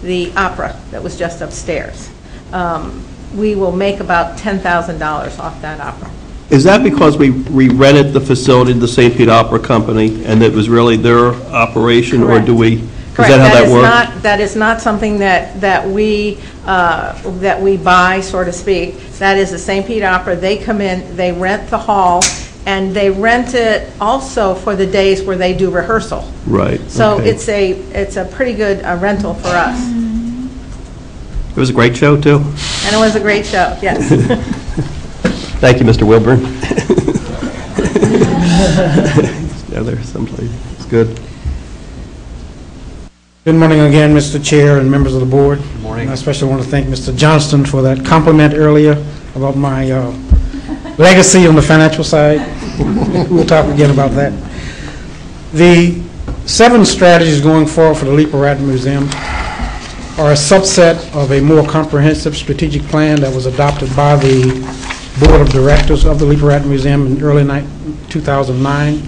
the opera that was just upstairs. Um, we will make about ten thousand dollars off that opera. Is that because we re-rented the facility to the Saint Pete Opera Company and it was really their operation? Correct. Or do we, Correct. Is that how that, that works? Not, that is not something that, that, we, uh, that we buy, so to speak. That is the Saint Pete Opera. They come in, they rent the hall, and they rent it also for the days where they do rehearsal. Right. So okay. it's, a, it's a pretty good uh, rental for us. It was a great show, too. And it was a great show, yes. Thank you, Mister Wilburn. Yeah, there's someplace. It's good. Good morning again, Mister Chair and members of the board. Good morning. And I especially want to thank Mister Johnston for that compliment earlier about my uh, legacy on the financial side. We'll talk again about that. The seven strategies going forward for the Leepa-Rattner Museum are a subset of a more comprehensive strategic plan that was adopted by the Board of Directors of the Leepa-Rattner Museum in early two thousand nine.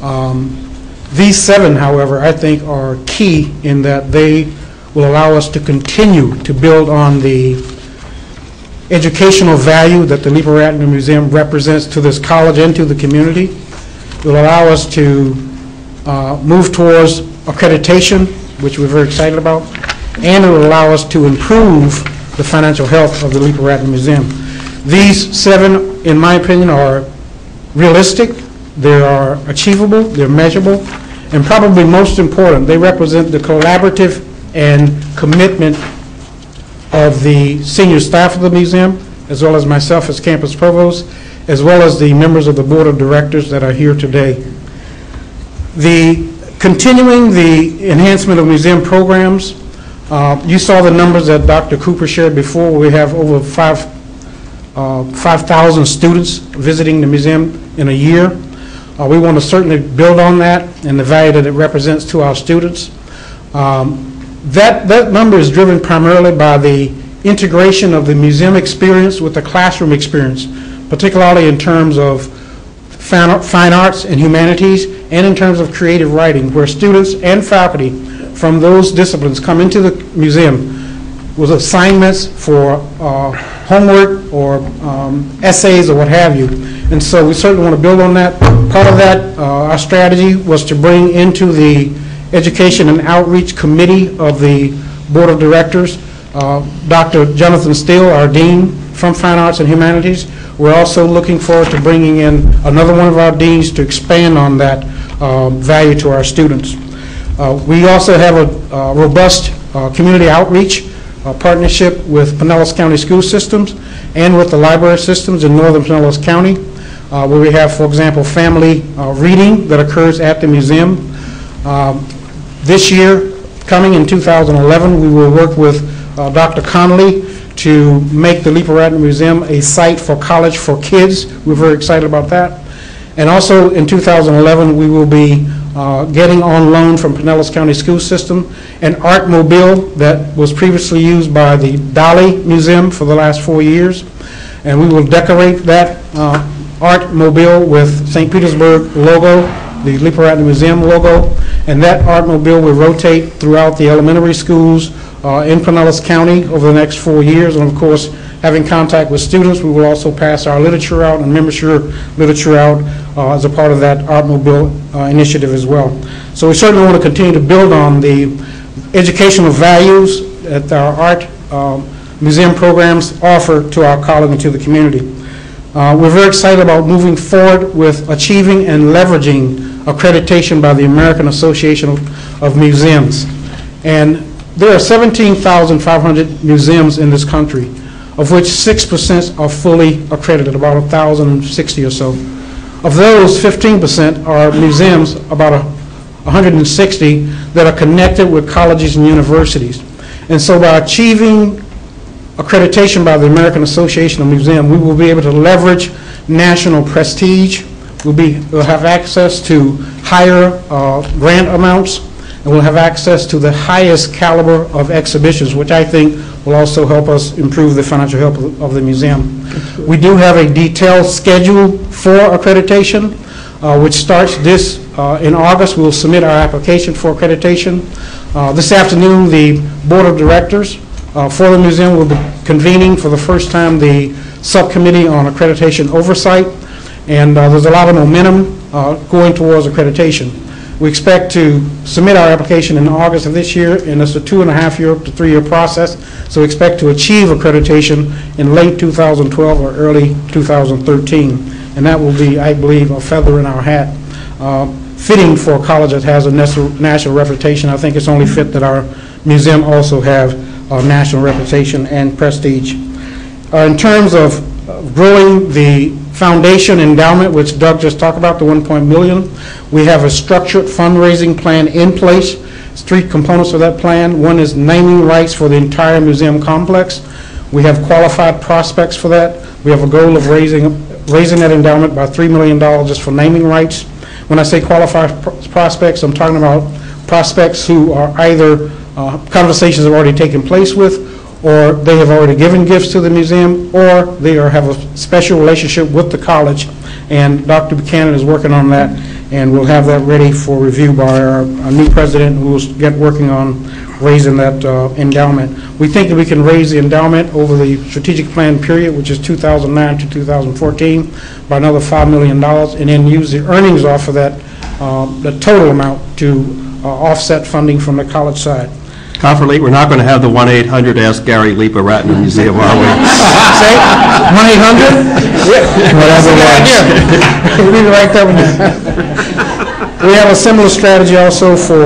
Um, these seven, however, I think are key in that they will allow us to continue to build on the educational value that the Leepa-Rattner Museum represents to this college and to the community. It will allow us to uh, move towards accreditation, which we're very excited about, and it will allow us to improve the financial health of the Leepa-Rattner Museum. These seven, in my opinion, are realistic, they are achievable, they're measurable, and probably most important, they represent the collaborative and commitment of the senior staff of the museum, as well as myself as campus provost, as well as the members of the board of directors that are here today. The continuing the enhancement of museum programs, uh, you saw the numbers that Doctor Cooper shared before. We have over five Uh, five thousand students visiting the museum in a year. Uh, we want to certainly build on that and the value that it represents to our students. Um, that, that number is driven primarily by the integration of the museum experience with the classroom experience. particularly in terms of fine arts and humanities and in terms of creative writing, where students and faculty from those disciplines come into the museum with assignments for uh, homework or um, essays or what have you. And so we certainly want to build on that. Part of that, uh, our strategy was to bring into the Education and Outreach Committee of the Board of Directors uh, Doctor Jonathan Steele, our Dean from Fine Arts and Humanities. We're also looking forward to bringing in another one of our deans to expand on that uh, value to our students. Uh, we also have a, a robust uh, community outreach Uh, partnership with Pinellas County School Systems and with the library systems in northern Pinellas County, uh, where we have, for example, family uh, reading that occurs at the museum. Um, this year, coming in two thousand eleven, we will work with uh, Doctor Connolly to make the Leepa-Rattner Museum a site for college for kids. We're very excited about that. And also in two thousand eleven, we will be Uh, getting on loan from Pinellas County School System an art mobile that was previously used by the Dali Museum for the last four years. And we will decorate that uh, art mobile with Saint Petersburg logo, the Leepa-Rattner Museum logo. And that art mobile will rotate throughout the elementary schools uh, in Pinellas County over the next four years. And of course, having contact with students, we will also pass our literature out and membership literature out uh, as a part of that Artmobile uh, initiative as well. So we certainly want to continue to build on the educational values that our art uh, museum programs offer to our college and to the community. Uh, we're very excited about moving forward with achieving and leveraging accreditation by the American Association of, of Museums. And there are seventeen thousand five hundred museums in this country, of which six percent are fully accredited, about one thousand sixty or so. Of those, fifteen percent are museums, about one hundred sixty, that are connected with colleges and universities. And so by achieving accreditation by the American Association of Museums, we will be able to leverage national prestige. We'll, be, we'll have access to higher uh, grant amounts, and we'll have access to the highest caliber of exhibitions, which I think will also help us improve the financial health of the museum. We do have a detailed schedule for accreditation, uh, which starts this uh, in August. We'll submit our application for accreditation. Uh, this afternoon, the Board of Directors uh, for the museum will be convening for the first time the Subcommittee on Accreditation Oversight, and uh, there's a lot of momentum uh, going towards accreditation. We expect to submit our application in August of this year, and it's a two and a half year to three year process. So we expect to achieve accreditation in late two thousand twelve or early two thousand thirteen. And that will be, I believe, a feather in our hat. Uh, fitting for a college that has a national reputation. I think it's only fit that our museum also have a national reputation and prestige. Uh, in terms of growing the foundation endowment, which Doug just talked about, the one point million, we have a structured fundraising plan in place. There's three components of that plan. One is naming rights for the entire museum complex. We have qualified prospects for that. We have a goal of raising raising that endowment by three million dollars just for naming rights. When I say qualified pr prospects, I'm talking about prospects who are either uh, conversations have already taken place with, or they have already given gifts to the museum, or they are, have a special relationship with the college. And Doctor Buchanan is working on that, and we'll have that ready for review by our, our new president, who will get working on raising that uh, endowment. We think that we can raise the endowment over the strategic plan period, which is two thousand nine to two thousand fourteen, by another five million dollars, and then use the earnings off of that, uh, the total amount, to uh, offset funding from the college side. Conferlee, we're not going to have the one eight hundred Ask Gary Leepa-Rattner Museum, are we? Say one eight hundred? Whatever it is. Leave it right there. We have a similar strategy also for,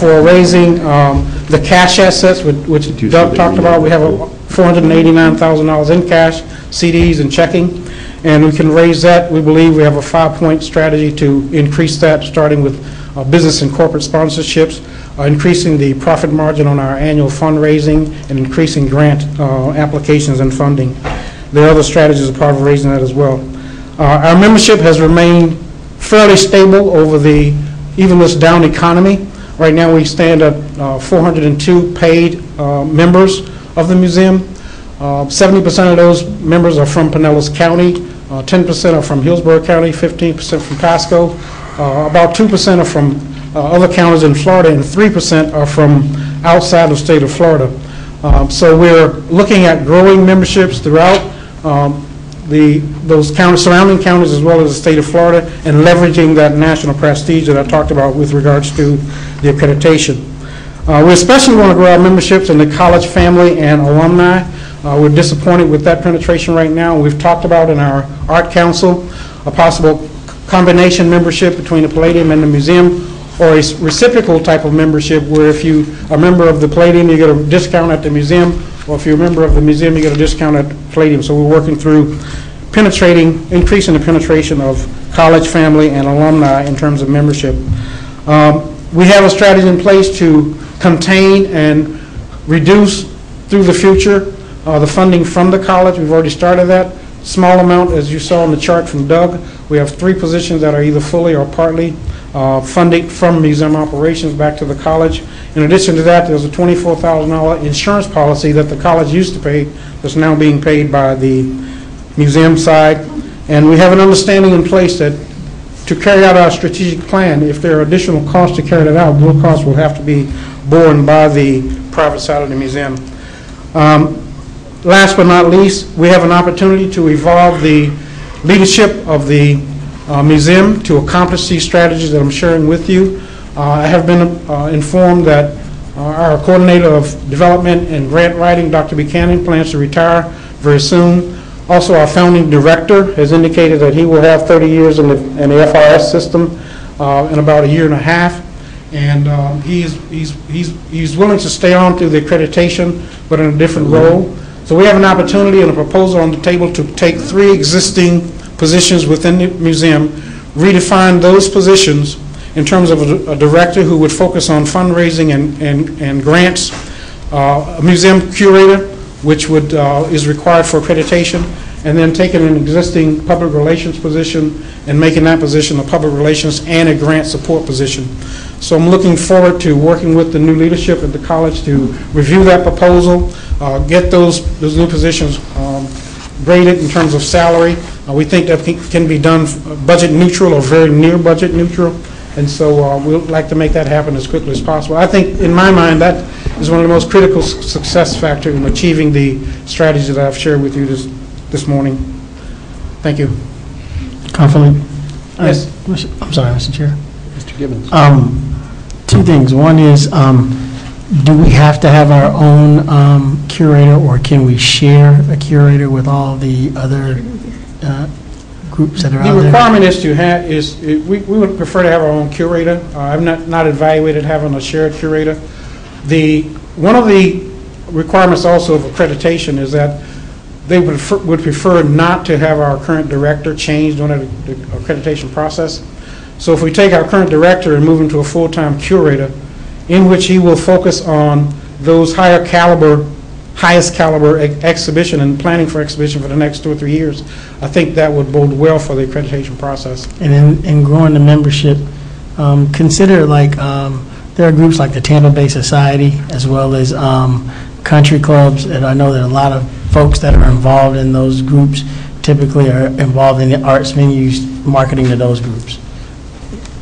for raising um, the cash assets, which, which Doug talked about. We have four hundred eighty-nine thousand dollars in cash, C Ds, and checking. And we can raise that. We believe we have a five-point strategy to increase that, starting with uh, business and corporate sponsorships, uh, increasing the profit margin on our annual fundraising, and increasing grant uh, applications and funding. There are other strategies as part of raising that as well. Uh, our membership has remained fairly stable over the, even this down economy. Right now we stand at uh, four hundred two paid uh, members of the museum. seventy percent uh, of those members are from Pinellas County. Uh, ten percent are from Hillsborough County, fifteen percent from Pasco, uh, about two percent are from uh, other counties in Florida, and three percent are from outside the state of Florida. Um, so we're looking at growing memberships throughout um, the those counties, surrounding counties as well as the state of Florida, and leveraging that national prestige that I talked about with regards to the accreditation. Uh, we especially want to grow our memberships in the college family and alumni. Uh, we're disappointed with that penetration right now. We've talked about in our Art Council a possible combination membership between the Palladium and the museum, or a reciprocal type of membership where if you are a member of the Palladium, you get a discount at the museum, or if you're a member of the museum, you get a discount at the Palladium. So we're working through penetrating, increasing the penetration of college family and alumni in terms of membership. Um, we have a strategy in place to contain and reduce through the future Uh, the funding from the college. We've already started that. Small amount, as you saw on the chart from Doug. We have three positions that are either fully or partly uh, funded from museum operations back to the college. In addition to that, there's a twenty-four thousand dollar insurance policy that the college used to pay that's now being paid by the museum side. And we have an understanding in place that to carry out our strategic plan, if there are additional costs to carry it out, those costs will have to be borne by the private side of the museum. Um, Last but not least, we have an opportunity to evolve the leadership of the uh, museum to accomplish these strategies that I'm sharing with you. Uh, I have been uh, informed that uh, our coordinator of development and grant writing, Doctor Buchanan, plans to retire very soon. Also, our founding director has indicated that he will have thirty years in the, in the F R S system uh, in about a year and a half. And um, he's, he's, he's, he's willing to stay on through the accreditation, but in a different role. So we have an opportunity and a proposal on the table to take three existing positions within the museum, redefine those positions in terms of a, a director who would focus on fundraising and, and, and grants, uh, a museum curator, which would, uh, is required for accreditation, and then taking an existing public relations position and making that position a public relations and a grant support position. So I'm looking forward to working with the new leadership at the college to review that proposal, uh, get those, those new positions um, graded in terms of salary. Uh, we think that can be done budget neutral or very near budget neutral. And so uh, we'd like to make that happen as quickly as possible. I think, in my mind, that is one of the most critical success factors in achieving the strategies that I've shared with you this, this morning. Thank you. Confident? Yes. Uh, I'm sorry, Mister Chair. Mister Gibbons. Um, Two things. One is, um, do we have to have our own um, curator, or can we share a curator with all the other uh, groups that are out there? The requirement is to have is it, we, we would prefer to have our own curator. Uh, I've not not evaluated having a shared curator. The one of the requirements also of accreditation is that they would prefer, would prefer not to have our current director change during the accreditation process. So if we take our current director and move him to a full-time curator, in which he will focus on those higher caliber, highest caliber ex exhibition and planning for exhibition for the next two or three years, I think that would bode well for the accreditation process. And in, in growing the membership, um, consider like um, there are groups like the Tampa Bay Society, as well as um, country clubs, and I know there are a lot of folks that are involved in those groups. Typically, are involved in the arts venues marketing to those groups.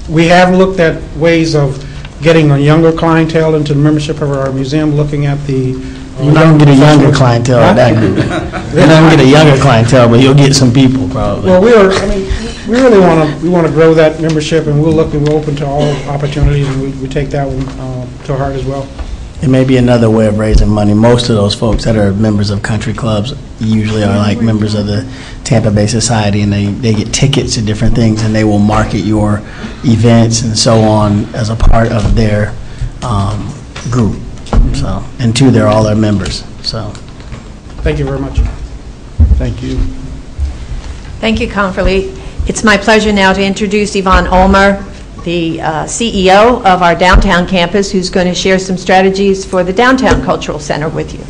We have looked at ways of getting a younger clientele into the membership of our museum, looking at the... Uh, you don't get a younger clientele in that group. You don't get a younger clientele, but you'll get some people, probably. Well, we are, I mean, we really want to we want to grow that membership, and we'll look, and we're open to all opportunities, and we, we take that one uh, to heart as well. It may be another way of raising money. Most of those folks that are members of country clubs usually are like members of the Tampa Bay Society, and they, they get tickets to different things, and they will market your events and so on as a part of their um, group. So, and two, they're all our members. So, thank you very much. Thank you. Thank you, Conferlee. It's my pleasure now to introduce Yvonne Ulmer, the uh, C E O of our downtown campus, who's going to share some strategies for the Downtown Cultural Center with you.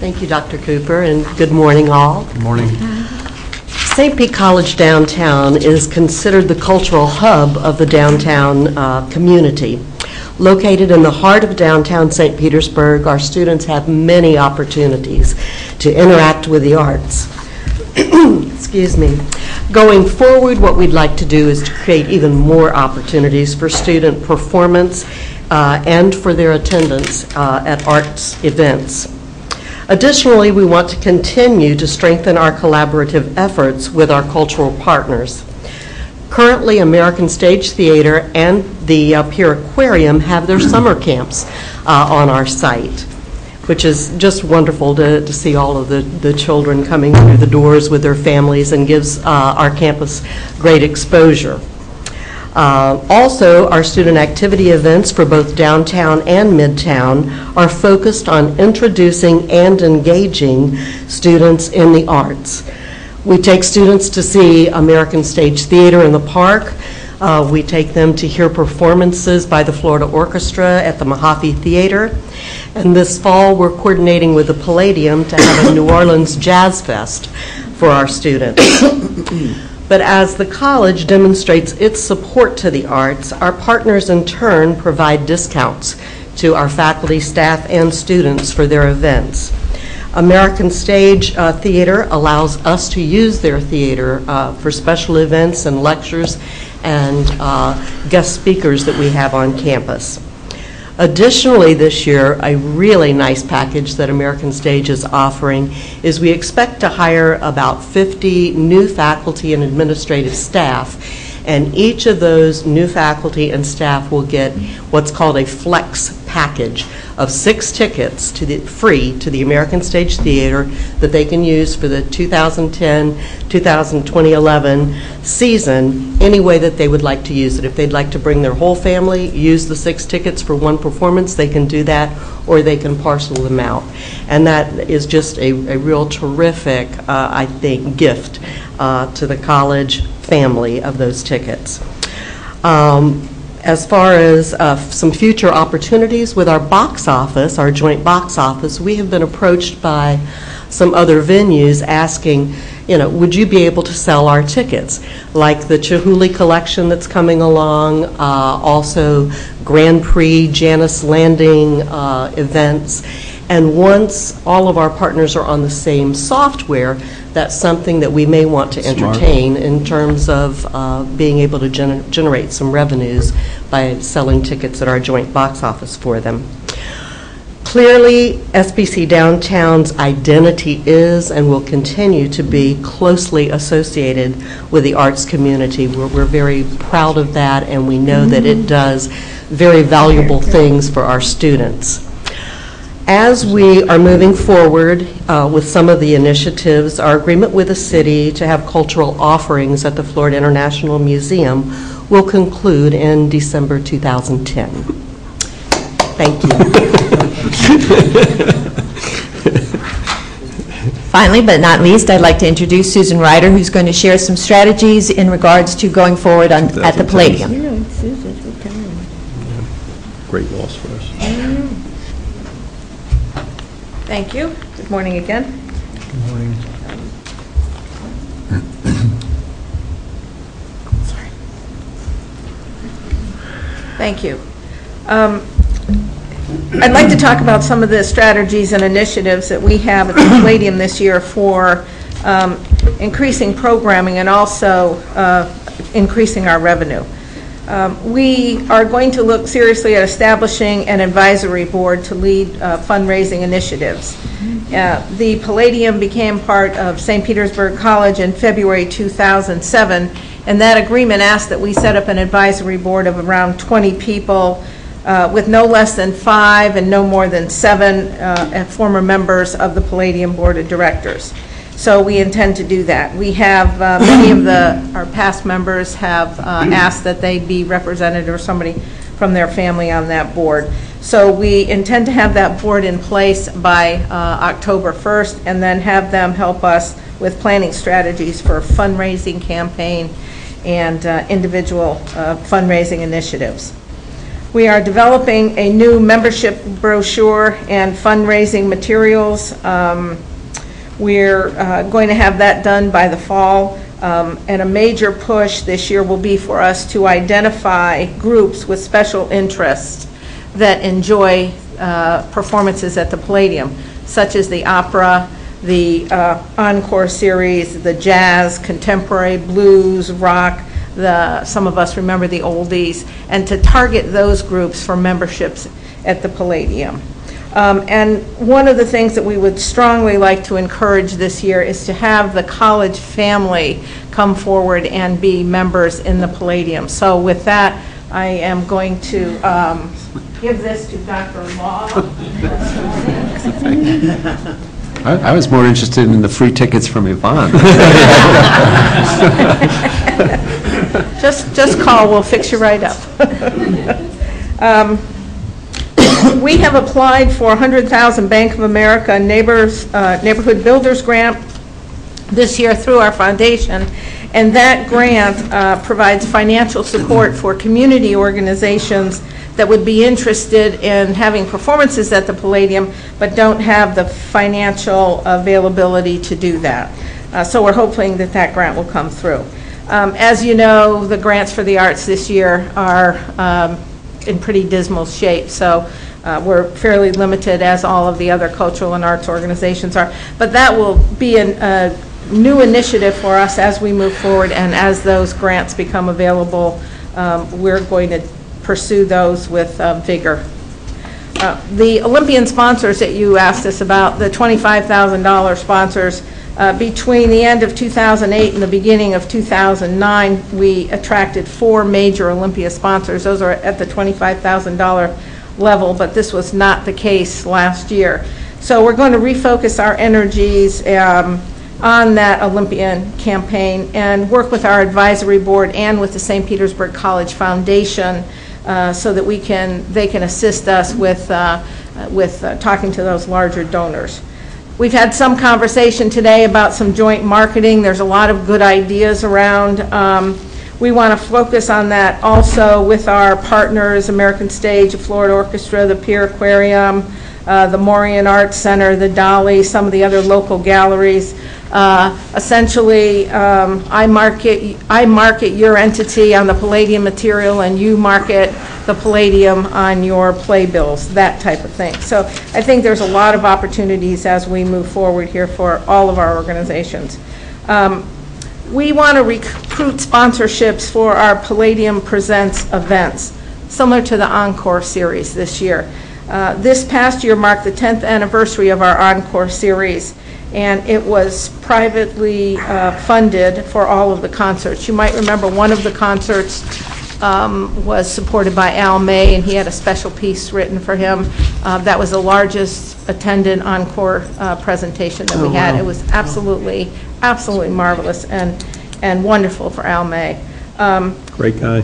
Thank you, Doctor Cooper, and good morning, all. Good morning. Saint Pete College Downtown is considered the cultural hub of the downtown uh, community. Located in the heart of downtown Saint Petersburg, our students have many opportunities to interact with the arts. Excuse me. Going forward, what we'd like to do is to create even more opportunities for student performance uh, and for their attendance uh, at arts events. Additionally, we want to continue to strengthen our collaborative efforts with our cultural partners. Currently, American Stage Theater and the uh, Pier Aquarium have their summer camps uh, on our site, which is just wonderful to, to see all of the, the children coming through the doors with their families, and gives uh, our campus great exposure. Uh, also, our student activity events for both downtown and midtown are focused on introducing and engaging students in the arts. We take students to see American Stage Theater in the park. Uh, we take them to hear performances by the Florida Orchestra at the Mojave Theater. And this fall, we're coordinating with the Palladium to have a New Orleans Jazz Fest for our students. But as the college demonstrates its support to the arts, our partners in turn provide discounts to our faculty, staff, and students for their events. American Stage uh, Theater allows us to use their theater uh, for special events and lectures and uh, guest speakers that we have on campus. Additionally, this year, a really nice package that American Stage is offering is we expect to hire about fifty new faculty and administrative staff, and each of those new faculty and staff will get what's called a flex package of six tickets to the, free to the American Stage Theater that they can use for the two thousand ten to two thousand eleven season any way that they would like to use it. If they'd like to bring their whole family, use the six tickets for one performance, they can do that, or they can parcel them out. And that is just a, a real terrific, uh, I think, gift uh, to the college family of those tickets. Um, as far as uh, some future opportunities with our box office, our joint box office, we have been approached by some other venues asking, you know, would you be able to sell our tickets? Like the Chihuly collection that's coming along, uh, also Grand Prix, Janus Landing uh, events. And once all of our partners are on the same software, that's something that we may want to entertain Smart. in terms of uh, being able to gener generate some revenues by selling tickets at our joint box office for them. Clearly, S P C Downtown's identity is and will continue to be closely associated with the arts community. We're, we're very proud of that, and we know mm-hmm. that it does very valuable things for our students. As we are moving forward uh, with some of the initiatives, our agreement with the city to have cultural offerings at the Florida International Museum will conclude in December two thousand ten. Thank you. Finally, but not least, I'd like to introduce Susan Ryder, who's going to share some strategies in regards to going forward on, at the Palladium. You know, Susan's retiring. Yeah. Great loss for us. Mm. Thank you. Good morning again. Good morning. Sorry. Thank you. Um, I'd like to talk about some of the strategies and initiatives that we have at the Palladium this year for um, increasing programming and also uh, increasing our revenue. Um, we are going to look seriously at establishing an advisory board to lead uh, fundraising initiatives. Uh, the Palladium became part of Saint Petersburg College in February two thousand seven, and that agreement asked that we set up an advisory board of around twenty people uh, with no less than five and no more than seven uh, former members of the Palladium Board of Directors. So we intend to do that. We have, uh, many of the, our past members have uh, asked that they be represented or somebody from their family on that board. So we intend to have that board in place by uh, October first, and then have them help us with planning strategies for fundraising campaign and uh, individual uh, fundraising initiatives. We are developing a new membership brochure and fundraising materials. Um, We're uh, going to have that done by the fall. Um, and a major push this year will be for us to identify groups with special interests that enjoy uh, performances at the Palladium, such as the opera, the uh, Encore series, the jazz, contemporary, blues, rock, the, some of us remember the oldies, and to target those groups for memberships at the Palladium. Um, and one of the things that we would strongly like to encourage this year is to have the college family come forward and be members in the Palladium. So with that, I am going to um, give this to Doctor Law. I, I was more interested in the free tickets from Yvonne. just, just call. We'll fix you right up. um, We have applied for one hundred thousand Bank of America Neighbors, uh, Neighborhood Builders Grant this year through our foundation, and that grant uh, provides financial support for community organizations that would be interested in having performances at the Palladium but don't have the financial availability to do that. Uh, so we're hoping that that grant will come through. Um, as you know, the grants for the arts this year are um, in pretty dismal shape, so uh, we're fairly limited, as all of the other cultural and arts organizations are. But that will be a uh, new initiative for us as we move forward, and as those grants become available, um, we're going to pursue those with uh, vigor. Uh, the Olympian sponsors that you asked us about, the twenty-five thousand dollar sponsors, uh, between the end of two thousand eight and the beginning of two thousand nine, we attracted four major Olympia sponsors. Those are at the twenty-five thousand dollar level, but this was not the case last year. So we're going to refocus our energies um, on that Olympian campaign and work with our advisory board and with the Saint Petersburg College Foundation uh, so that we can, they can assist us with, uh, with uh, talking to those larger donors. We've had some conversation today about some joint marketing. There's a lot of good ideas around. Um, we want to focus on that also with our partners, American Stage, Florida Orchestra, the Pier Aquarium, uh, the Morean Arts Center, the Dali, some of the other local galleries. Uh, essentially, um, I, market, I market your entity on the Palladium material and you market the Palladium on your playbills, that type of thing. So I think there's a lot of opportunities as we move forward here for all of our organizations. Um, we want to recruit sponsorships for our Palladium Presents events, similar to the Encore series this year. Uh, this past year marked the tenth anniversary of our Encore series, and it was privately uh, funded for all of the concerts. You might remember one of the concerts um, was supported by Al May, and he had a special piece written for him. Uh, that was the largest attended encore uh, presentation that oh, we had. Wow. It was absolutely, absolutely marvelous and, and wonderful for Al May. Um, Great guy.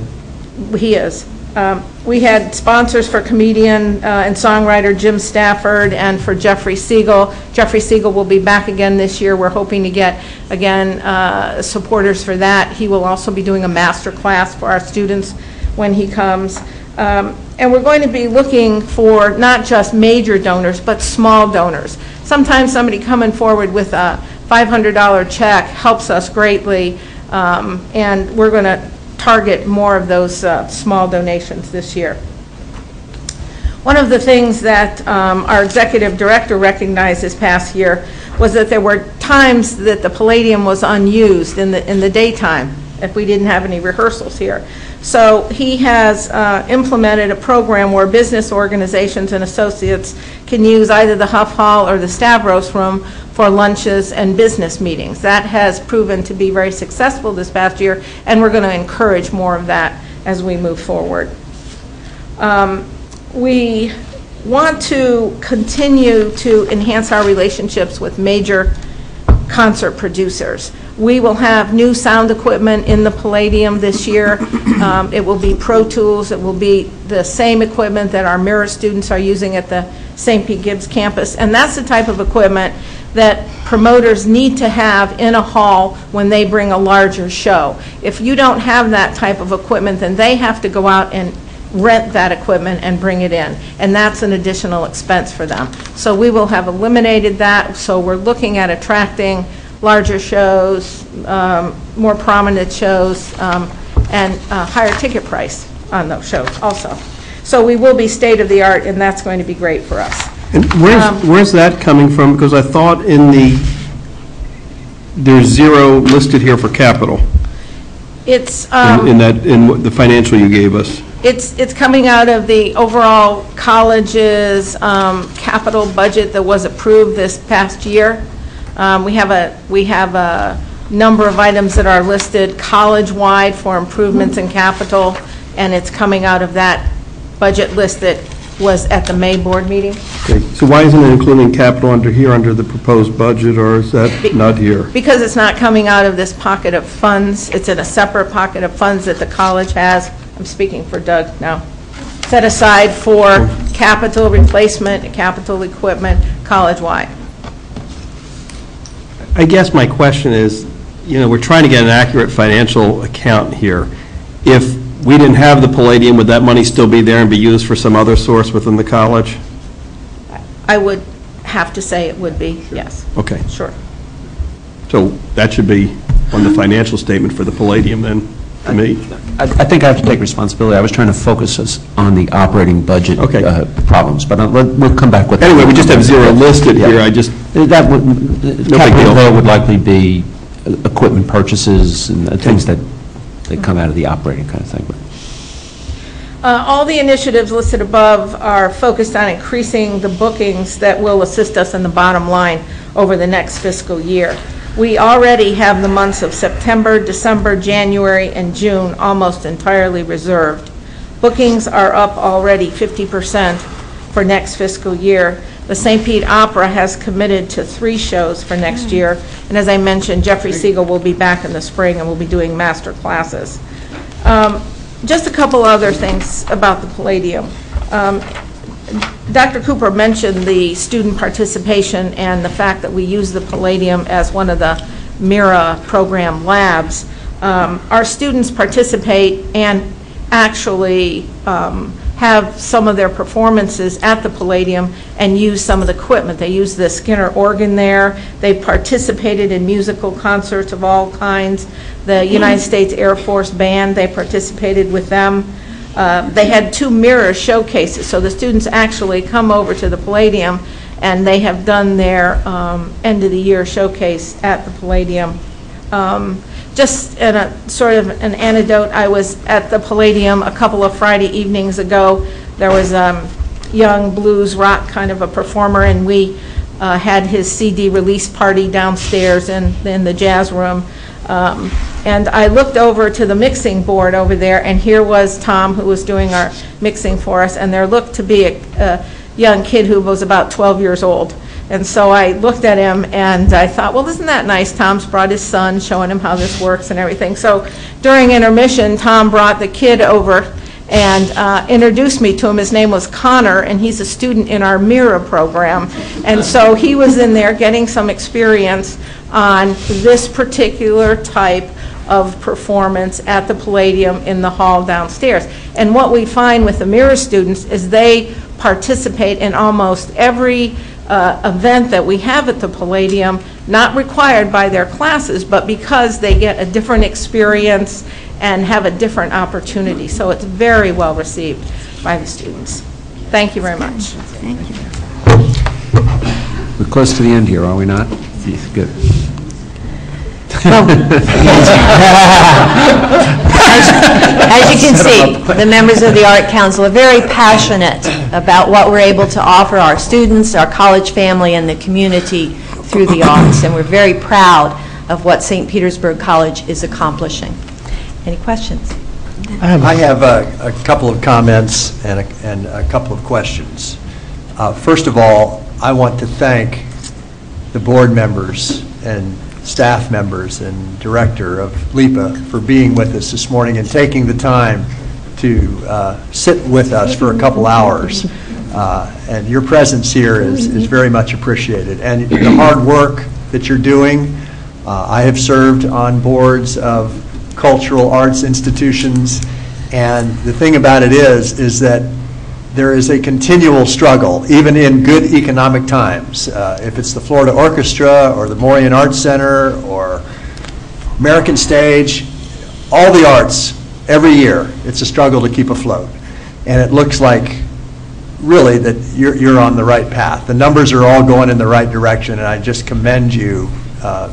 He is. Um, we had sponsors for comedian uh, and songwriter Jim Stafford and for Jeffrey Siegel. Jeffrey Siegel will be back again this year. We're hoping to get, again, uh, supporters for that. He will also be doing a master class for our students when he comes. Um, and we're going to be looking for not just major donors, but small donors. Sometimes somebody coming forward with a five hundred dollar check helps us greatly, um, and we're going to target more of those uh, small donations this year. One of the things that um, our executive director recognized this past year was that there were times that the Palladium was unused in the in the daytime if we didn't have any rehearsals here. So he has uh, implemented a program where business organizations and associates can use either the Huff Hall or the Stavros Room for lunches and business meetings. That has proven to be very successful this past year, and we're going to encourage more of that as we move forward. Um, we want to continue to enhance our relationships with major concert producers. We will have new sound equipment in the Palladium this year. Um, it will be Pro Tools. It will be the same equipment that our MIRA students are using at the Saint Pete Gibbs campus, and that's the type of equipment that promoters need to have in a hall when they bring a larger show. If you don't have that type of equipment, then they have to go out and rent that equipment and bring it in, and that's an additional expense for them. So we will have eliminated that, so we're looking at attracting larger shows, um, more prominent shows, um, and a higher ticket price on those shows also. So we will be state-of-the-art, and that's going to be great for us. And where's, um, where's that coming from? Because I thought in the, there's zero listed here for capital. It's um, in, in that in the financial you gave us. It's it's coming out of the overall college's um, capital budget that was approved this past year. Um, we have a we have a number of items that are listed college-wide for improvements in capital, and it's coming out of that budget list that was at the May board meeting. Okay. So why isn't it including capital under here, under the proposed budget, or is that Be not here? Because it's not coming out of this pocket of funds. It's in a separate pocket of funds that the college has. I'm speaking for Doug now. Set aside for okay. capital replacement, capital equipment, college-wide. I guess my question is, you know, we're trying to get an accurate financial account here. If we didn't have the Palladium, would that money still be there and be used for some other source within the college? I would have to say it would be, sure. Yes. Okay. Sure. So that should be on the financial statement for the Palladium then, to I, me. I, I think I have to take responsibility. I was trying to focus us on the operating budget okay. uh, problems, but I'll, we'll come back with anyway, that. Anyway, we just have zero listed yeah. here. I just, that would, no capital there would likely be equipment purchases and okay. things that They come out of the operating kind of thing. Uh, all the initiatives listed above are focused on increasing the bookings that will assist us in the bottom line over the next fiscal year. We already have the months of September, December, January, and June almost entirely reserved. Bookings are up already fifty percent for next fiscal year. The Saint Pete Opera has committed to three shows for next year, and as I mentioned, Jeffrey Siegel will be back in the spring and will be doing master classes. Um, just a couple other things about the Palladium. Um, Doctor Cooper mentioned the student participation and the fact that we use the Palladium as one of the MIRA program labs. Um, our students participate and actually um, have some of their performances at the Palladium and use some of the equipment. They use the Skinner organ there. They've participated in musical concerts of all kinds. The United States Air Force Band, they participated with them. Uh, they had two MIRA showcases, so the students actually come over to the Palladium and they have done their um, end of the year showcase at the Palladium. Um, Just in a sort of an anecdote, I was at the Palladium a couple of Friday evenings ago. There was a um, young blues rock kind of a performer, and we uh, had his C D release party downstairs in, in the jazz room. Um, and I looked over to the mixing board over there, and here was Tom, who was doing our mixing for us, and there looked to be a, a young kid who was about twelve years old. And so I looked at him and I thought, well, isn't that nice? Tom's brought his son, showing him how this works and everything. So during intermission, Tom brought the kid over and uh, introduced me to him. His name was Connor, and he's a student in our MIRA program. And so he was in there getting some experience on this particular type of performance at the Palladium in the hall downstairs. And what we find with the MIRA students is they participate in almost every Uh, event that we have at the Palladium, not required by their classes, but because they get a different experience and have a different opportunity. So it's very well received by the students. Thank you very much. Thank you. We're close to the end here, are we not? Good. Well, as, as you can see, the members of the Art Council are very passionate about what we're able to offer our students, our college family, and the community through the arts, and we're very proud of what Saint Petersburg College is accomplishing. Any questions? I have, I have a, a couple of comments and a, and a couple of questions. Uh, first of all, I want to thank the board members and staff members and director of LEPA for being with us this morning and taking the time to uh, sit with us for a couple hours. Uh, and your presence here is, is very much appreciated. And the hard work that you're doing, uh, I have served on boards of cultural arts institutions, and the thing about it is, is that there is a continual struggle, even in good economic times. Uh, if it's the Florida Orchestra or the Morean Arts Center or American Stage, all the arts, every year, it's a struggle to keep afloat. And it looks like, really, that you're, you're on the right path. The numbers are all going in the right direction, and I just commend you. Uh,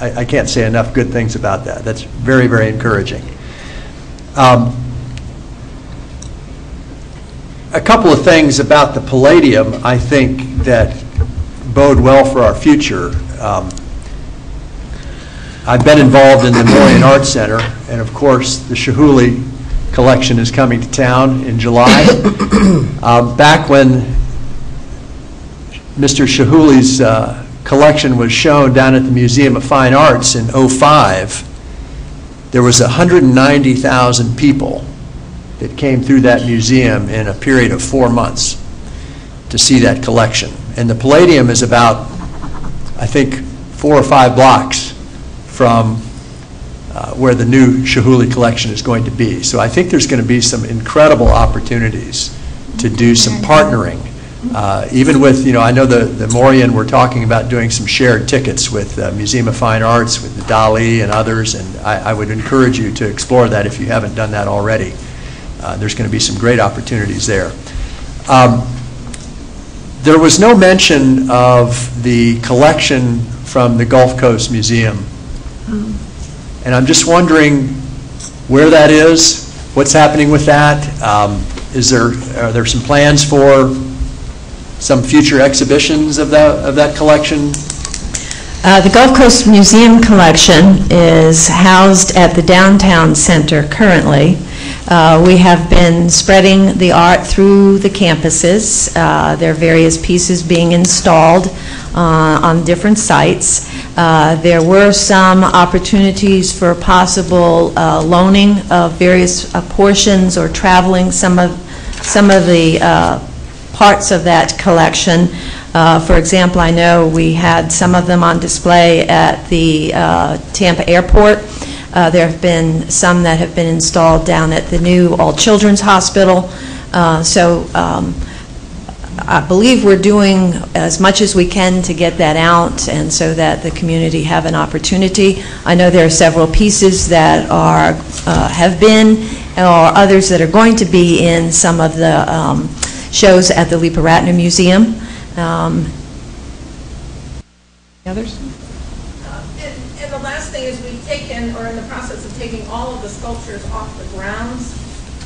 I, I can't say enough good things about that. That's very, very encouraging. Um, a couple of things about the Palladium, I think, that bode well for our future. Um, I've been involved in the Morean Arts Center, and of course, the Chihuly collection is coming to town in July. Uh, back when Mister Chihuly's uh, collection was shown down at the Museum of Fine Arts in oh five, there was one hundred ninety thousand people that came through that museum in a period of four months to see that collection. And the Palladium is about, I think, four or five blocks from uh, where the new Chihuly collection is going to be. So I think there's going to be some incredible opportunities to do some partnering. Uh, even with, you know, I know the, the Morean were talking about doing some shared tickets with the uh, Museum of Fine Arts, with the Dali and others, and I, I would encourage you to explore that if you haven't done that already. Uh, there's going to be some great opportunities there. Um, there was no mention of the collection from the Gulf Coast Museum. And I'm just wondering where that is, what's happening with that. Um, is there, are there some plans for some future exhibitions of that, of that collection? Uh, the Gulf Coast Museum collection is housed at the Downtown Center currently. Uh, we have been spreading the art through the campuses. Uh, there are various pieces being installed uh, on different sites. Uh, there were some opportunities for possible uh, loaning of various uh, portions or traveling some of, some of the uh, parts of that collection. Uh, for example, I know we had some of them on display at the uh, Tampa airport. Uh, there have been some that have been installed down at the new All Children's Hospital. Uh, so um, I believe we're doing as much as we can to get that out and so that the community have an opportunity. I know there are several pieces that are, uh, have been, or others that are going to be in some of the um, shows at the Leepa-Rattner Museum. Um, others? Uh, and, and the last thing is we've taken, or in the process of taking, all of the sculptures off the grounds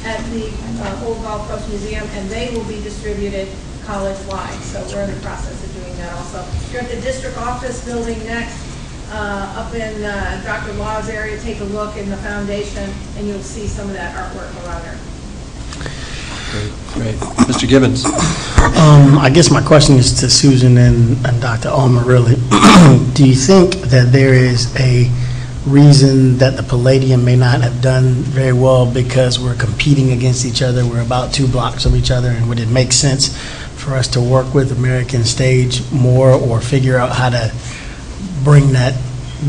at the uh, Old Gulf Coast Museum, and they will be distributed college-wide. So we're in the process of doing that also. You're at the district office building next, uh, up in uh, Doctor Law's area. Take a look in the foundation, and you'll see some of that artwork around there. Great, great. Mister Gibbons. Um, I guess my question is to Susan and, and Doctor Almer, really. Do you think that there is a reason that the Palladium may not have done very well because we're competing against each other? We're about two blocks of each other, and would it make sense for us to work with American Stage more, or figure out how to bring that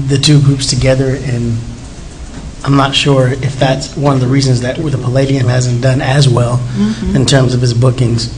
the two groups together? And I'm not sure if that's one of the reasons that the Palladium hasn't done as well mm-hmm. in terms of its bookings.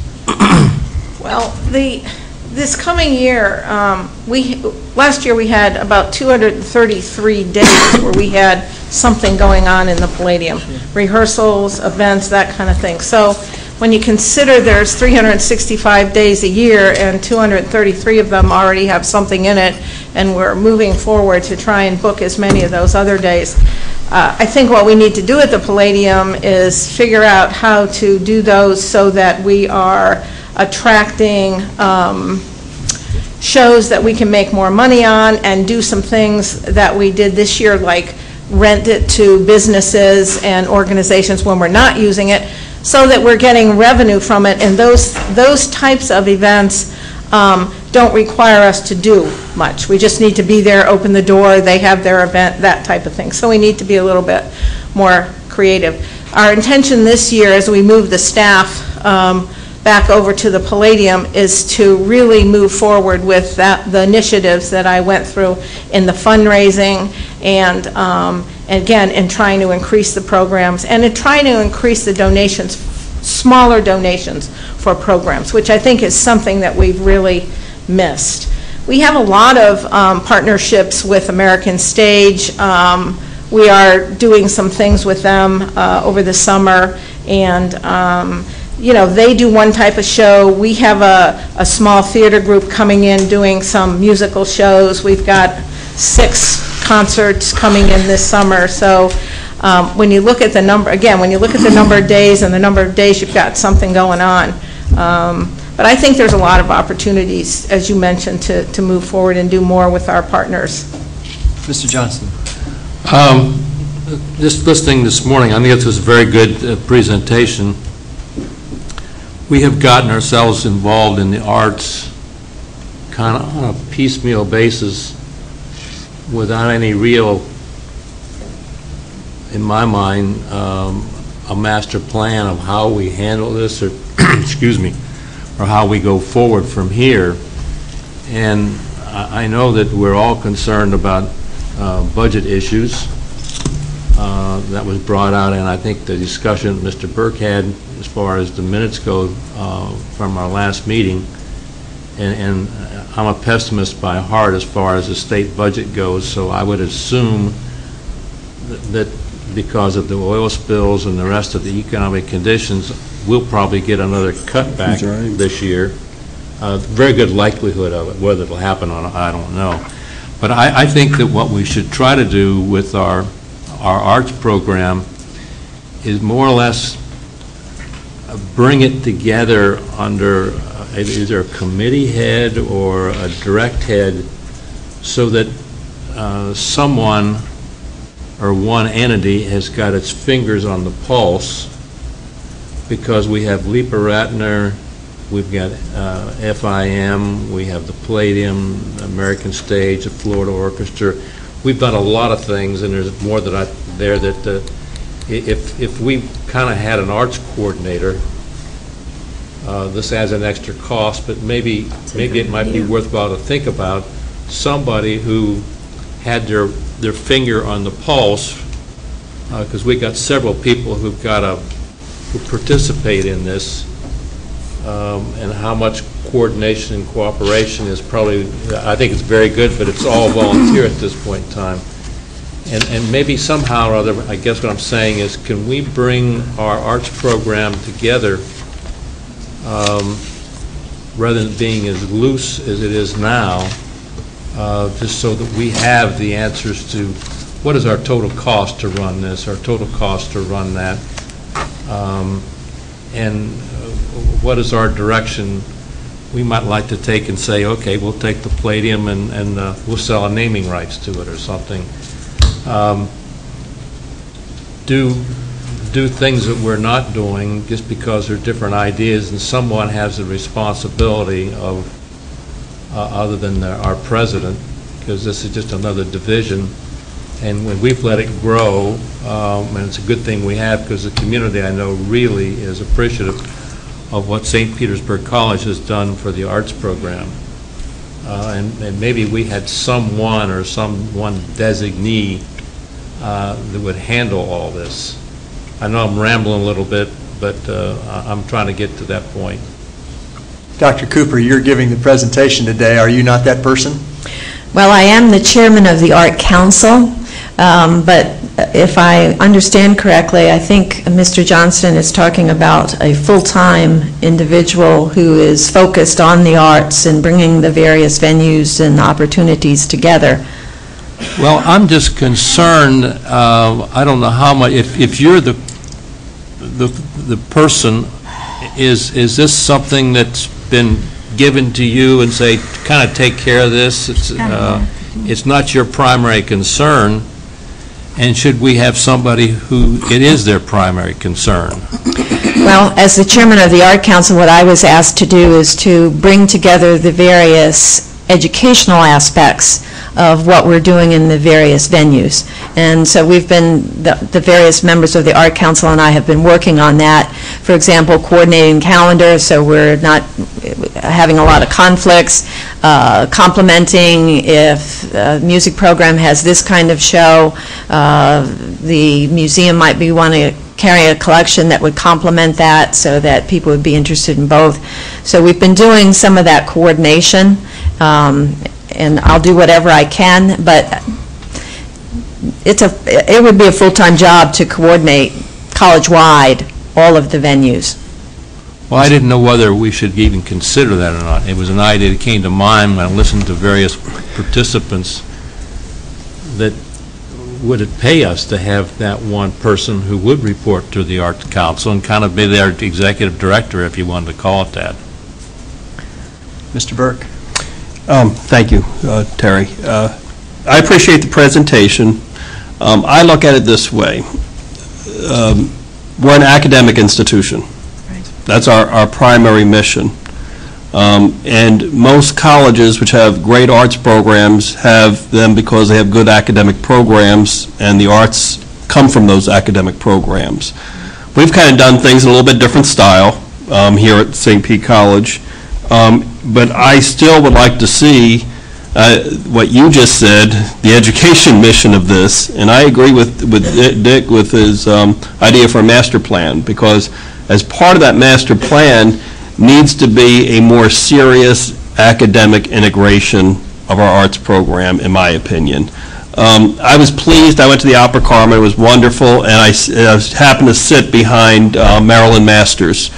Well, the this coming year, um, we last year we had about two hundred thirty-three days where we had something going on in the Palladium, yeah. rehearsals, events, that kind of thing. So when you consider there's three hundred sixty-five days a year and two hundred thirty-three of them already have something in it, and we're moving forward to try and book as many of those other days. Uh, I think what we need to do at the Palladium is figure out how to do those so that we are attracting um, shows that we can make more money on, and do some things that we did this year, like rent it to businesses and organizations when we're not using it, so that we're getting revenue from it. And those, those types of events um, don't require us to do much. We just need to be there, open the door, they have their event, that type of thing. So we need to be a little bit more creative. Our intention this year, as we move the staff um, back over to the Palladium, is to really move forward with that, the initiatives that I went through in the fundraising, and um, again, in trying to increase the programs, and in trying to increase the donations smaller donations for programs, which I think is something that we've really missed. We have a lot of um, partnerships with American Stage. Um, we are doing some things with them uh, over the summer, and um, you know, they do one type of show. We have a, a small theater group coming in doing some musical shows. We've got six concerts coming in this summer. So um, when you look at the number, again, when you look at the number of days and the number of days you've got something going on. Um, but I think there's a lot of opportunities, as you mentioned, to, to move forward and do more with our partners. Mister Johnson. Um, just listening this morning, I think this was a very good uh, presentation. We have gotten ourselves involved in the arts kind of on a piecemeal basis without any real, in my mind, um, a master plan of how we handle this, or excuse me, or how we go forward from here. And I, I know that we're all concerned about uh, budget issues. Uh, that was brought out, and I think the discussion Mister Burke had as far as the minutes go uh, from our last meeting, and, and I'm a pessimist by heart as far as the state budget goes, so I would assume that, that because of the oil spills and the rest of the economic conditions, we'll probably get another cutback right. this year. Uh, very good likelihood of it. Whether it'll happen or not, I don't know. But I, I think that what we should try to do with our, our arts program is more or less bring it together under uh, either a committee head or a direct head, so that uh, someone or one entity has got its fingers on the pulse, because we have Leepa-Rattner, we've got uh, F I M, we have the Palladium, American Stage, the Florida Orchestra. We've done a lot of things, and there's more that I, there that uh, If, if we kind of had an arts coordinator, uh, this adds an extra cost, but maybe maybe it might be worthwhile to think about somebody who had their their finger on the pulse, because uh, we got several people who've got to who participate in this, um, and how much coordination and cooperation is probably, I think it's very good, but it's all volunteer at this point in time. And, and maybe somehow or other, I guess what I'm saying is, can we bring our arts program together um, rather than being as loose as it is now, uh, just so that we have the answers to what is our total cost to run this, our total cost to run that, um, and what is our direction we might like to take, and say, okay, we'll take the Palladium and, and uh, we'll sell our naming rights to it or something. Um, do do things that we're not doing just because they're different ideas, and someone has the responsibility of uh, other than the, our president, because this is just another division, and when we've let it grow, um, and it's a good thing we have, because the community, I know, really is appreciative of what Saint Petersburg College has done for the arts program. Uh, and, and maybe we had someone or someone designee uh, that would handle all this. I know I'm rambling a little bit, but uh, I'm trying to get to that point. Doctor Cooper, you're giving the presentation today. Are you not that person? Well, I am the chairman of the Art Council, um, but if I understand correctly, I think Mister Johnston is talking about a full-time individual who is focused on the arts and bringing the various venues and opportunities together. Well, I'm just concerned. Uh, I don't know how much. If if you're the the the person, is is this something that's been given to you and say, kind of take care of this? It's uh, it's not your primary concern. And should we have somebody who it is their primary concern? Well, as the chairman of the Art Council, what I was asked to do is to bring together the various educational aspects of what we're doing in the various venues. And so we've been, the, the various members of the Art Council and I have been working on that. For example, coordinating calendars, so we're not having a lot of conflicts, uh, complementing if a music program has this kind of show, uh, the museum might be wanting to carrying a collection that would complement that so that people would be interested in both. So we've been doing some of that coordination, um, and I'll do whatever I can, but it's a, it would be a full-time job to coordinate college-wide all of the venues. Well, I didn't know whether we should even consider that or not. It was an idea that came to mind when I listened to various participants, that would it pay us to have that one person who would report to the Arts Council and kind of be their executive director, if you wanted to call it that? Mister Burke. Um, thank you, uh, Terry. Uh, I appreciate the presentation. Um, I look at it this way. Um, we're an academic institution. That's our, our primary mission. Um, and most colleges which have great arts programs have them because they have good academic programs, and the arts come from those academic programs. We've kind of done things in a little bit different style um, here at Saint Pete College. Um, but I still would like to see uh, what you just said, the education mission of this. And I agree with, with Dick with his um, idea for a master plan, because as part of that master plan needs to be a more serious academic integration of our arts program, in my opinion. Um, I was pleased. I went to the Opera Carmen. It was wonderful, and I, I happened to sit behind uh, Marilyn Masters,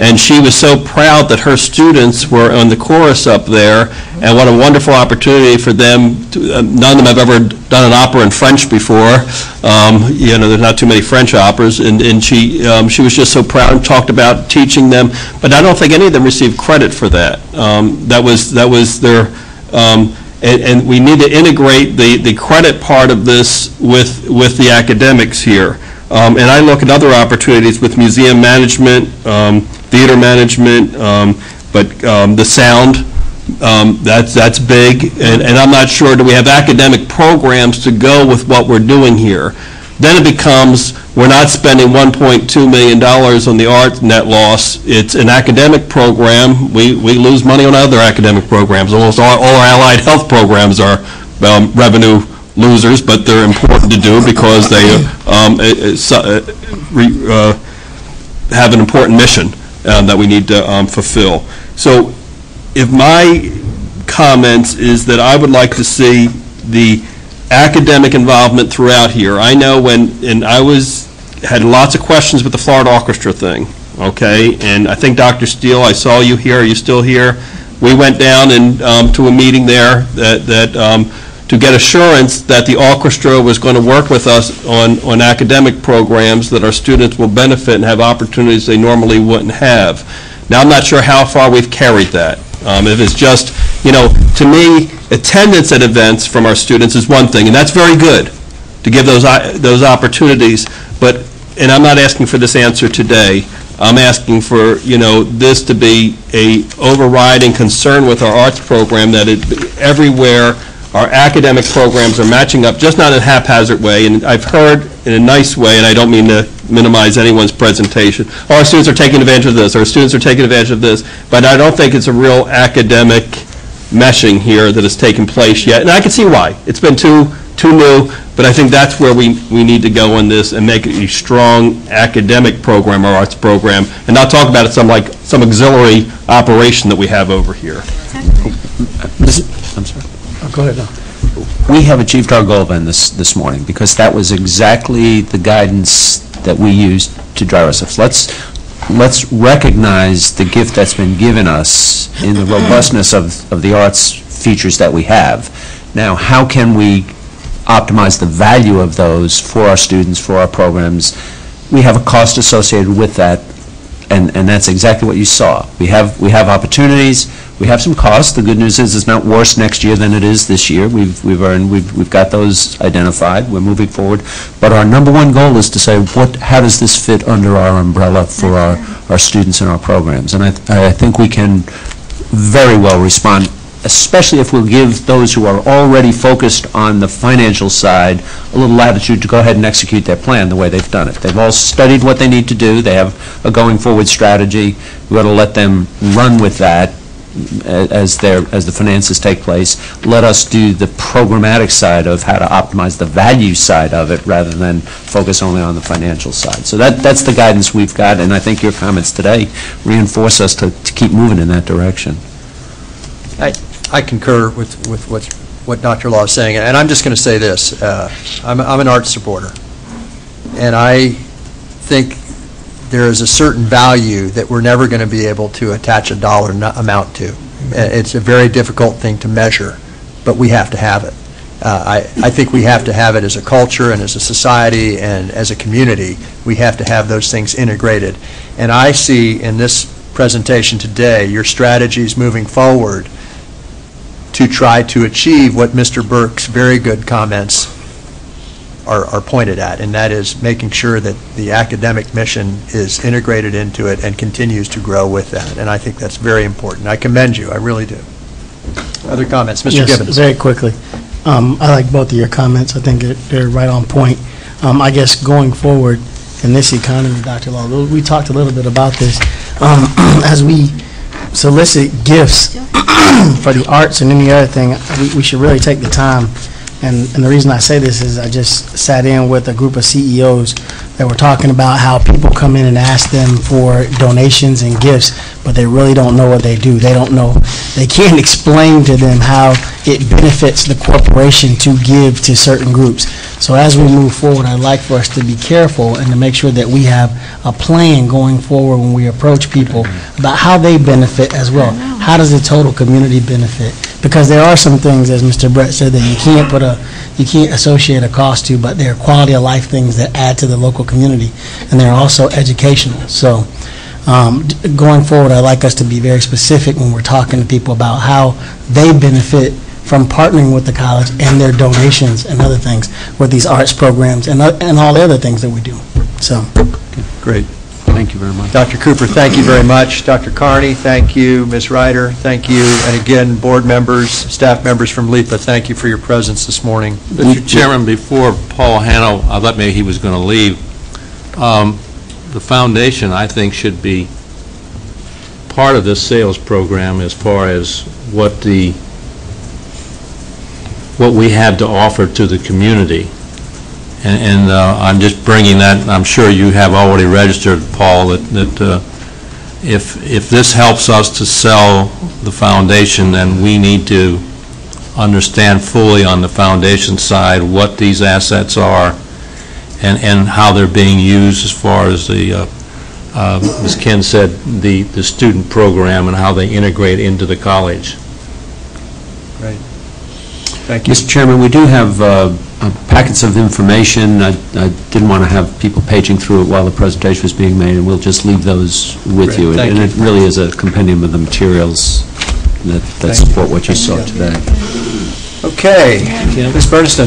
and she was so proud that her students were on the chorus up there, and what a wonderful opportunity for them. To, uh, none of them have ever done an opera in French before. Um, you know, there's not too many French operas, and, and she, um, she was just so proud and talked about teaching them, but I don't think any of them received credit for that. Um, that was, that was their, um, and, and we need to integrate the, the credit part of this with, with the academics here. Um, and I look at other opportunities with museum management, um, theater management, um, but um, the sound, um, that's, that's big. And, and I'm not sure, do we have academic programs to go with what we're doing here? Then it becomes, we're not spending one point two million dollars on the arts net loss. It's an academic program. We, we lose money on other academic programs. Almost all, all our allied health programs are um, revenue losers, but they're important to do because they um, uh, have an important mission um, that we need to um, fulfill. So if my comments is that I would like to see the academic involvement throughout here. I know when, and I was, had lots of questions with the Florida Orchestra thing, okay, and I think Doctor Steele, I saw you here, are you still here? We went down and um, to a meeting there that, that um, to get assurance that the orchestra was going to work with us on, on academic programs that our students will benefit and have opportunities they normally wouldn't have. Now, I'm not sure how far we've carried that. Um, if it's just, you know, to me, attendance at events from our students is one thing, and that's very good to give those, those opportunities. But, and I'm not asking for this answer today. I'm asking for, you know, this to be a overriding concern with our arts program, that it everywhere our academic programs are matching up, just not in a haphazard way. And I've heard in a nice way, and I don't mean to minimize anyone's presentation, oh, our students are taking advantage of this, our students are taking advantage of this, but I don't think it's a real academic meshing here that has taken place yet. And I can see why. It's been too, too new, but I think that's where we, we need to go on this and make it a strong academic program or arts program, and not talk about it some like some auxiliary operation that we have over here. I'm sorry. Oh, go ahead now. We have achieved our goal then this, this morning, because that was exactly the guidance that we used to drive ourselves. Let's, let's recognize the gift that's been given us in the robustness of, of the arts features that we have. Now, how can we optimize the value of those for our students, for our programs? We have a cost associated with that, and, and that's exactly what you saw. We have, we have opportunities. We have some costs. The good news is it's not worse next year than it is this year. We've, we've earned, we've, we've got those identified. We're moving forward. But our number one goal is to say, what, how does this fit under our umbrella for our, our students and our programs? And I, th I think we can very well respond, especially if we'll give those who are already focused on the financial side a little latitude to go ahead and execute their plan the way they've done it. They've all studied what they need to do. They have a going forward strategy. We've got to let them run with that as their as the finances take place, let us do the programmatic side of how to optimize the value side of it rather than focus only on the financial side. So that that's the guidance we've got, and I think your comments today reinforce us to, to keep moving in that direction. I, I concur with, with what's, what Doctor Law is saying, and I'm just going to say this. Uh, I'm, I'm an art supporter, and I think there is a certain value that we're never going to be able to attach a dollar amount to. It's a very difficult thing to measure, but we have to have it. Uh, I, I think we have to have it as a culture and as a society and as a community. We have to have those things integrated. And I see in this presentation today your strategies moving forward to try to achieve what Mister Burke's very good comments are, are pointed at, and that is making sure that the academic mission is integrated into it and continues to grow with that. And I think that's very important. I commend you. I really do. Other comments? Mister Yes, Gibbons. Very quickly. Um, I like both of your comments. I think they're right on point. Um, I guess going forward in this economy, Doctor Law, we talked a little bit about this. Um, as we solicit gifts for the arts and any other thing, we, we should really take the time. And, and the reason I say this is I just sat in with a group of C E Os that were talking about how people come in and ask them for donations and gifts, but they really don't know what they do. They don't know. They can't explain to them how it benefits the corporation to give to certain groups. So as we move forward, I'd like for us to be careful and to make sure that we have a plan going forward when we approach people about how they benefit as well. How does the total community benefit? Because there are some things, as Mister Brett said, that you can't put a, you can't associate a cost to, but there are quality of life things that add to the local community, and they're also educational. So um, going forward, I'd like us to be very specific when we're talking to people about how they benefit from partnering with the college and their donations and other things with these arts programs and, uh, and all the other things that we do. So. Okay, great. Thank you very much. Doctor Cooper, thank you very much. Doctor Carney, thank you. Miz Ryder, thank you. And again, board members, staff members from LEPA, thank you for your presence this morning. Mister Chairman, before Paul Hanno, I thought maybe he was going to leave. Um, the foundation, I think, should be part of this sales program as far as what the what we have to offer to the community. And, and uh, I'm just bringing that. I'm sure you have already registered, Paul, that, that uh, if if this helps us to sell the foundation, then we need to understand fully on the foundation side what these assets are and, and how they're being used as far as the, uh, uh, as Ken said, the, the student program and how they integrate into the college. Right. Thank you. Mister Chairman, we do have uh, Uh, packets of information. I, I didn't want to have people paging through it while the presentation was being made, and we'll just leave those with Great, you. And, and you. It really is a compendium of the materials that, that support you. what you thank saw you. today. Okay. Yeah. Miz Berniston.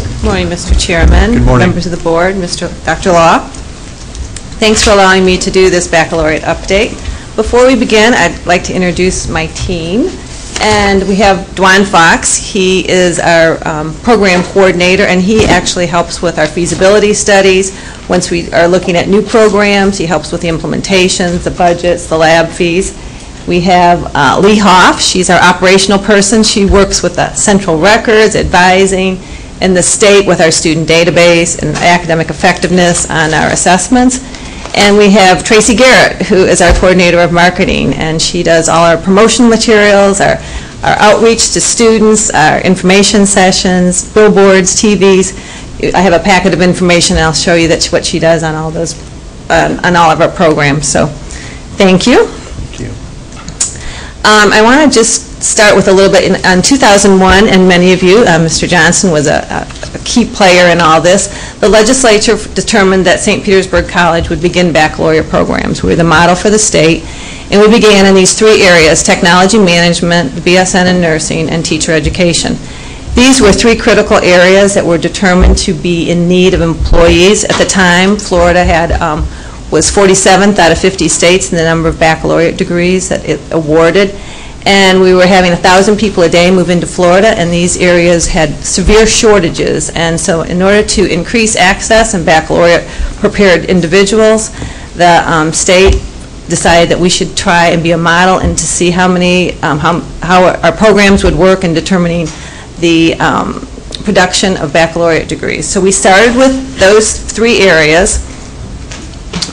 Good morning, Mister Chairman. Good morning. Members of the board, Mister Doctor Law. Thanks for allowing me to do this baccalaureate update. Before we begin, I'd like to introduce my team. And we have Dwan Fox. He is our um, program coordinator, and he actually helps with our feasibility studies. Once we are looking at new programs, he helps with the implementations, the budgets, the lab fees. We have uh, Lee Hoff. She's our operational person. She works with the central records, advising, and the state with our student database and academic effectiveness on our assessments. And we have Tracy Garrett, who is our coordinator of marketing, and she does all our promotion materials, our, our outreach to students, our information sessions, billboards, T Vs. I have a packet of information, and I'll show you that's what she does on all those, uh, on all of our programs. So, thank you. Thank you. Um, I want to just start with a little bit in, on two thousand one, and many of you, uh, Mister Johnson was a, a key player in all this. The legislature determined that Saint Petersburg College would begin baccalaureate programs. We were the model for the state, and we began in these three areas: technology management, B S N in nursing, and teacher education. These were three critical areas that were determined to be in need of employees. At the time, Florida had um, was forty-seventh out of fifty states in the number of baccalaureate degrees that it awarded. and we were having a thousand people a day move into Florida, and these areas had severe shortages. And so in order to increase access and baccalaureate prepared individuals, the um, state decided that we should try and be a model and to see how many um, how, how our programs would work in determining the um, production of baccalaureate degrees. So we started with those three areas,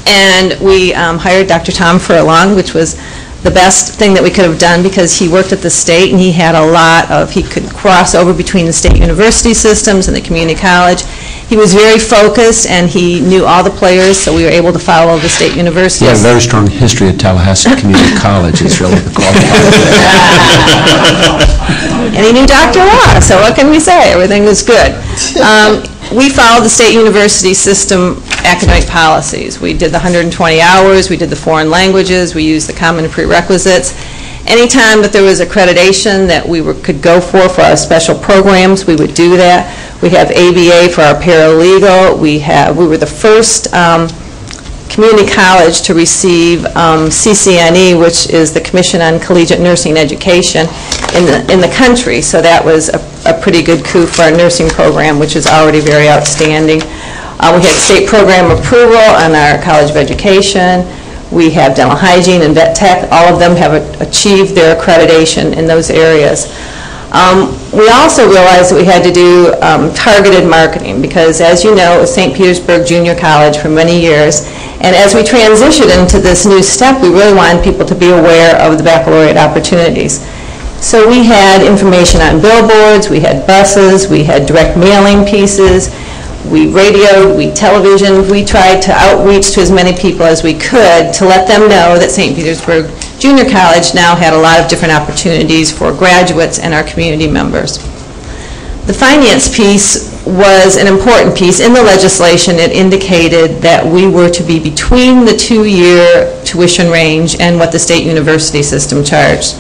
and we um, hired Doctor Tom Furlong, which was the best thing that we could have done because he worked at the state and he had a lot of, he could cross over between the state university systems and the community college. He was very focused and he knew all the players, so we were able to follow the state universities. He had a very strong history at Tallahassee Community College, is really the qualifier. And he knew Doctor Law, so what can we say? Everything was good. Um, we followed the state university system academic policies. We did the one hundred twenty hours, we did the foreign languages, we used the common prerequisites. Anytime that there was accreditation that we were, could go for for our special programs, we would do that. We have A B A for our paralegal. We have we were the first um, community college to receive um, C C N E, which is the Commission on Collegiate Nursing Education, in the in the country. So that was a, a pretty good coup for our nursing program, which is already very outstanding. Uh, we had state program approval on our College of Education. We have dental hygiene and vet tech. All of them have a, achieved their accreditation in those areas. Um, we also realized that we had to do um, targeted marketing because, as you know, it was Saint Petersburg Junior College for many years. And as we transitioned into this new step, we really wanted people to be aware of the baccalaureate opportunities. So we had information on billboards, we had buses, we had direct mailing pieces. We radioed, we televisioned, we tried to outreach to as many people as we could to let them know that Saint Petersburg Junior College now had a lot of different opportunities for graduates and our community members. The finance piece was an important piece. In the legislation, it indicated that we were to be between the two-year tuition range and what the state university system charged.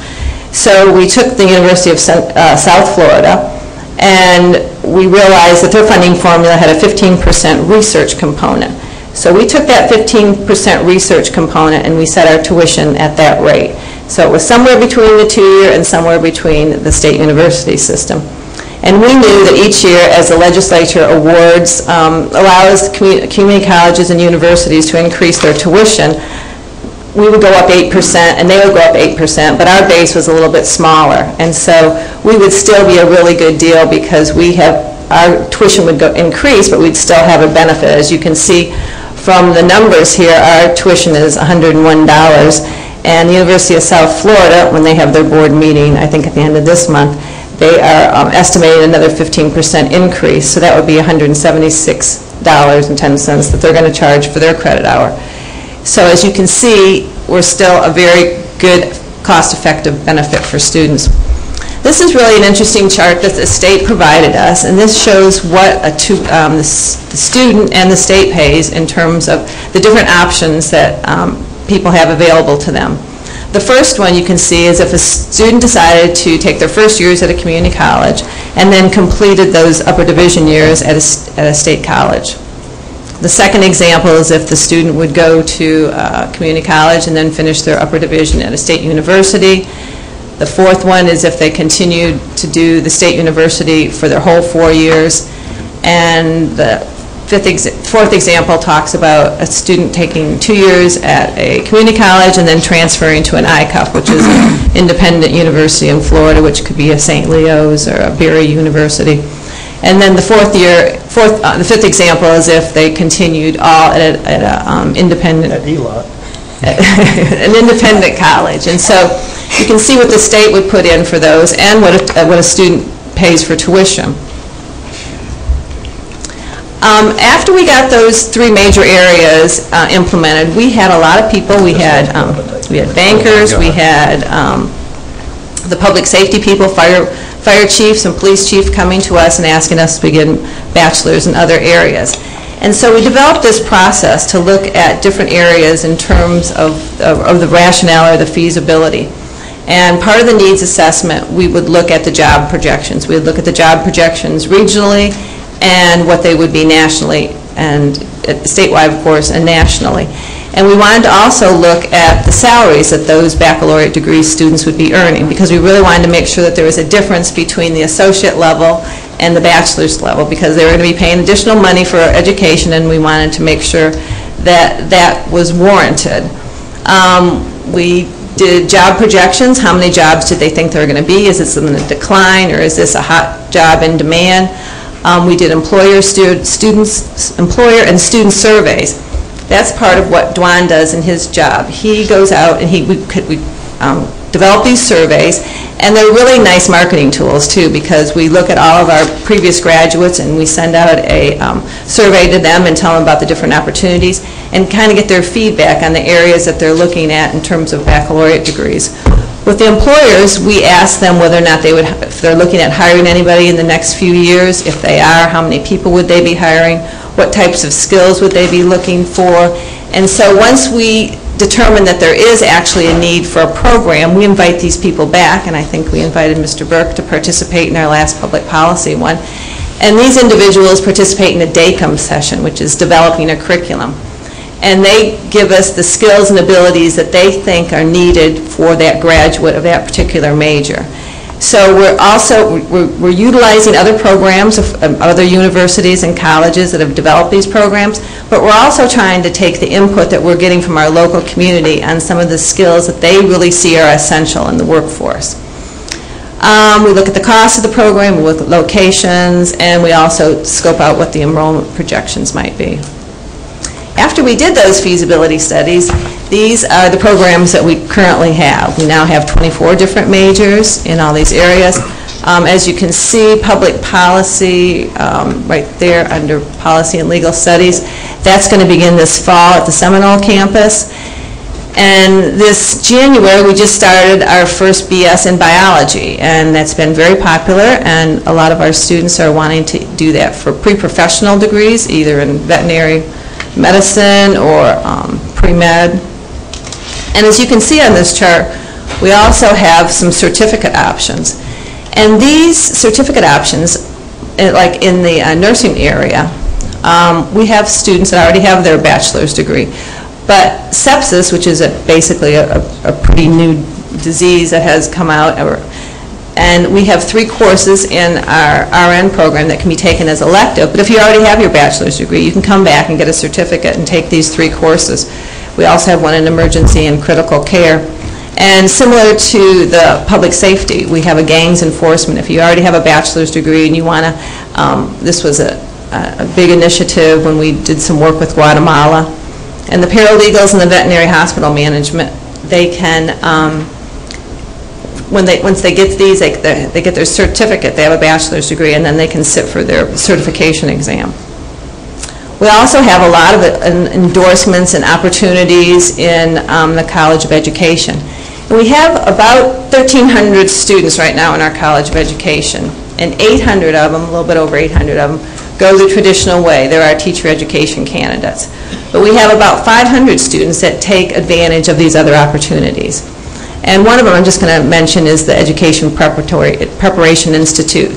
So we took the University of uh, South Florida, and we realized that their funding formula had a fifteen percent research component. So we took that fifteen percent research component and we set our tuition at that rate. So it was somewhere between the two-year and somewhere between the state university system. And we knew that each year, as the legislature awards, um, allows community, community colleges and universities to increase their tuition, we would go up eight percent and they would go up eight percent, but our base was a little bit smaller. And so we would still be a really good deal because we have, our tuition would go increase, but we'd still have a benefit. As you can see from the numbers here, our tuition is one hundred one dollars. And the University of South Florida, when they have their board meeting, I think at the end of this month, they are um, estimating another fifteen percent increase. So that would be one hundred seventy-six dollars and ten cents that they're going to charge for their credit hour. So as you can see, we're still a very good cost-effective benefit for students. This is really an interesting chart that the state provided us, and this shows what a two, um, the, the student and the state pays in terms of the different options that um, people have available to them. The first one you can see is if a student decided to take their first years at a community college and then completed those upper division years at a, at a state college. The second example is if the student would go to uh, community college and then finish their upper division at a state university. The fourth one is if they continued to do the state university for their whole four years. And the fifth ex fourth example talks about a student taking two years at a community college and then transferring to an I C U F, which is an independent university in Florida, which could be a Saint Leo's or a Berry University. And then the fourth year, fourth, uh, the fifth example is if they continued all at a, at a um, independent, at E L O T, an independent college. And so you can see what the state would put in for those and what a, uh, what a student pays for tuition. Um, after we got those three major areas uh, implemented, we had a lot of people. We had um, we had bankers, we had um, the public safety people, fire. fire chiefs and police chief coming to us and asking us to begin bachelors in other areas. And so we developed this process to look at different areas in terms of, of, of the rationale or the feasibility. And part of the needs assessment, we would look at the job projections. We would look at the job projections regionally and what they would be nationally and uh, statewide, of course, and nationally. And we wanted to also look at the salaries that those baccalaureate degree students would be earning, because we really wanted to make sure that there was a difference between the associate level and the bachelor's level, because they were going to be paying additional money for education, and we wanted to make sure that that was warranted. Um, we did job projections. How many jobs did they think there were going to be? Is this in a decline, or is this a hot job in demand? Um, we did employer, stu students, employer and student surveys. That's part of what Dwan does in his job. He goes out and he we, could, we um, develop these surveys, and they're really nice marketing tools too, because we look at all of our previous graduates and we send out a um, survey to them and tell them about the different opportunities and kind of get their feedback on the areas that they're looking at in terms of baccalaureate degrees. With the employers, we ask them whether or not they would, if they're looking at hiring anybody in the next few years. If they are, how many people would they be hiring? What types of skills would they be looking for? And so once we determine that there is actually a need for a program, we invite these people back, and I think we invited Mister Burke to participate in our last public policy one. And these individuals participate in a DACOM session, which is developing a curriculum. And they give us the skills and abilities that they think are needed for that graduate of that particular major. So we're also we're, we're utilizing other programs of um, other universities and colleges that have developed these programs, but we're also trying to take the input that we're getting from our local community on some of the skills that they really see are essential in the workforce. Um, we look at the cost of the program, we look at locations, and we also scope out what the enrollment projections might be. After we did those feasibility studies, these are the programs that we currently have. We now have twenty-four different majors in all these areas. Um, as you can see, public policy, um, right there under policy and legal studies, that's going to begin this fall at the Seminole campus. And this January, we just started our first B S in biology, and that's been very popular, and a lot of our students are wanting to do that for pre-professional degrees, either in veterinary medicine or um, pre-med. And as you can see on this chart, we also have some certificate options. And these certificate options, like in the uh, nursing area, um, we have students that already have their bachelor's degree. But sepsis, which is a, basically a, a pretty new disease that has come out, or, and we have three courses in our R N program that can be taken as elective. But if you already have your bachelor's degree, you can come back and get a certificate and take these three courses. We also have one in emergency and critical care. And similar to the public safety, we have a gangs enforcement. If you already have a bachelor's degree and you want to, um, this was a, a big initiative when we did some work with Guatemala. And the paralegals and the veterinary hospital management, they can, um, When they, once they get these, they, they get their certificate, they have a bachelor's degree, and then they can sit for their certification exam. We also have a lot of endorsements and opportunities in um, the College of Education. And we have about thirteen hundred students right now in our College of Education, and eight hundred of them, a little bit over eight hundred of them, go the traditional way. They're our teacher education candidates. But we have about five hundred students that take advantage of these other opportunities. And one of them I'm just going to mention is the Education Preparatory, Preparation Institute.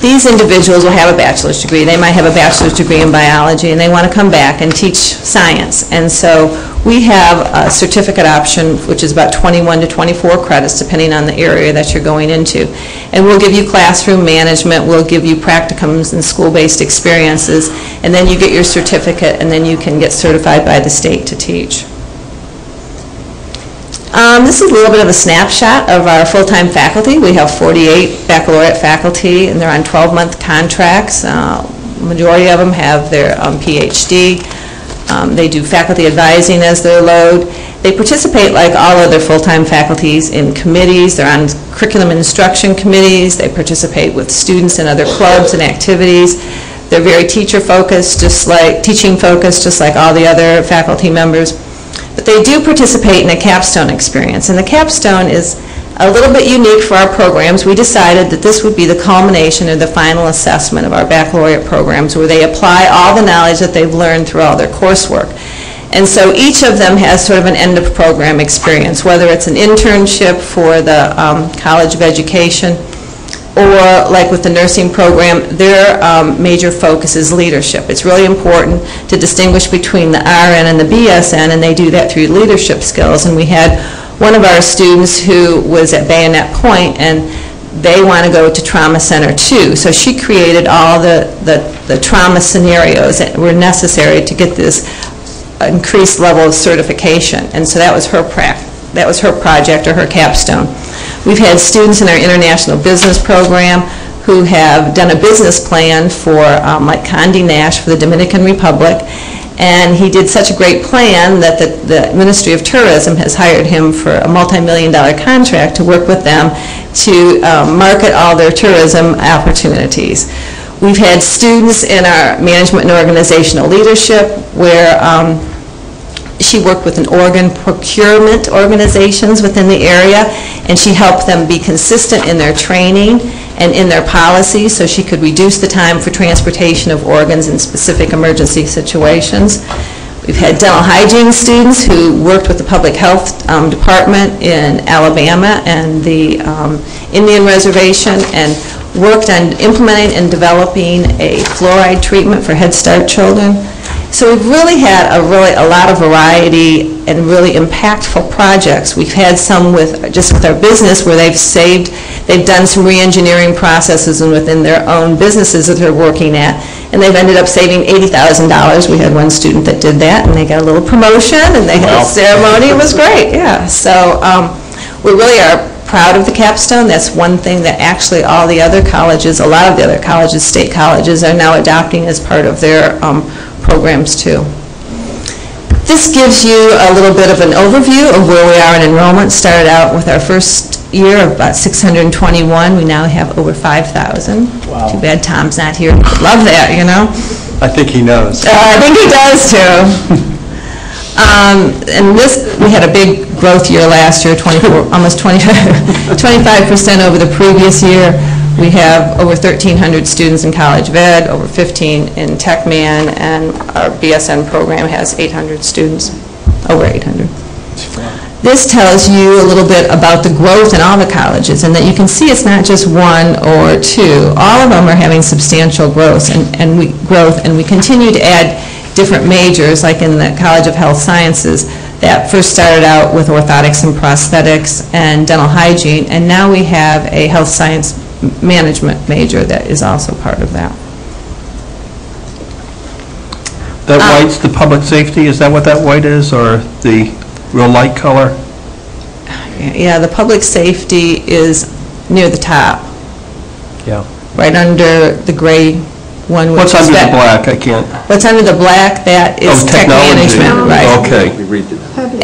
These individuals will have a bachelor's degree. They might have a bachelor's degree in biology, and they want to come back and teach science. And so we have a certificate option, which is about twenty-one to twenty-four credits, depending on the area that you're going into. And we'll give you classroom management. We'll give you practicums and school-based experiences. And then you get your certificate, and then you can get certified by the state to teach. Um, this is a little bit of a snapshot of our full-time faculty. We have forty-eight baccalaureate faculty, and they're on twelve-month contracts. Uh, majority of them have their um, P H D. Um, they do faculty advising as their load. They participate, like all other full-time faculties, in committees. They're on curriculum instruction committees. They participate with students in other clubs and activities. They're very teacher-focused, just like teaching-focused, just like all the other faculty members. But they do participate in a capstone experience, and the capstone is a little bit unique for our programs. We decided that this would be the culmination or the final assessment of our baccalaureate programs, where they apply all the knowledge that they've learned through all their coursework. And so each of them has sort of an end of program experience, whether it's an internship for the um, College of Education, or like with the nursing program, their um, major focus is leadership. It's really important to distinguish between the R N and the B S N, and they do that through leadership skills. And we had one of our students who was at Bayonet Point, and they want to go to Trauma Center too. So she created all the, the, the trauma scenarios that were necessary to get this increased level of certification. And so that was her prac that was her project or her capstone. We've had students in our international business program who have done a business plan for um, like Candy Nash for the Dominican Republic. And he did such a great plan that the, the Ministry of Tourism has hired him for a multi-million dollar contract to work with them to um, market all their tourism opportunities. We've had students in our management and organizational leadership where um, she worked with an organ procurement organizations within the area, and she helped them be consistent in their training and in their policies so she could reduce the time for transportation of organs in specific emergency situations. We've had dental hygiene students who worked with the public health um, department in Alabama and the um, Indian Reservation, and worked on implementing and developing a fluoride treatment for Head Start children. So we've really had a really a lot of variety and really impactful projects. We've had some with just with our business where they've saved, they've done some re-engineering processes and within their own businesses that they're working at, and they've ended up saving eighty thousand dollars. We had one student that did that, and they got a little promotion, and they wow. had a ceremony. It was great, yeah. So um, we really are proud of the capstone. That's one thing that actually all the other colleges, a lot of the other colleges, state colleges, are now adopting as part of their um, programs too. This gives you a little bit of an overview of where we are in enrollment. Started out with our first year of about six hundred twenty-one. We now have over five thousand. Wow. Too bad Tom's not here. Love that, you know? I think he knows. Uh, I think he does too. Um, and this, we had a big growth year last year, twenty-four, almost twenty-five percent over the previous year. We have over thirteen hundred students in College of Ed, over fifteen in TechMan, and our B S N program has eight hundred students, over eight hundred. This tells you a little bit about the growth in all the colleges, and that you can see it's not just one or two. All of them are having substantial growth, and, and we growth, and we continue to add different majors, like in the College of Health Sciences, that first started out with orthotics and prosthetics and dental hygiene, and now we have a health science management major that is also part of that. That um, white's the public safety? Is that what that white is, or the real light color? Yeah, the public safety is near the top. Yeah. Right under the gray one. What's under the black? I can't. What's under the black? That is oh, tech management, right? Okay.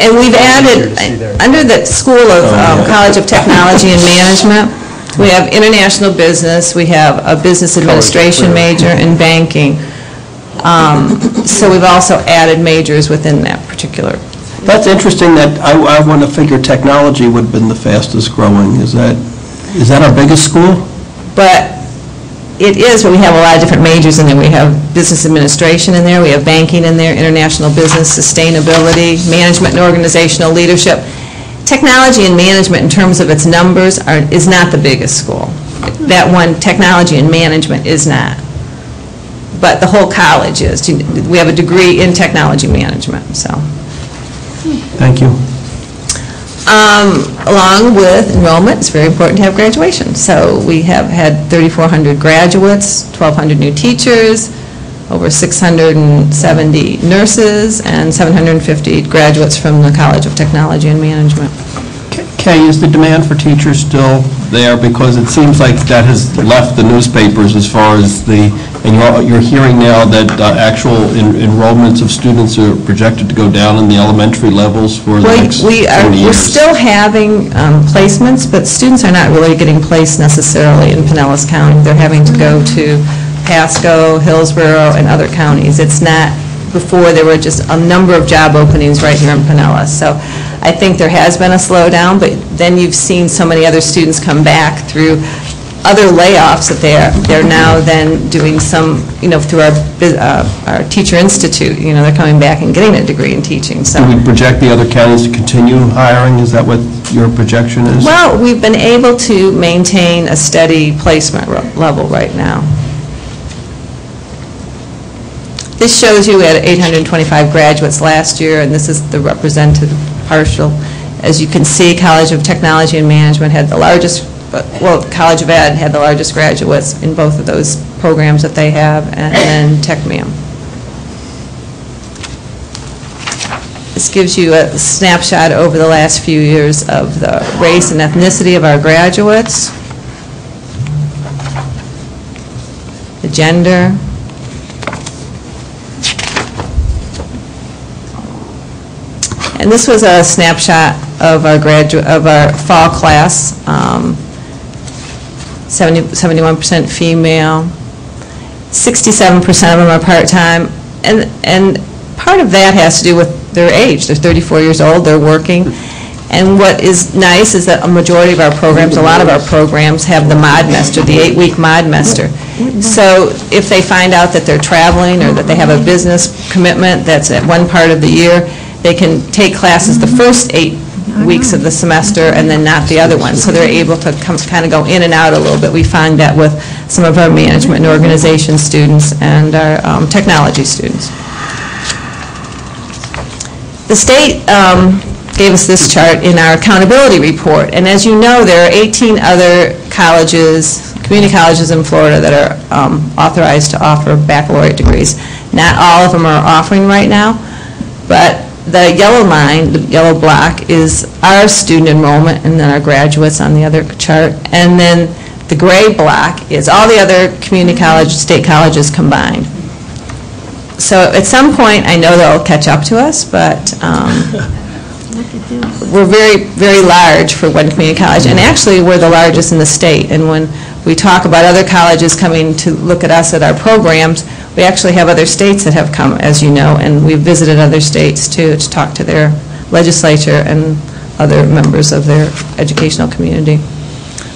And we've added under the School of um, College of Technology and Management, we have international business. We have a business administration major and banking. Um, so we've also added majors within that particular. That's interesting. That I, I want to figure technology would have been the fastest growing. Is that is that our biggest school? But it is, but we have a lot of different majors in there. We have business administration in there, we have banking in there, international business, sustainability, management and organizational leadership. Technology and management in terms of its numbers are, is not the biggest school. That one, technology and management, is not. But the whole college is. We have a degree in technology management. So. Thank you. Um, along with enrollment, it's very important to have graduation. So we have had thirty-four hundred graduates, twelve hundred new teachers, over six hundred seventy nurses, and seven hundred fifty graduates from the College of Technology and Management. Kay, is the demand for teachers still there? Because it seems like that has left the newspapers as far as the, and you're, you're hearing now that uh, actual en enrollments of students are projected to go down in the elementary levels for well, the next we are, years. We're still having um, placements, but students are not really getting placed necessarily in Pinellas County. They're having to go to Pasco, Hillsborough, and other counties. It's not, before there were just a number of job openings right here in Pinellas. So I think there has been a slowdown, but then you've seen so many other students come back through other layoffs that they're they're now then doing some, you know, through our uh, our teacher institute, you know, they're coming back and getting a degree in teaching. So do we project the other counties to continue hiring? Is that what your projection is? Well, we've been able to maintain a steady placement level right now. This shows you we had eight hundred twenty-five graduates last year, and this is the representative partial. As you can see, College of Technology and Management had the largest, well, College of Ed had the largest graduates in both of those programs that they have, and then TechMAM. This gives you a snapshot over the last few years of the race and ethnicity of our graduates, the gender. And this was a snapshot of our graduate of our fall class, um, seventy-one percent female, sixty-seven percent of them are part-time, and and part of that has to do with their age. They're thirty-four years old, they're working, and what is nice is that a majority of our programs, a lot of our programs, have the ModMaster, the eight-week ModMaster. So if they find out that they're traveling or that they have a business commitment that's at one part of the year, they can take classes the first eight weeks of the semester and then not the other one. So they're able to come, kind of go in and out a little bit. We find that with some of our management and organization students and our um, technology students. The state um, gave us this chart in our accountability report. And as you know, there are eighteen other colleges, community colleges in Florida that are um, authorized to offer baccalaureate degrees. Not all of them are offering right now, but the yellow line, the yellow block, is our student enrollment, and then our graduates on the other chart. And then the gray block is all the other community college, state colleges combined. So at some point, I know they'll catch up to us, but um, we're very, very large for one community college. And actually, we're the largest in the state. And when we talk about other colleges coming to look at us at our programs, we actually have other states that have come, as you know, and we've visited other states too to talk to their legislature and other members of their educational community.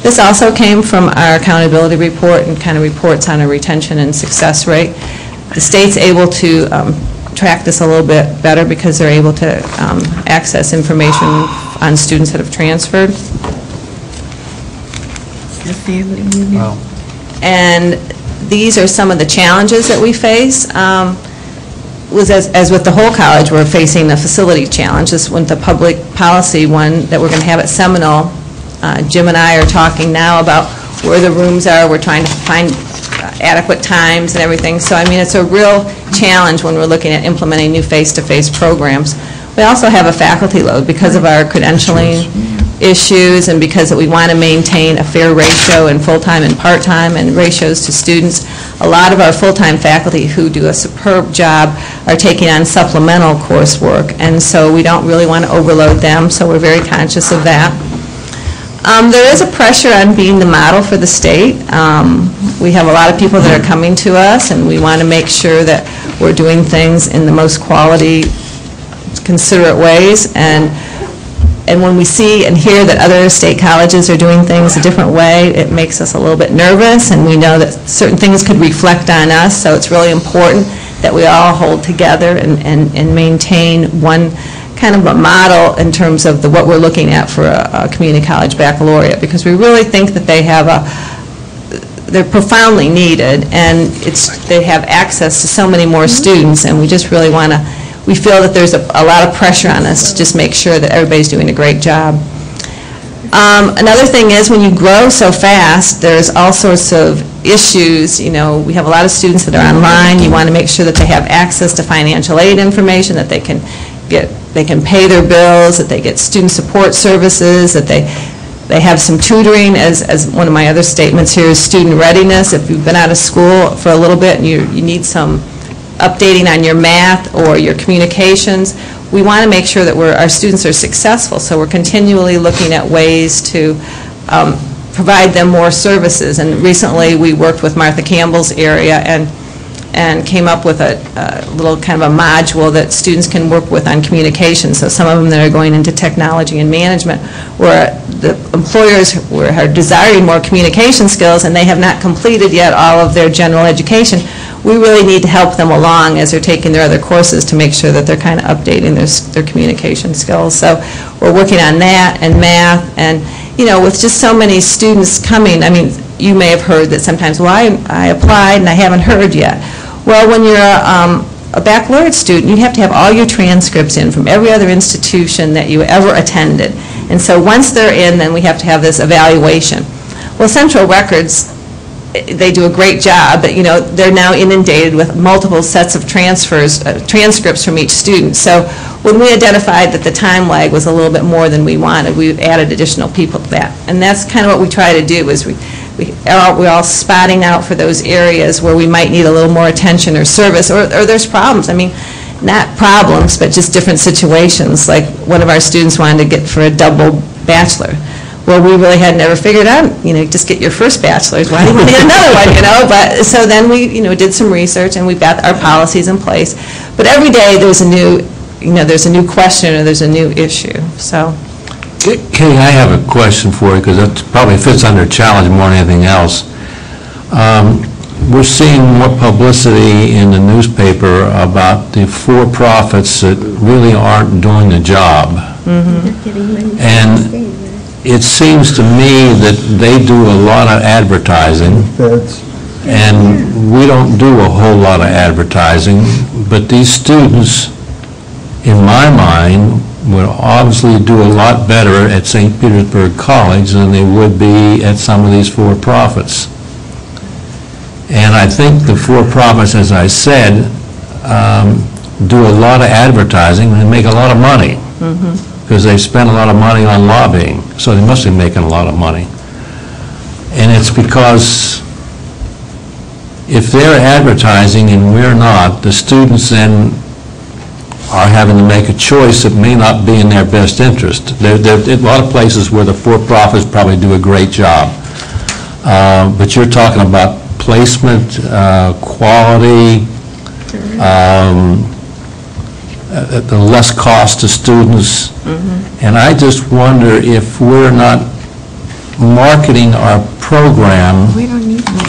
This also came from our accountability report and kind of reports on our retention and success rate. The state's able to um, track this a little bit better because they're able to um, access information on students that have transferred. The family union. Wow. And these are some of the challenges that we face. Um, was as, as with the whole college, we're facing the facility challenge. This one, the public policy one that we're going to have at Seminole. Uh, Jim and I are talking now about where the rooms are. We're trying to find uh, adequate times and everything. So, I mean, it's a real challenge when we're looking at implementing new face-to-face programs. We also have a faculty load because of our credentialing issues and because we want to maintain a fair ratio in full-time and part-time and ratios to students. A lot of our full-time faculty who do a superb job are taking on supplemental coursework, and so we don't really want to overload them, so we're very conscious of that. Um, there is a pressure on being the model for the state. Um, we have a lot of people that are coming to us, and we want to make sure that we're doing things in the most quality, considerate ways. And And when we see and hear that other state colleges are doing things a different way, it makes us a little bit nervous, and we know that certain things could reflect on us, so it's really important that we all hold together and, and, and maintain one kind of a model in terms of the, what we're looking at for a, a community college baccalaureate, because we really think that they have a, they're profoundly needed, and it's, they have access to so many more students, and we just really want to, we feel that there's a, a lot of pressure on us to just make sure that everybody's doing a great job. Um, another thing is when you grow so fast, there's all sorts of issues. You know, we have a lot of students that are online. You want to make sure that they have access to financial aid information, that they can get, they can pay their bills, that they get student support services, that they they have some tutoring. As, as one of my other statements here is student readiness. If you've been out of school for a little bit and you, you need some updating on your math or your communications, we want to make sure that we're, our students are successful, so we're continually looking at ways to um, provide them more services. And recently we worked with Martha Campbell's area and and came up with a, a little kind of a module that students can work with on communication. So some of them that are going into technology and management, where the employers were, are desiring more communication skills and they have not completed yet all of their general education, we really need to help them along as they're taking their other courses to make sure that they're kind of updating their, their communication skills. So we're working on that and math, and you know, with just so many students coming, I mean, you may have heard that sometimes, well, I, I applied and I haven't heard yet. Well, when you're a, um, a baccalaureate student, you have to have all your transcripts in from every other institution that you ever attended. And so once they're in, then we have to have this evaluation. Well, Central Records, they do a great job, but you know, they're now inundated with multiple sets of transfers, uh, transcripts from each student. So when we identified that the time lag was a little bit more than we wanted, we added additional people to that. And that's kind of what we try to do, is we, we are, we're all spotting out for those areas where we might need a little more attention or service, or, or there's problems. I mean, not problems, but just different situations. Like one of our students wanted to get for a double bachelor. Well, we really had never figured out, you know, just get your first bachelor's, why do you need another one, you know? But so then we, you know, did some research and we got our policies in place. But every day there's a new, you know, there's a new question or there's a new issue, so. Kay, I have a question for you, because that probably fits under challenge more than anything else. Um, we're seeing more publicity in the newspaper about the for-profits that really aren't doing the job. Mm-hmm. And it seems to me that they do a lot of advertising, and we don't do a whole lot of advertising, but these students, in my mind, would obviously do a lot better at Saint Petersburg College than they would be at some of these for-profits. And I think the for-profits, as I said, um, do a lot of advertising and make a lot of money. Mm-hmm. Because they spent a lot of money on lobbying, so they must be making a lot of money. And it's because if they're advertising and we're not, the students then are having to make a choice that may not be in their best interest. There, there are a lot of places where the for-profits probably do a great job. Uh, but you're talking about placement, uh, quality, um, Uh, the less cost to students. Mm-hmm. And I just wonder if we're not marketing our program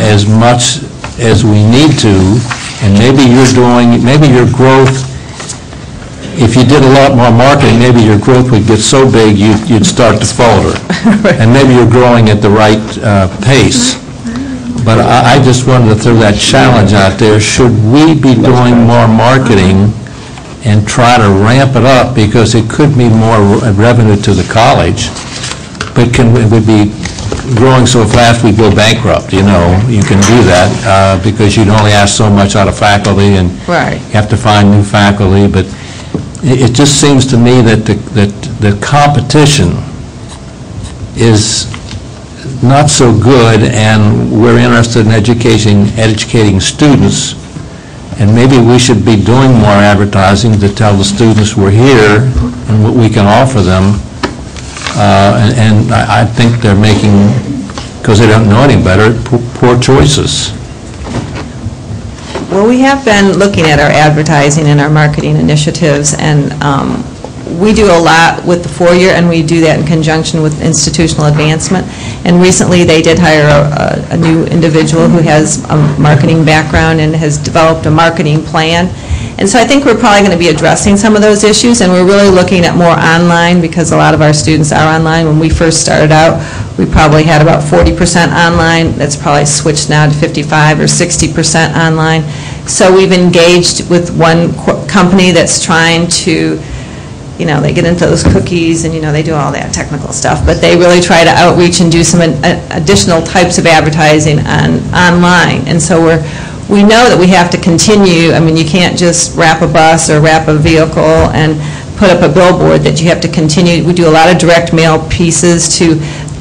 as much as we need to, and maybe you're doing, maybe your growth, if you did a lot more marketing, maybe your growth would get so big you'd, you'd start to falter. Right. And maybe you're growing at the right uh, pace. But I, I just wanted to throw that challenge out there. Should we be doing more marketing and try to ramp it up, because it could mean more revenue to the college, but can it would be growing so fast we go bankrupt? You know, you can do that uh, because you can only ask so much out of faculty, and right. you have to find new faculty. But it, it just seems to me that the, that the competition is not so good, and we're interested in education, educating students. And maybe we should be doing more advertising to tell the students we're here and what we can offer them. Uh, and and I, I think they're making, because they don't know any better, poor, poor choices. Well, we have been looking at our advertising and our marketing initiatives, and um, we do a lot with the four-year, and we do that in conjunction with institutional advancement. And recently they did hire a, a, a new individual who has a marketing background and has developed a marketing plan. And so I think we're probably going to be addressing some of those issues, and we're really looking at more online, because a lot of our students are online. When we first started out, we probably had about forty percent online. That's probably switched now to fifty-five or sixty percent online. So we've engaged with one co- company that's trying to, you know, they get into those cookies and, you know, they do all that technical stuff, but they really try to outreach and do some ad additional types of advertising on online. And so we're, we know that we have to continue. I mean, you can't just wrap a bus or wrap a vehicle and put up a billboard, that you have to continue. We do a lot of direct mail pieces to,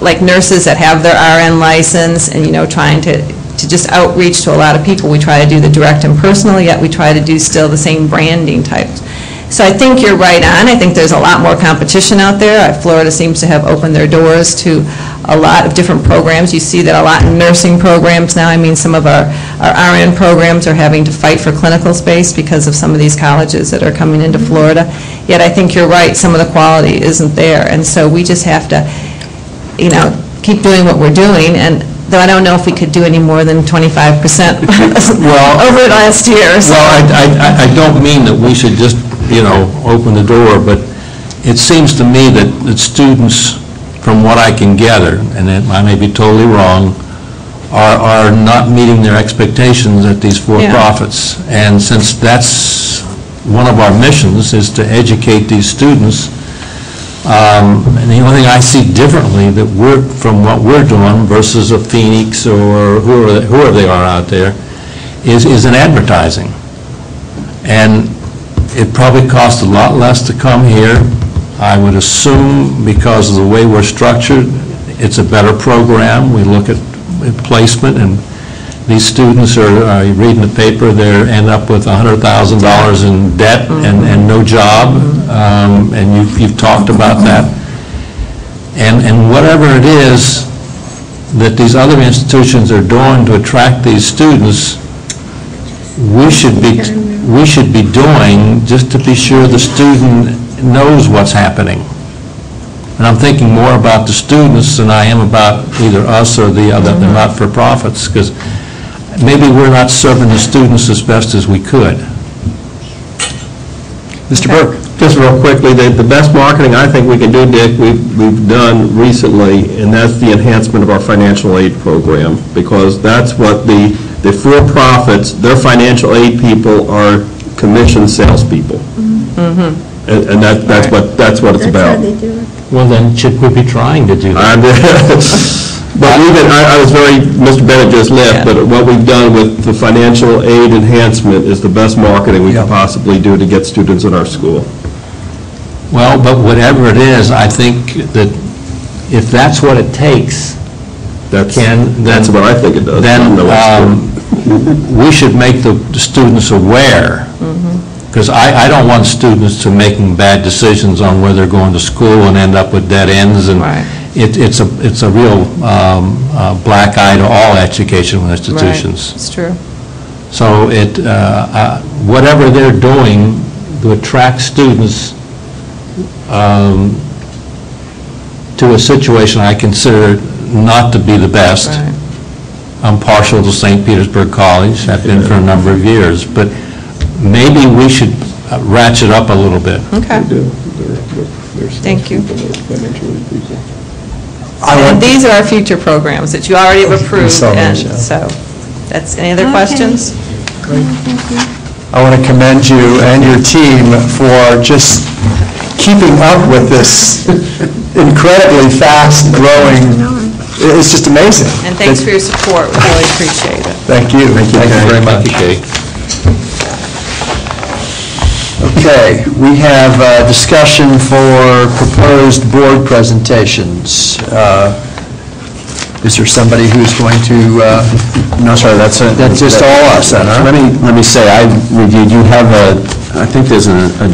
like, nurses that have their R N license, and, you know, trying to, to just outreach to a lot of people. We try to do the direct and personal, yet we try to do still the same branding types. So I think you're right on. I think there's a lot more competition out there. Florida seems to have opened their doors to a lot of different programs. You see that a lot in nursing programs now. I mean, some of our, our R N programs are having to fight for clinical space because of some of these colleges that are coming into Florida. Yet I think you're right, some of the quality isn't there. And so we just have to you know, keep doing what we're doing. And though I don't know if we could do any more than twenty-five percent well, over last year. So. Well, I, I, I don't mean that we should just, you know, open the door, but it seems to me that, that students, from what I can gather, and it, I may be totally wrong, are, are not meeting their expectations at these for-profits. Yeah. And since that's one of our missions, is to educate these students, um, and the only thing I see differently that we're, from what we're doing versus a Phoenix or whoever, whoever they are out there, is, is in advertising. And it probably costs a lot less to come here, I would assume, because of the way we're structured. It's a better program. We look at placement, and these students are, are reading the paper, they end up with one hundred thousand dollars in debt and, and no job, um, and you've, you've talked about that. And, and whatever it is that these other institutions are doing to attract these students, we should be, we should be doing just to be sure the student knows what's happening. And I'm thinking more about the students than I am about either us or the other, the not-for-profits, because maybe we're not serving the students as best as we could. Mister Okay. Burke. Just real quickly, the, the best marketing I think we can do, Dick, we've, we've done recently, and that's the enhancement of our financial aid program, because that's what the, the for-profits, their financial aid people are commission salespeople. Mm-hmm. And, and that, that's what that's what it's that's about. How they do it. Well, then should we be trying to do that? But even I, I was very Mister Bennett just left. Yeah. But what we've done with the financial aid enhancement is the best marketing we yeah. can possibly do to get students in our school. Well, but whatever it is, I think that if that's what it takes, that's can, that's what I think it does. Then um, we should make the, the students aware. Mm-hmm. Because I, I don't want students to making bad decisions on where they're going to school and end up with dead ends. And right. it, it's a it's a real um, uh, black eye to all educational institutions. Right. It's true. So it uh, uh, whatever they're doing to attract students um, to a situation I consider not to be the best. Right. I'm partial to Saint Petersburg College. I've been for a number of years, but. Maybe we should uh, ratchet up a little bit. Okay. They do. They're, they're, they're Thank you. I and these are our future programs that you already have approved. So, and so that's any other okay. questions? Great. Thank you. I want to commend you and your team for just keeping up with this incredibly fast growing. It's just amazing. And thanks that's, for your support. We really appreciate it. Thank you. Thank you, thank you very much. Thank you. Okay, we have a discussion for proposed board presentations. Uh, is there somebody who's going to? Uh, no, sorry, that's a, that's just that, all us. Then, huh? Let me let me say I reviewed. You have a. I think there's an a,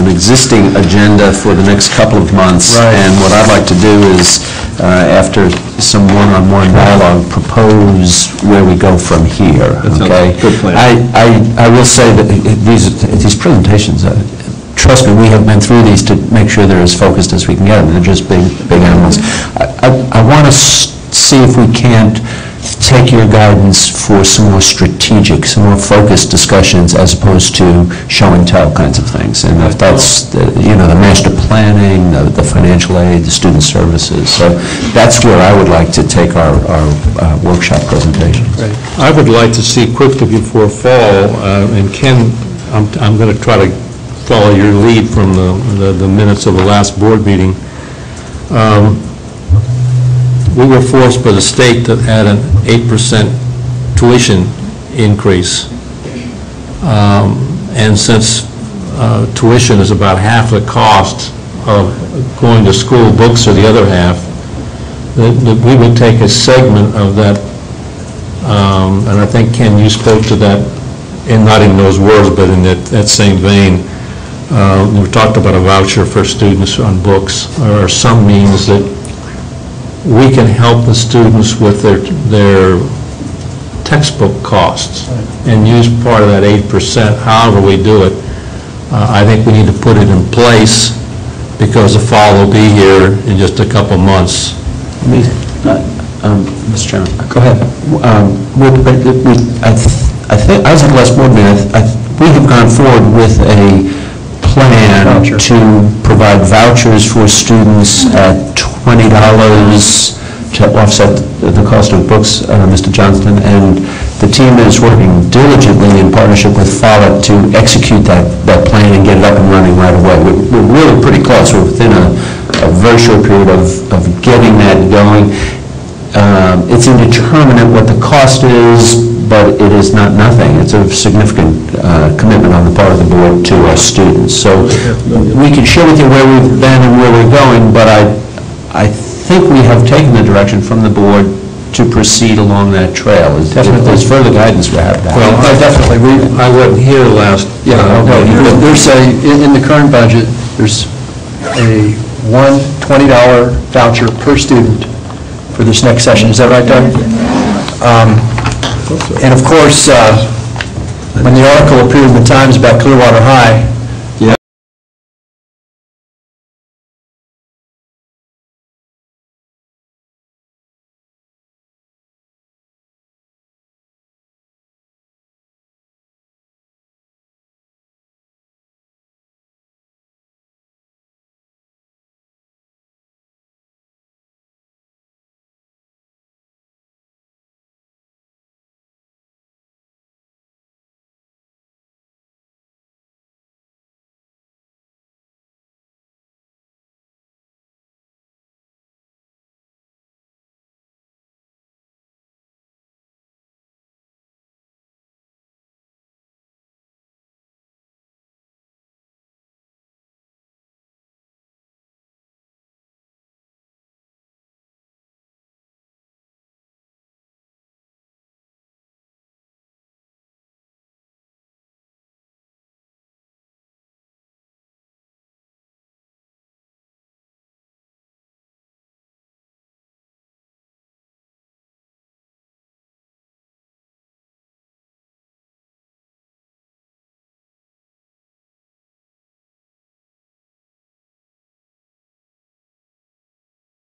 an existing agenda for the next couple of months, right. And what I'd like to do is, uh, after some one-on-one dialogue, propose where we go from here. That's okay. Good plan. I, I I will say that these these presentations, uh, trust me, we have been through these to make sure they're as focused as we can get them. They're just big big animals. I I, I want to see if we can't take your guidance for some more strategic, some more focused discussions as opposed to show and tell kinds of things. And if that's, the, you know, the master planning, the, the financial aid, the student services. So that's where I would like to take our, our uh, workshop presentation. Right. I would like to see quickly before fall, uh, and Ken, I'm, I'm going to try to follow your lead from the, the, the minutes of the last board meeting. Um, We were forced by the state that had an eight percent tuition increase. Um, and since uh, tuition is about half the cost of going to school, books are the other half, that, that we would take a segment of that, um, and I think, Ken, you spoke to that, in not in those words, but in that, that same vein. Uh, we talked about a voucher for students on books, or some means that we can help the students with their their textbook costs and use part of that eight percent, however we do it. Uh, I think we need to put it in place because the fall will be here in just a couple months. Mister Chairman. Go ahead. Um, we, we, I, th I think, I was at the last board meeting, I th we have gone forward with a plan Voucher. to provide vouchers for students at twenty dollars to offset the cost of books, uh, Mister Johnston, and the team is working diligently in partnership with Follett to execute that, that plan and get it up and running right away. We're, we're really pretty close. We're within a, a very short period of, of getting that going. Um, it's indeterminate what the cost is, but it is not nothing. It's a significant uh, commitment on the part of the board to our students. So we can share with you where we've been and where we're going, but I, I think we have taken the direction from the board to proceed along that trail. Is definitely, there's further guidance we have. That. Well, I definitely. We, I wasn't here last. Yeah. Uh, okay. No, there's, there's a in, in the current budget. There's a one twenty dollar voucher per student for this next session. Is that right, Doug? Um, and of course, uh, when the article appeared in the Times about Clearwater High,